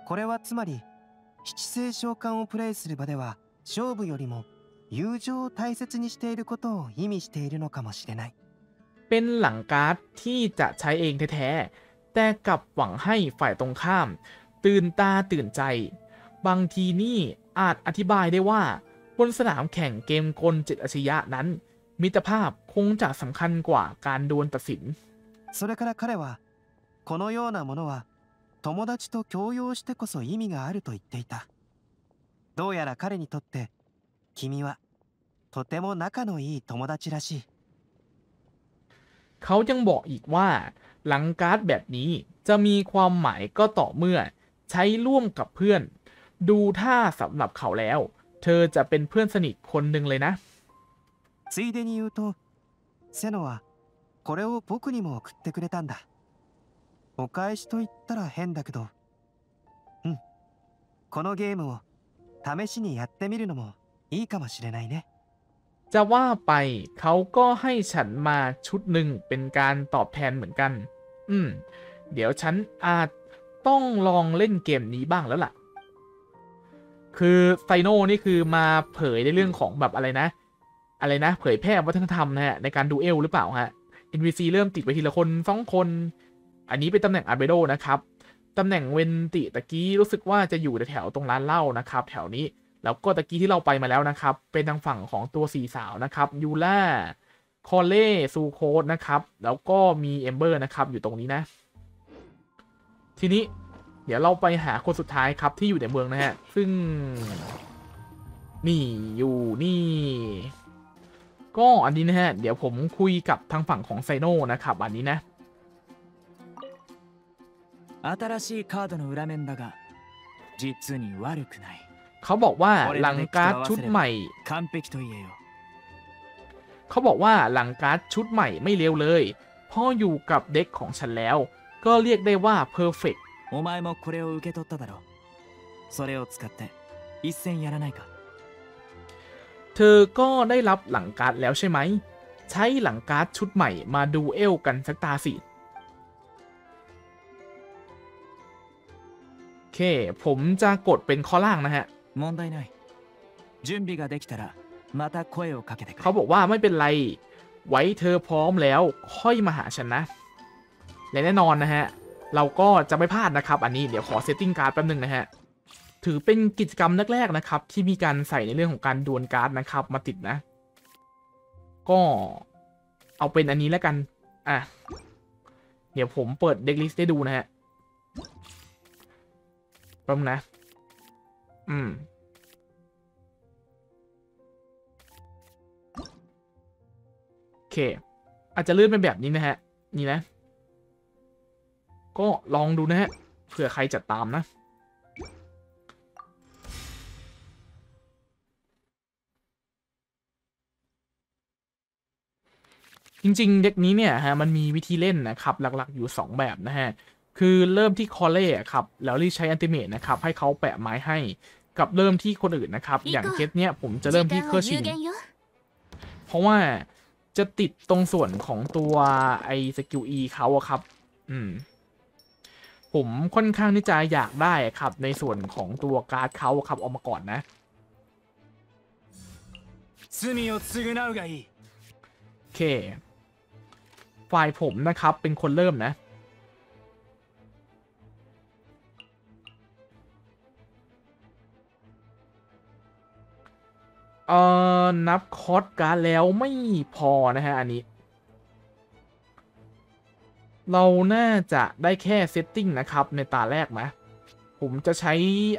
これはつまり七星召喚をプレイする場では勝負よりも友情を大切にしていることを意味しているのかもしれない。เป็นหลังการ์ดที่จะใช้เองแท้ๆแต่กลับหวังให้ฝ่ายตรงข้ามตื่นตาตื่นใจบางทีนี่อาจอธิบายได้ว่าบนสนามแข่งเกมกลจิตอาชญะนั้นมิตรภาพคงจะสำคัญกว่าการดวลตัดสินそれから彼はこのようなものは友達と共用してこそ意味があると言っていた。どうやら彼にとって君はとても仲のいい友達らしい。เขายังบอกอีกว่าหลังการ์ดแบบนี้จะมีความหมายก็ต่อเมื่อใช้ร่วมกับเพื่อนดูท่าสำหรับเขาแล้วเธอจะเป็นเพื่อนสนิทคนหนึ่งเลยนะついでに言うとセノはこれを僕にも送ってくれたんだ。お返しと言ったら変だけど、うん、このゲームを試しにやってみるのもいいかもしれないね。จะว่าไปเขาก็ให้ฉันมาชุดหนึ่งเป็นการตอบแทนเหมือนกันเดี๋ยวฉันอาจต้องลองเล่นเกมนี้บ้างแล้วล่ะคือไซโน่นี่คือมาเผยในเรื่องของแบบอะไรนะเผยแพร่วัฒนธรรมนะฮะในการดูเอลหรือเปล่าฮะ NPC เริ่มติดไปทีละคนสองคนอันนี้เป็นตำแหน่งอาร์เบโดนะครับตำแหน่งเวนติตะกี้รู้สึกว่าจะอยู่แถวตรงร้านเหล้านะครับแถวนี้แล้วก็ตะกี้ที่เราไปมาแล้วนะครับเป็นทางฝั่งของตัวสี่สาวนะครับยูล่าคอเล่ซูโคสนะครับแล้วก็มีเอมเบอร์นะครับอยู่ตรงนี้นะทีนี้เดี๋ยวเราไปหาคนสุดท้ายครับที่อยู่ในเมืองนะฮะซึ่งนี่อยู่นี่ก็อันนี้นะฮะเดี๋ยวผมคุยกับทางฝั่งของไซโน่นะครับอันนี้นะ新しいカードの裏面だが実に悪くないเขาบอกว่าหลังการ์ดชุดใหม่ไม่เลวเลยพออยู่กับเด็กของฉันแล้วก็เรียกได้ว่าเพอร์เฟกต์お前もこれを受け取っただろそれを使って一戦やらないかเธอก็ได้รับหลังการ์ดแล้วใช่ไหมใช้หลังการ์ดชุดใหม่มาดูเอลกันสักตาสิโอเคผมจะกดเป็นข้อล่างนะฮะเขาบอกว่าไม่เป็นไรไว้เธอพร้อมแล้วค่อยมาหาฉันนะและแน่นอนนะฮะเราก็จะไม่พลาดนะครับอันนี้เดี๋ยวขอเซตติ้งการ์ดแป๊บนึงนะฮะถือเป็นกิจกรรมแรกๆนะครับที่มีการใส่ในเรื่องของการดวลการ์ดนะครับมาติดนะก็เอาเป็นอันนี้แล้วกันอ่ะเดี๋ยวผมเปิดเด็กลิสต์ได้ดูนะฮะปั๊มนะโอเคอาจจะเลื่อนเป็นแบบนี้นะฮะนี่นะก็ลองดูนะฮะเผื่อใครจะตามนะจริงๆเด็กนี้เนี่ยฮะมันมีวิธีเล่นนะครับหลักๆอยู่2แบบนะฮะคือเริ่มที่คอเล่ครับแล้วรีใช้อันติเมตนะครับให้เขาแปะไม้ให้กับเริ่มที่คนอื่นนะครับอย่างเคสเนี้ยผมจะเริ่มที่เคอร์ชินเพราะว่าจะติดตรงส่วนของตัวไอสกิล E เขาอะครับผมค่อนข้างที่จะอยากได้ครับในส่วนของตัวการ์ดเขาครับออกมาก่อนนะโอเคฝ่ายผมนะครับเป็นคนเริ่มนะนับคอร์สการ์ดแล้วไม่พอนะฮะอันนี้เราน่าจะได้แค่เซตติ้งนะครับในตาแรกนะผมจะใช้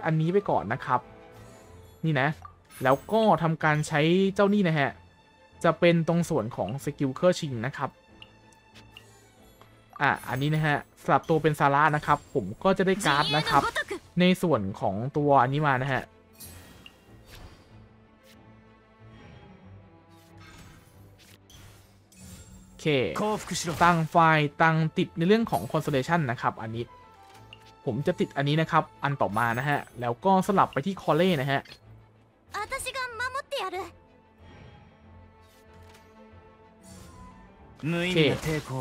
อันนี้ไปก่อนนะครับนี่นะแล้วก็ทำการใช้เจ้านี่นะฮะจะเป็นตรงส่วนของสกิลเคอร์ชิงนะครับอันนี้นะฮะสลับตัวเป็นซาร่านะครับผมก็จะได้การ์ดนะครับในส่วนของตัวอันนี้มานะฮะ เคต่างฝ่ายต่างติดในเรื่องของ consolation นะครับอันนี้ผมจะติดอันนี้นะครับอันต่อมานะฮะแล้วก็สลับไปที่คอเล่นะฮะ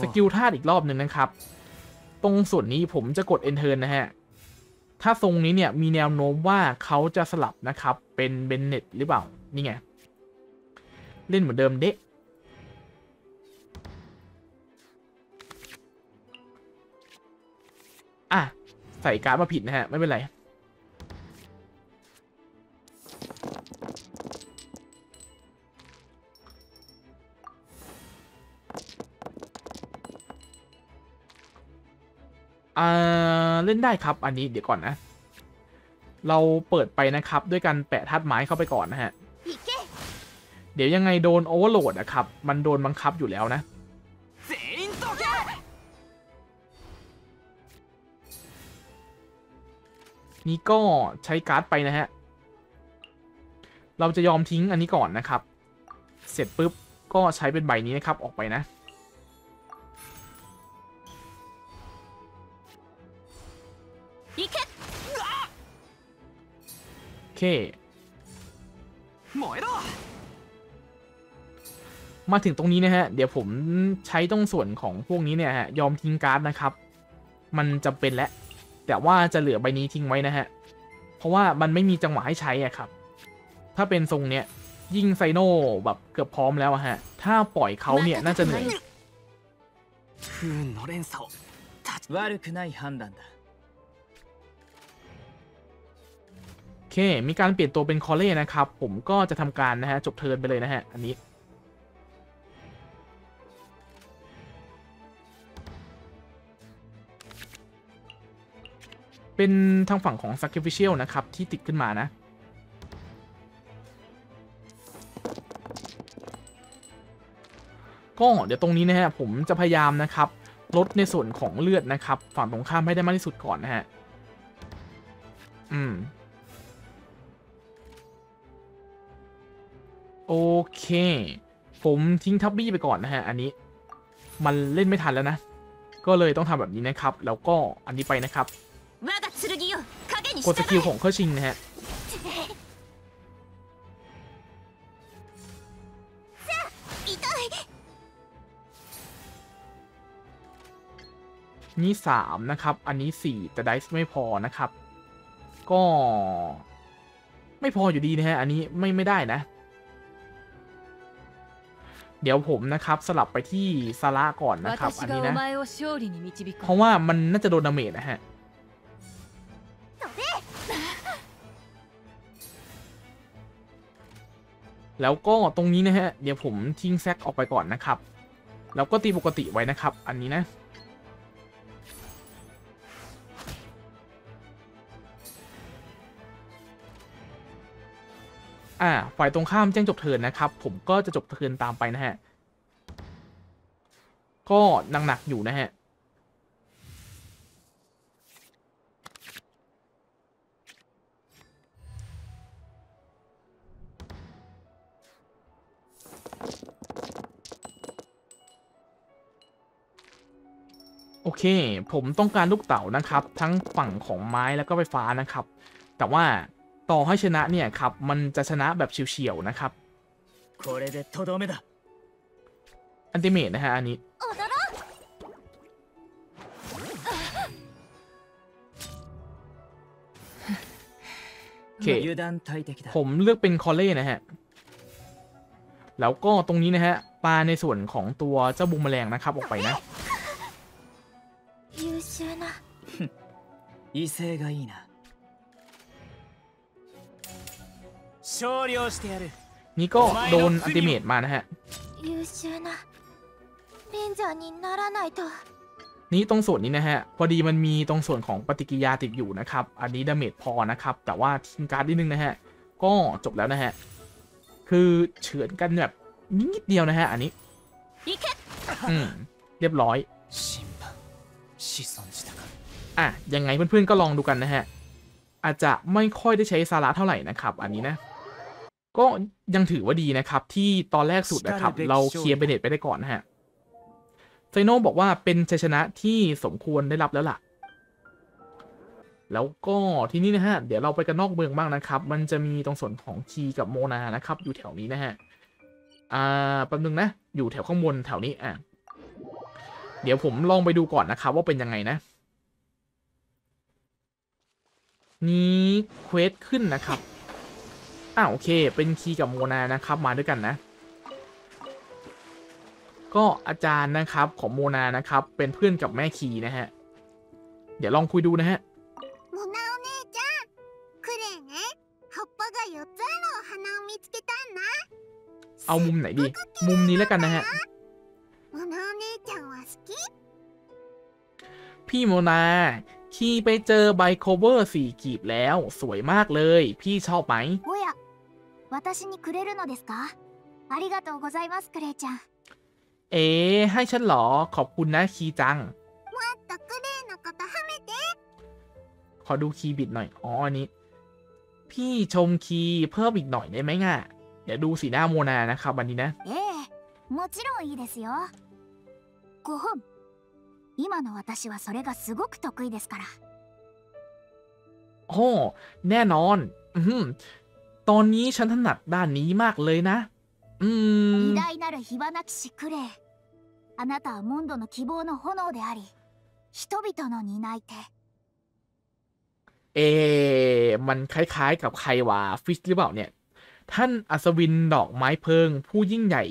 สกิลธาตุอีกรอบหนึ่งนะครับตรงส่วนนี้ผมจะกด Enter นะฮะถ้าทรงนี้เนี่ยมีแนวโน้มว่าเขาจะสลับนะครับเป็นเบนเน็ตหรือเปล่านี่ไงเล่นเหมือนเดิมเด็กอ่ะใส่การ์ดมาผิดนะฮะไม่เป็นไรเล่นได้ครับอันนี้เดี๋ยวก่อนนะเราเปิดไปนะครับด้วยการแปะธาตุไม้เข้าไปก่อนนะฮะเดี๋ยวยังไงโดนโอเวอร์โหลดอะครับมันโดนบังคับอยู่แล้วนะนี่ก็ใช้การ์ดไปนะฮะเราจะยอมทิ้งอันนี้ก่อนนะครับเสร็จปุ๊บก็ใช้เป็นใบนี้นะครับออกไปนะโอเคมาถึงตรงนี้นะฮะเดี๋ยวผมใช้ตรงส่วนของพวกนี้เนี่ยฮะยอมทิ้งการ์ดนะครับมันจำเป็นและแต่ว่าจะเหลือใบนี้ทิ้งไว้นะฮะเพราะว่ามันไม่มีจังหวะให้ใช้อะครับถ้าเป็นทรงเนี้ยยิ่งไซโน่แบบเกือบพร้อมแล้วฮะถ้าปล่อยเขาเนี่ยน่าจะเหนื่อยโอเคมีการเปลี่ยนตัวเป็นคอเล่นะครับผมก็จะทำการนะฮะจบเทิร์นไปเลยนะฮะอันนี้เป็นทางฝั่งของ Sacrificial นะครับที่ติดขึ้นมานะก็เดี๋ยวตรงนี้นะฮะผมจะพยายามนะครับลดในส่วนของเลือดนะครับฝั่งตรงข้ามให้ได้มากที่สุดก่อนนะฮะโอเคผมทิ้งทับบี้ไปก่อนนะฮะอันนี้มันเล่นไม่ทันแล้วนะก็เลยต้องทำแบบนี้นะครับแล้วก็อันนี้ไปนะครับกดสกิลของเครื่องชิงนะฮะนี่3นะครับอันนี้4แต่ไดซ์ไม่พอนะครับก็ไม่พออยู่ดีนะฮะอันนี้ไม่ได้นะเดี๋ยวผมนะครับสลับไปที่ซาร่าก่อนนะครับอันนี้นะเพราะว่ามันน่าจะโดนดาเมจนะฮะแล้วก็ตรงนี้นะฮะเดี๋ยวผมทิ้งแซกออกไปก่อนนะครับแล้วก็ตีปกติไว้นะครับอันนี้นะฝ่ายตรงข้ามแจ้งจบเทิร์นนะครับผมก็จะจบเทิร์นตามไปนะฮะก็หนักๆอยู่นะฮะโอเคผมต้องการลูกเต๋านะครับทั้งฝั่งของไม้แล้วก็ไฟฟ้านะครับแต่ว่าต่อให้ชนะเนี่ยครับมันจะชนะแบบเฉียวๆนะครับอันติเมตนะฮะอันนี้โอเคผมเลือกเป็นคอเล่นะฮะแล้วก็ตรงนี้นะฮะปลาในส่วนของตัวเจ้าบูมแมลงนะครับออกไปนะนี่ก็โดนอัลติเมตมานะฮะนี่ตรงส่วนนี้นะฮะพอดีมันมีตรงส่วนของปฏิกิริยาติดอยู่นะครับอันนี้ดาเมจพอนะครับแต่ว่าทิ้งการ์ดนิดนึงนะฮะก็จบแล้วนะฮะคือเฉือนกันแบบนิดเดียวนะฮะอันนี้เรียบร้อยยังไงเพื่อนๆก็ลองดูกันนะฮะอาจจะไม่ค่อยได้ใช้ซาร่าเท่าไหร่นะครับอันนี้นะก็ยังถือว่าดีนะครับที่ตอนแรกสุดนะครับเราเคลียร์เบเน็ตไปได้ก่อนนะฮะ ไซโน่บอกว่าเป็นชัยชนะที่สมควรได้รับแล้วล่ะแล้วก็ที่นี่นะฮะเดี๋ยวเราไปกันนอกเมืองบ้างนะครับมันจะมีตรงส่วนของชีกับโมนานะครับอยู่แถวนี้นะฮะแป๊บนึงนะอยู่แถวข้างบนแถวนี้เดี๋ยวผมลองไปดูก่อนนะครับว่าเป็นยังไงนะนี้เควสขึ้นนะครับโอเคเป็นคีกับโมนานะครับมาด้วยกันนะก็อาจารย์นะครับของโมนานะครับเป็นเพื่อนกับแม่คีนะฮะเดี๋ยวลองคุยดูนะฮะโมนาโอเน่จังคุเรเนะฮอปปะกะ4つのお花を見つけたなเอามุมไหนดีมุมนี้แล้วกันนะฮะโมนาโอเน่จังว่า好きพี่โมนาคีไปเจอใบโคเวอร์4กีบแล้วสวยมากเลยพี่ชอบไหมโอ้ย私にくれるのですかありがとうございますクレちゃんให้ฉันหรอขอบคุณนะคีจังขอดูคีบิดหน่อยอันนี้พี่ชมคีเพิ่มอีกหน่อยได้ไหมง่ะเดี๋ยวดูสีหน้าโมนานะครับวันนี้นะもちろんいいですよ5本今の私はそれがすごく得意ですからแน่นอนตอนนี้ฉันถนัดด้านนี้มากเลยนะ偉大なる火花騎士クレイあなたはモンドの希望の炎であり人々の担い手มันคล้ายๆกับใครวะฟิชหรือเปล่าเนี่ยท่านอัศวินดอกไม้เพลิงผู้ยิ่งใหญ่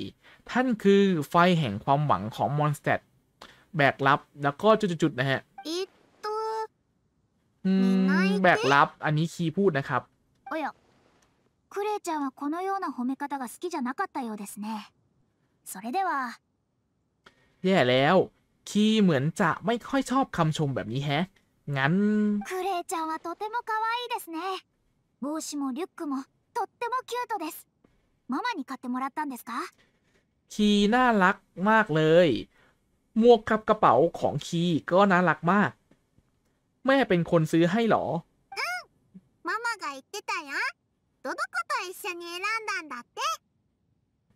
ท่านคือไฟแห่งความหวังของมอนสเตดแบกรับแล้วก็จุดๆนะฮะแบกรับอันนี้คีพูดนะครับクレイちゃんはこのような褒め方が好きじゃなかったようですね。それでは。แย่แล้วคีเหมือนจะไม่ค่อยชอบคำชมแบบนี้แฮะงั้นクレイちゃんはとても可愛いですね。帽子もリュックもとってもキュートです。ママに買ってもらったんですか？คีน่ารักมากเลยหมวกกับกระเป๋าของคีก็น่ารักมากแม่เป็นคนซื้อให้หรอママが言ってたよโดโดโกะと一緒に選んだんだって。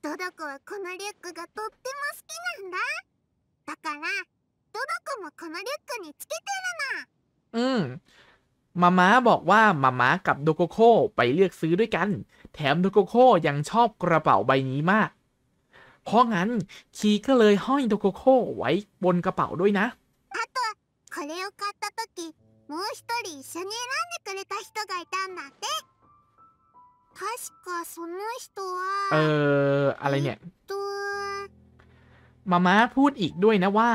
โดโดโกะはこのリュックがとっても好きなんだ。だからโดโดโกะもこのリュックにつけてるの。มาม่าบอกว่ามาม่ากับโดโกโก้ไปเลือกซื้อด้วยกันแถมโดโกโก้ยังชอบกระเป๋าใบนี้มากเพราะงั้นคีก็เลยห้อยโดโกโก้ไว้บนกระเป๋าด้วยนะあとこれを買った時もう一人一緒に選んでくれた人がいたんだって。อะไรเนี่ยมาม่าพูดอีกด้วยนะว่า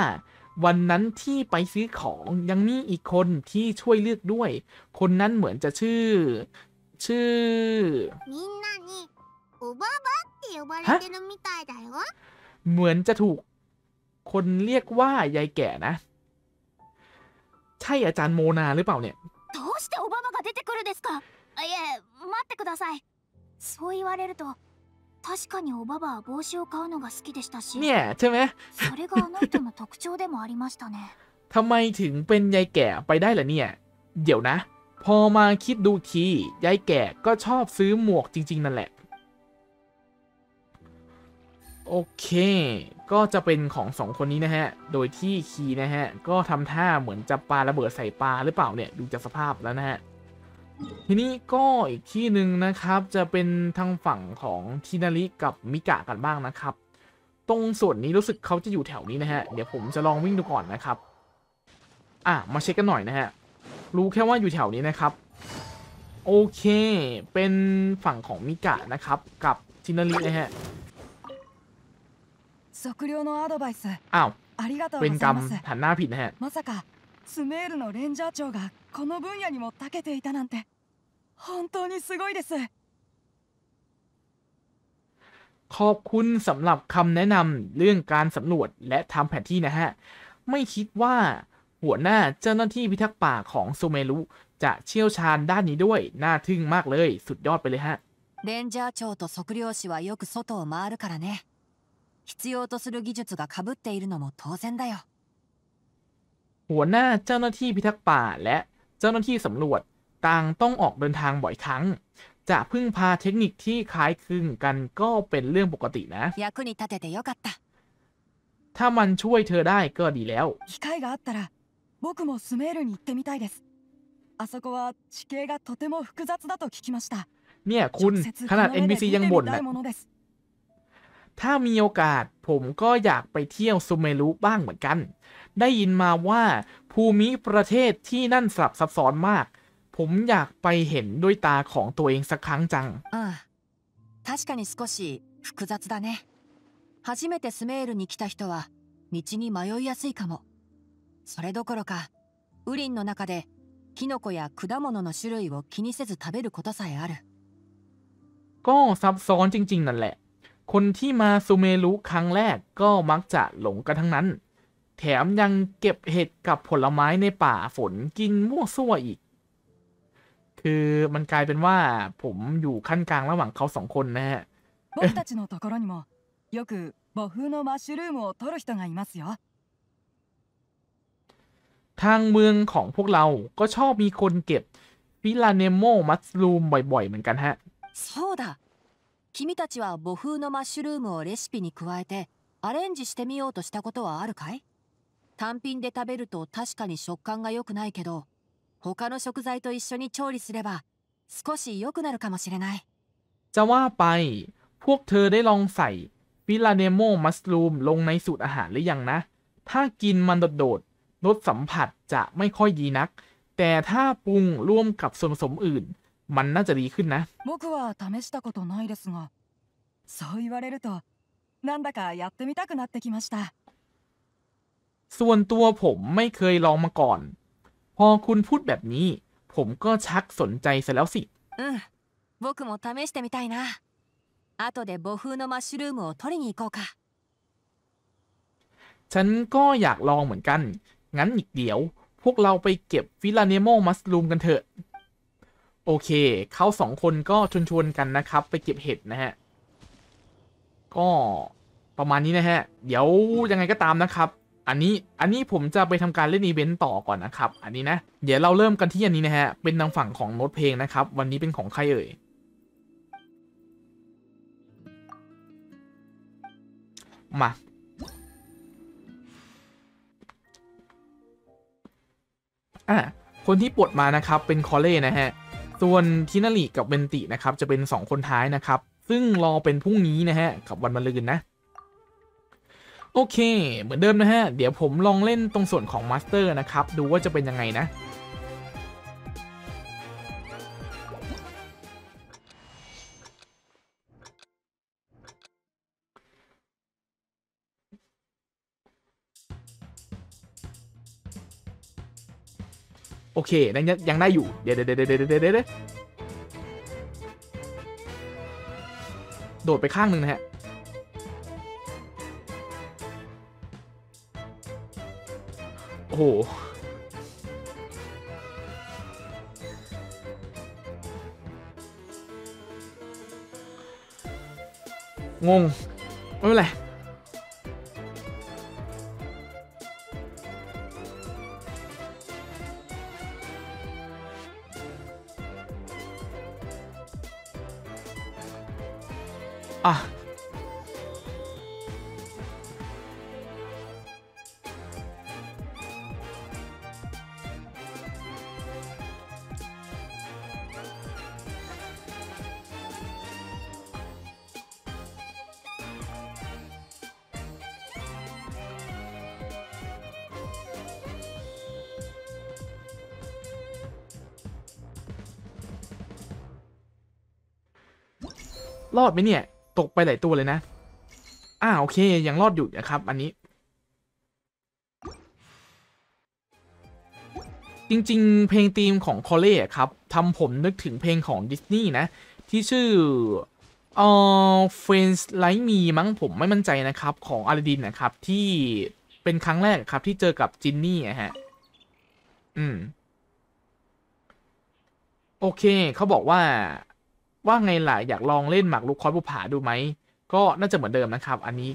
วันนั้นที่ไปซื้อของยังมีอีกคนที่ช่วยเลือกด้วยคนนั้นเหมือนจะชื่อฮะเหมือนจะถูกคนเรียกว่ายายแก่นะใช่อาจารย์โมนาหรือเปล่าเนี่ย待ってください。そう言われると、確かにおばばは帽子を買うのが好きでしたし。ねえ、ใช่ไหม？それがあなたの特徴でもありましたね。ทำไมถึงเป็นยายแก่ไปได้ล่ะเนี่ยเดี๋ยวนะพอมาคิดดูทียายแก่ก็ชอบซื้อหมวกจริงๆนั่นแหละโอเคก็จะเป็นของสองคนนี้นะฮะโดยที่คีนะฮะก็ทำท่าเหมือนจะปาระเบิดใส่ปลาหรือเปล่าเนี่ยดูจากสภาพแล้วนะฮะทีนี้ก็อีกที่หนึ่งนะครับจะเป็นทางฝั่งของทินาริกับมิกะกันบ้างนะครับตรงส่วนนี้รู้สึกเขาจะอยู่แถวนี้นะฮะเดี๋ยวผมจะลองวิ่งดูก่อนนะครับมาเช็คกันหน่อยนะฮะรู้แค่ว่าอยู่แถวนี้นะครับโอเคเป็นฝั่งของมิกะนะครับกับทินารินะฮะเป็นกรรมหันหน้าผิดนะฮะスメールのレンジャー長がこの分野にも長けていたなんて本当にすごいですขอบคุณสำหรับคำแนะนำเรื่องการสำรวจและทำแผนที่นะฮะไม่คิดว่าหัวหน้าเจ้าหน้าที่พิทักษ์ป่าของซูเมรุจะเชี่ยวชาญด้านนี้ด้วยน่าทึ่งมากเลยสุดยอดไปเลยฮะレンジャー長と測量士はよく外を回るからね必要とする技術が被っているのも当然だよหัวหน้าเจ้าหน้าที่พิทักษ์ป่าและเจ้าหน้าที่สำรวจต่างต้องออกเดินทางบ่อยครั้งจะพึ่งพาเทคนิคที่คล้ายคลึงกันก็เป็นเรื่องปกตินะ ถ้ามันช่วยเธอได้ก็ดีแล้วเนี่ยคุณขนาด NPC ยังบ่นนะถ้ามีโอกาสผมก็อยากไปเที่ยวซูเมรุบ้างเหมือนกันได้ยินมาว่าภูมิประเทศที่นั่นสลับซับซ้อนมากผมอยากไปเห็นด้วยตาของตัวเองสักครั้งจังก็ซับซ้อนจริงๆนั่นแหละคนที่มาซูเมรุครั้งแรกก็มักจะหลงกันทั้งนั้นแถมยังเก็บเห็ดกับผลไม้ในป่าฝนกินมั่วซั่วอีกคือมันกลายเป็นว่าผมอยู่ขั้นกลางระหว่างเขาสองคนนะฮะทางเมืองของพวกเราก็ชอบมีคนเก็บฟิลาเนโมมัสลูมบ่อยๆเหมือนกันฮะ君たちは母風のマッシュルームをレシピに加えてアレンジしてみようとしたことはあるかい？単品で食べると確かに食感が良くないけど他の食材と一緒に調理すれば少し良くなるかもしれないจะว่าไปพวกเธอได้ลองใส่ฟิลาเนโมมัสลูมลงในสูตรอาหารหรือยังนะถ้ากินมันโดดๆรสสัมผัสจะไม่ค่อยดีนักแต่ถ้าปรุงร่วมกับส่วนผสมอื่นมันน่าจะดีขึ้นนะส่วนตัวผมไม่เคยลองมาก่อนพอคุณพูดแบบนี้ผมก็ชักสนใจซะแล้วสิฉันก็อยากลองเหมือนกันงั้นอีกเดี๋ยวพวกเราไปเก็บฟิลาเนโมมัสลูมกันเถอะโอเคเขาสองคนก็ชวนๆกันนะครับไปเก็บเห็ดนะฮะก็ประมาณนี้นะฮะเดี๋ยวยังไงก็ตามนะครับอันนี้ผมจะไปทำการเล่นอีเวนต์ต่อก่อนนะครับอันนี้นะเดี๋ยวเราเริ่มกันที่อันนี้นะฮะเป็นทางฝั่งของโน้ตเพลงนะครับวันนี้เป็นของใครเอ่ยมาคนที่ปลดมานะครับเป็นคอเล่นะฮะส่วนทินาริกับเบนตินะครับจะเป็น2คนท้ายนะครับซึ่งรอเป็นพรุ่งนี้นะฮะกับวันมะรืนนะโอเคเหมือนเดิมนะฮะเดี๋ยวผมลองเล่นตรงส่วนของมาสเตอร์นะครับดูว่าจะเป็นยังไงนะโอเคยังได้อยู่เดี๋ยวโดดไปข้างหนึ่งนะฮะโอ้โหงงไม่เป็นไรรอดไหมเนี่ยตกไปหลายตัวเลยนะโอเคยังรอดอยู่นะครับอันนี้จริงๆเพลงธีมของคอเล่ครับทำผมนึกถึงเพลงของดิสนีย์นะที่ชื่อFriends Like Me มั้งผมไม่มั่นใจนะครับของอลาดินนะครับที่เป็นครั้งแรกครับที่เจอกับจินนี่ฮะโอเคเขาบอกว่าไงล่ะอยากลองเล่นหมากรุกคอสภูผาดูไหมก็น่าจะเหมือนเดิมนะครับอันนี้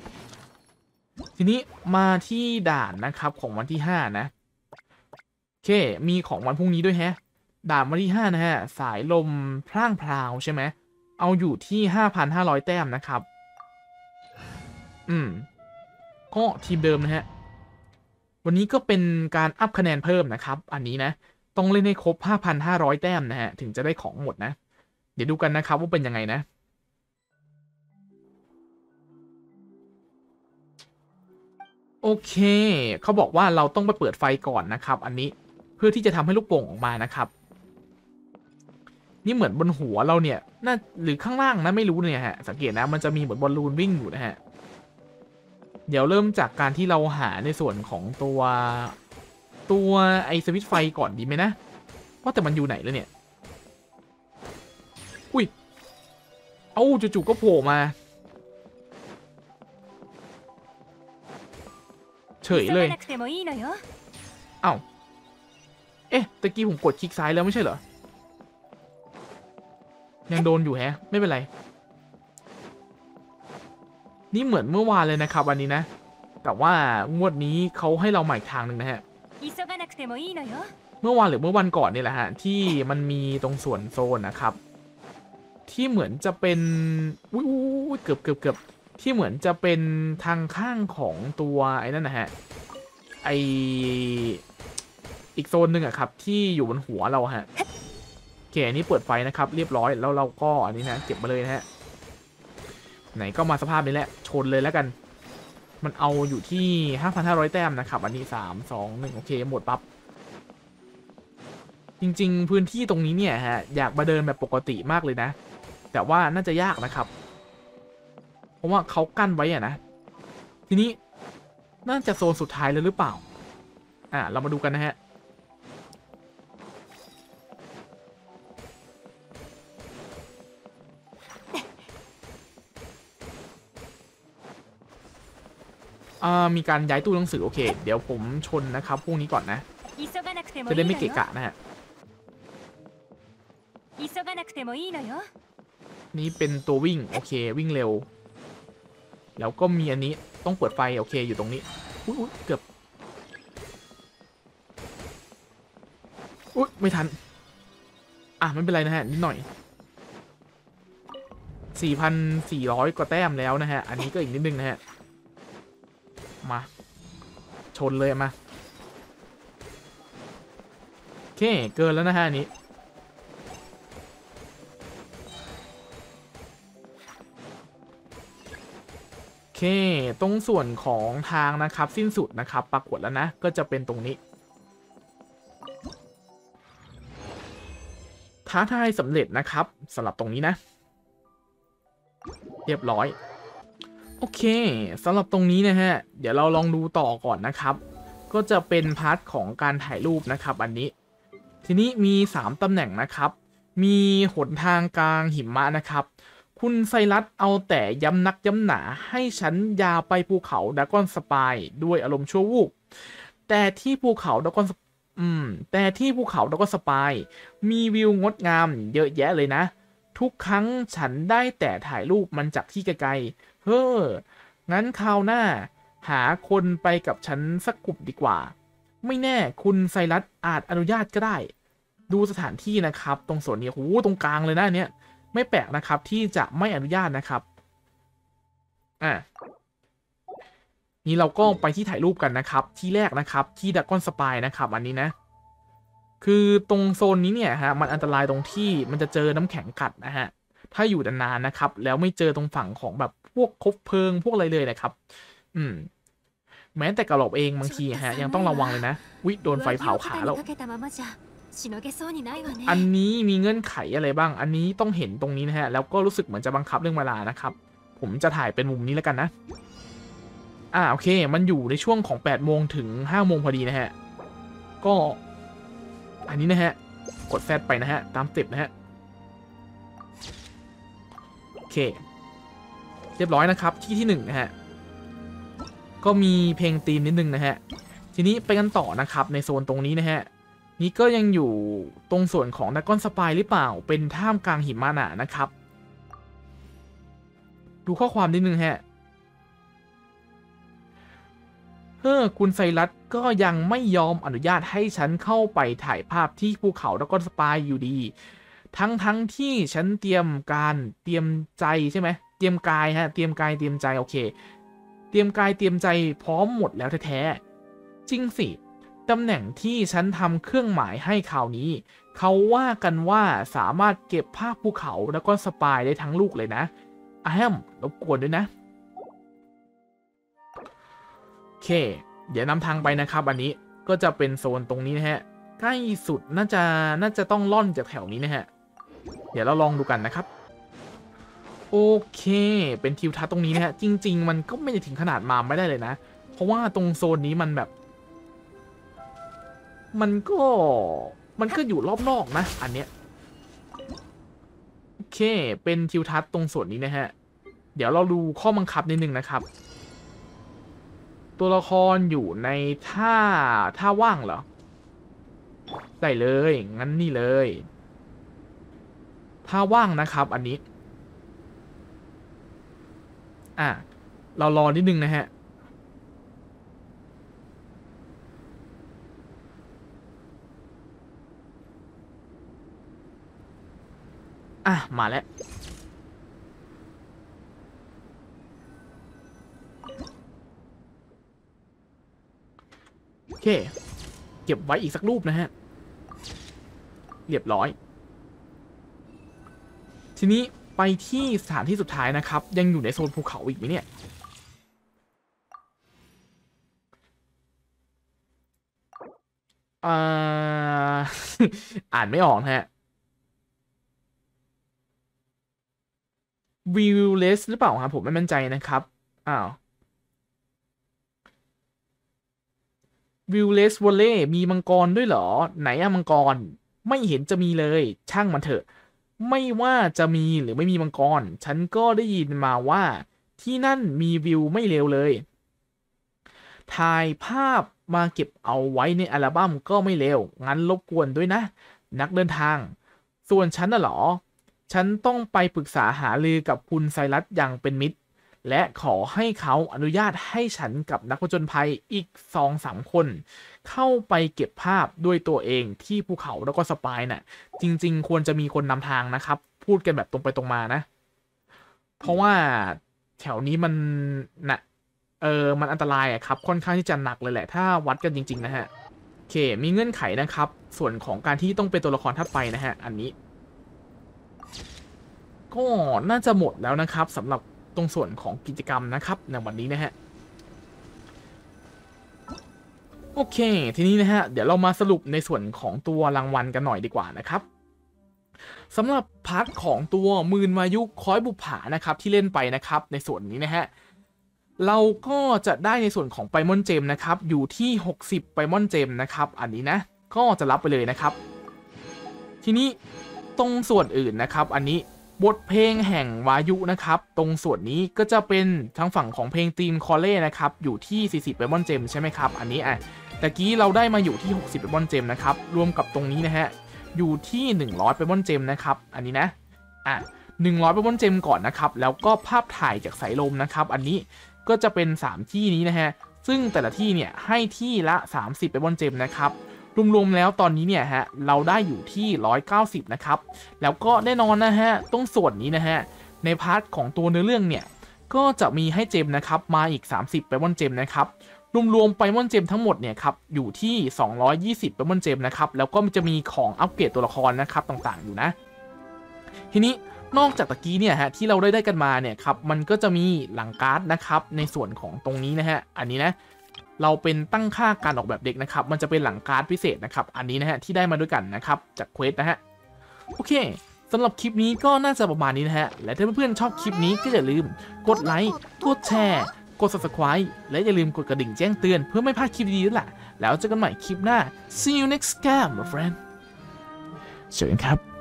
ทีนี้มาที่ด่านนะครับของวันที่5นะโอเคมีของวันพรุ่งนี้ด้วยฮะด่านวันที่5นะฮะสายลมพร่างพราวใช่ไหมเอาอยู่ที่ 5,500 แต้มนะครับ ก็ทีมเดิมนะฮะวันนี้ก็เป็นการอัพคะแนนเพิ่มนะครับอันนี้นะต้องเล่นให้ครบ 5,500 แต้มนะฮะถึงจะได้ของหมดนะเดี๋ยวดูกันนะครับว่าเป็นยังไงนะโอเคเขาบอกว่าเราต้องไปเปิดไฟก่อนนะครับอันนี้เพื่อที่จะทำให้ลูกโป่งออกมานะครับนี่เหมือนบนหัวเราเนี่ยน่าหรือข้างล่างนะไม่รู้เนี่ยฮะสังเกตนะมันจะมีเหมือนบอลลูนวิ่งอยู่นะฮะเดี๋ยวเริ่มจากการที่เราหาในส่วนของตัวไอสวิตช์ไฟก่อนดีไหมนะว่าแต่มันอยู่ไหนแล้วเนี่ยอุ้ยเอ้าจู่ๆก็โผล่มาเฉยเลยเอ้าเอ๊ะตะกี้ผมกดคลิกซ้ายแล้วไม่ใช่เหรอยังโดนอยู่แฮะไม่เป็นไรนี่เหมือนเมื่อวานเลยนะครับวันนี้นะแต่ว่างวดนี้เขาให้เราใหม่ทางหนึ่งนะฮะเมื่อวานหรือเมื่อวันก่อนนี่แหละฮะที่มันมีตรงส่วนโซนนะครับที่เหมือนจะเป็นอุ้ยเกือบที่เหมือนจะเป็นทางข้างของตัวไอ้นั่นนะฮะไออีกโซนหนึ่งอะครับที่อยู่บนหัวเราฮะโอเคอันนี้เปิดไฟนะครับเรียบร้อยแล้วเราก็อันนี้นะเก็บมาเลยนะฮะไหนก็มาสภาพนี้แหละชนเลยแล้วกันมันเอาอยู่ที่ 5,500 แต้มนะครับอันนี้3 2 1โอเคหมดปั๊บจริงๆพื้นที่ตรงนี้เนี่ยฮะอยากมาเดินแบบปกติมากเลยนะแต่ว่าน่าจะยากนะครับเพราะว่าเขากั้นไว้อะนะทีนี้น่าจะโซนสุดท้ายแล้วหรือเปล่าเรามาดูกันนะฮะมีการย้ายตู้หนังสือโอเคเดี๋ยวผมชนนะครับพวกนี้ก่อนนะจะได้ไม่เกะกะนะฮะนี่เป็นตัววิ่งโอเควิ่งเร็วแล้วก็มีอันนี้ต้องเปิดไฟโอเคอยู่ตรงนี้อุ๊ยเกือบอุ๊ยไม่ทันไม่เป็นไรนะฮะนิดหน่อย4,400 กว่าแต้มแล้วนะฮะอันนี้ก็อีกนิดนึงนะฮะมาชนเลยมาโอเคเกินแล้วนะฮะอันนี้โอเคตรงส่วนของทางนะครับสิ้นสุดนะครับปรากฏแล้วนะก็จะเป็นตรงนี้ท้าทายสำเร็จนะครับสำหรับตรงนี้นะเรียบร้อยโอเคสำหรับตรงนี้นะฮะเดี๋ยวเราลองดูต่อก่อนนะครับก็จะเป็นพาร์ทของการถ่ายรูปนะครับอันนี้ทีนี้มี3ตำแหน่งนะครับมีหนทางกลางหิมะนะครับคุณไซรัสเอาแต่ย้ำนักย้ำหนาให้ฉันยาไปภูเขาดากอนสปายด้วยอารมณ์ชั่ววูบแต่ที่ภูเขาดากอนสปายมีวิวงดงามเยอะแยะเลยนะทุกครั้งฉันได้แต่ถ่ายรูปมันจากที่ไกลเฮ้องั้นคราวหน้าหาคนไปกับฉันสักกลุ่มดีกว่าไม่แน่คุณไซรัสอาจอนุญาตก็ได้ดูสถานที่นะครับตรงส่วนนี้โอ้ตรงกลางเลยนะเนี่ยไม่แปลกนะครับที่จะไม่อนุญาตนะครับนี่เราก็ไปที่ถ่ายรูปกันนะครับที่แรกนะครับที่ดากอนสปายนะครับอันนี้นะคือตรงโซนนี้เนี่ยฮะมันอันตรายตรงที่มันจะเจอน้ำแข็งกัดนะฮะถ้าอยู่นานๆนะครับแล้วไม่เจอตรงฝั่งของแบบพวกคบเพลิงพวกอะไรเลยนะครับแม้แต่กระหลอบเองบางทีฮะยังต้องระวังเลยนะโดนไฟเผาขาแล้วอันนี้มีเงื่อนไขอะไรบ้างอันนี้ต้องเห็นตรงนี้นะฮะแล้วก็รู้สึกเหมือนจะบังคับเรื่องเวลานะครับผมจะถ่ายเป็นมุมนี้แล้วกันนะโอเคมันอยู่ในช่วงของ8โมงถึง5โมงพอดีนะฮะก็อันนี้นะฮะกดแซดไปนะฮะตามติดนะฮะโอเคเรียบร้อยนะครับที่ที่1นะฮะก็มีเพลงธีมนิดนึงนะฮะทีนี้ไปกันต่อนะครับในโซนตรงนี้นะฮะนี่ก็ยังอยู่ตรงส่วนของดากอนสปายหรือเปล่าเป็นท่ามกลางหิมะหนานะครับดูข้อความนิดนึงฮะคุณไซรัสก็ยังไม่ยอมอนุญาตให้ฉันเข้าไปถ่ายภาพที่ภูเขาดากอนสปายอยู่ดีทั้งที่ฉันเตรียมใจใช่ไหมเตรียมกายฮะเตรียมกายเตรียมใจโอเคเต รียมกายเตรียมใจพร้อมหมดแล้วแท้ๆจริงสิตำแหน่งที่ฉันทำเครื่องหมายให้คราวนี้เขาว่ากันว่าสามารถเก็บภาพภูเขาแล้วก็สปายได้ทั้งลูกเลยนะอะแฮมรบกวนด้วยนะโอเคเดี๋ยวนำทางไปนะครับอันนี้ก็จะเป็นโซนตรงนี้นะฮะใกล้สุดน่าจะต้องล่อนจากแถวนี้นะฮะเดี๋ยวเราลองดูกันนะครับโอเคเป็นทิวทัศน์ตรงนี้นะฮะจริงๆมันก็ไม่ได้ถึงขนาดมาไม่ได้เลยนะเพราะว่าตรงโซนนี้มันแบบมันก็อยู่รอบนอกนะอันเนี้ยโอเคเป็นทิวทัศน์ตรงส่วนนี้นะฮะเดี๋ยวเราดูข้อบังคับนิดนึงนะครับตัวละครอยู่ในท่าว่างเหรอได้เลยงั้นนี่เลยท่าว่างนะครับอันนี้เรารอนิดนึงนะฮะมาแล้วโอเคเก็บไว้อีกสักรูปนะฮะเรียบร้อยทีนี้ไปที่สถานที่สุดท้ายนะครับยังอยู่ในโซนภูเขาอีกไหมเนี่ยอ่านไม่ออกฮะวิลเลสหรือเปล่าครับผมไม่มั่นใจนะครับวิลเลสวอลเล่มีมังกรด้วยเหรอไหนอะมังกรไม่เห็นจะมีเลยช่างมันเถอะไม่ว่าจะมีหรือไม่มีมังกรฉันก็ได้ยินมาว่าที่นั่นมีวิวไม่เลวเลยถ่ายภาพมาเก็บเอาไว้ในอัลบั้มก็ไม่เลวงั้นรบกวนด้วยนะนักเดินทางส่วนฉันน่ะหรอฉันต้องไปปรึกษาหารือกับคุณไซรัสอย่างเป็นมิตรและขอให้เขาอนุญาตให้ฉันกับนักผจญภัยอีก 2-3 คนเข้าไปเก็บภาพด้วยตัวเองที่ภูเขาแล้วก็สปายน่ะจริงๆควรจะมีคนนำทางนะครับพูดกันแบบตรงไปตรงมานะเพราะว่าแถวนี้มันนะมันอันตรายอะครับค่อนข้างที่จะหนักเลยแหละถ้าวัดกันจริงๆนะฮะโอเคมีเงื่อนไขนะครับส่วนของการที่ต้องเป็นตัวละครทัดไปนะฮะอันนี้ก็น่าจะหมดแล้วนะครับสำหรับตรงส่วนของกิจกรรมนะครับในวันนี้นะฮะโอเคทีนี้นะฮะเดี๋ยวเรามาสรุปในส่วนของตัวรางวัลกันหน่อยดีกว่านะครับสำหรับพาร์ทของตัวหมื่นวายุค้อยบุปผานะครับที่เล่นไปนะครับในส่วนนี้นะฮะเราก็จะได้ในส่วนของไปมอนเจมนะครับอยู่ที่60ไปมอนเจมนะครับอันนี้นะก็จะรับไปเลยนะครับทีนี้ตรงส่วนอื่นนะครับอันนี้บทเพลงแห่งวายุนะครับตรงส่วนนี้ก็จะเป็นทางฝั่งของเพลงทีมคอลเล่นะครับอยู่ที่40ไปมอนเจมใช่ไหมครับอันนี้ตะกี้เราได้มาอยู่ที่60ไปมอนเจมนะครับรวมกับตรงนี้นะฮะอยู่ที่100ไปมอนเจมนะครับอันนี้นะ100ไปมอนเจมก่อนนะครับแล้วก็ภาพถ่ายจากสายลมนะครับอันนี้ก็จะเป็น3ที่นี้นะฮะซึ่งแต่ละที่เนี่ยให้ที่ละ30ไปมอนเจมนะครับรวมๆแล้วตอนนี้เนี่ยฮะเราได้อยู่ที่190นะครับแล้วก็แน่นอนนะฮะตรงส่วนนี้นะฮะในพาร์ทของตัวเนื้อเรื่องเนี่ยก็จะมีให้เจมนะครับมาอีก30ไปมอนเจมนะครับรวมๆไปมอนเจมทั้งหมดเนี่ยครับอยู่ที่220ไปมอนเจมนะครับแล้วก็จะมีของอัปเกรดตัวละครนะครับต่างๆอยู่นะทีนี้นอกจากตะกี้เนี่ยฮะที่เราได้กันมาเนี่ยครับมันก็จะมีหลังการ์ดนะครับในส่วนของตรงนี้นะฮะอันนี้นะเราเป็นตั้งค่าการออกแบบเด็กนะครับมันจะเป็นหลังการ์ดพิเศษนะครับอันนี้นะฮะที่ได้มาด้วยกันนะครับจากเควสนะฮะโอเคสำหรับคลิปนี้ก็น่าจะประมาณนี้นะฮะและถ้าเพื่อนๆชอบคลิปนี้ก็อย่าลืมกดไลค์กดแชร์กด Subscribe และอย่าลืมกดกระดิ่งแจ้งเตือนเพื่อไม่พลาดคลิปดีๆด้วยล่ะแล้วเจอกันใหม่คลิปหน้า see you next time my friend เจอกันครับ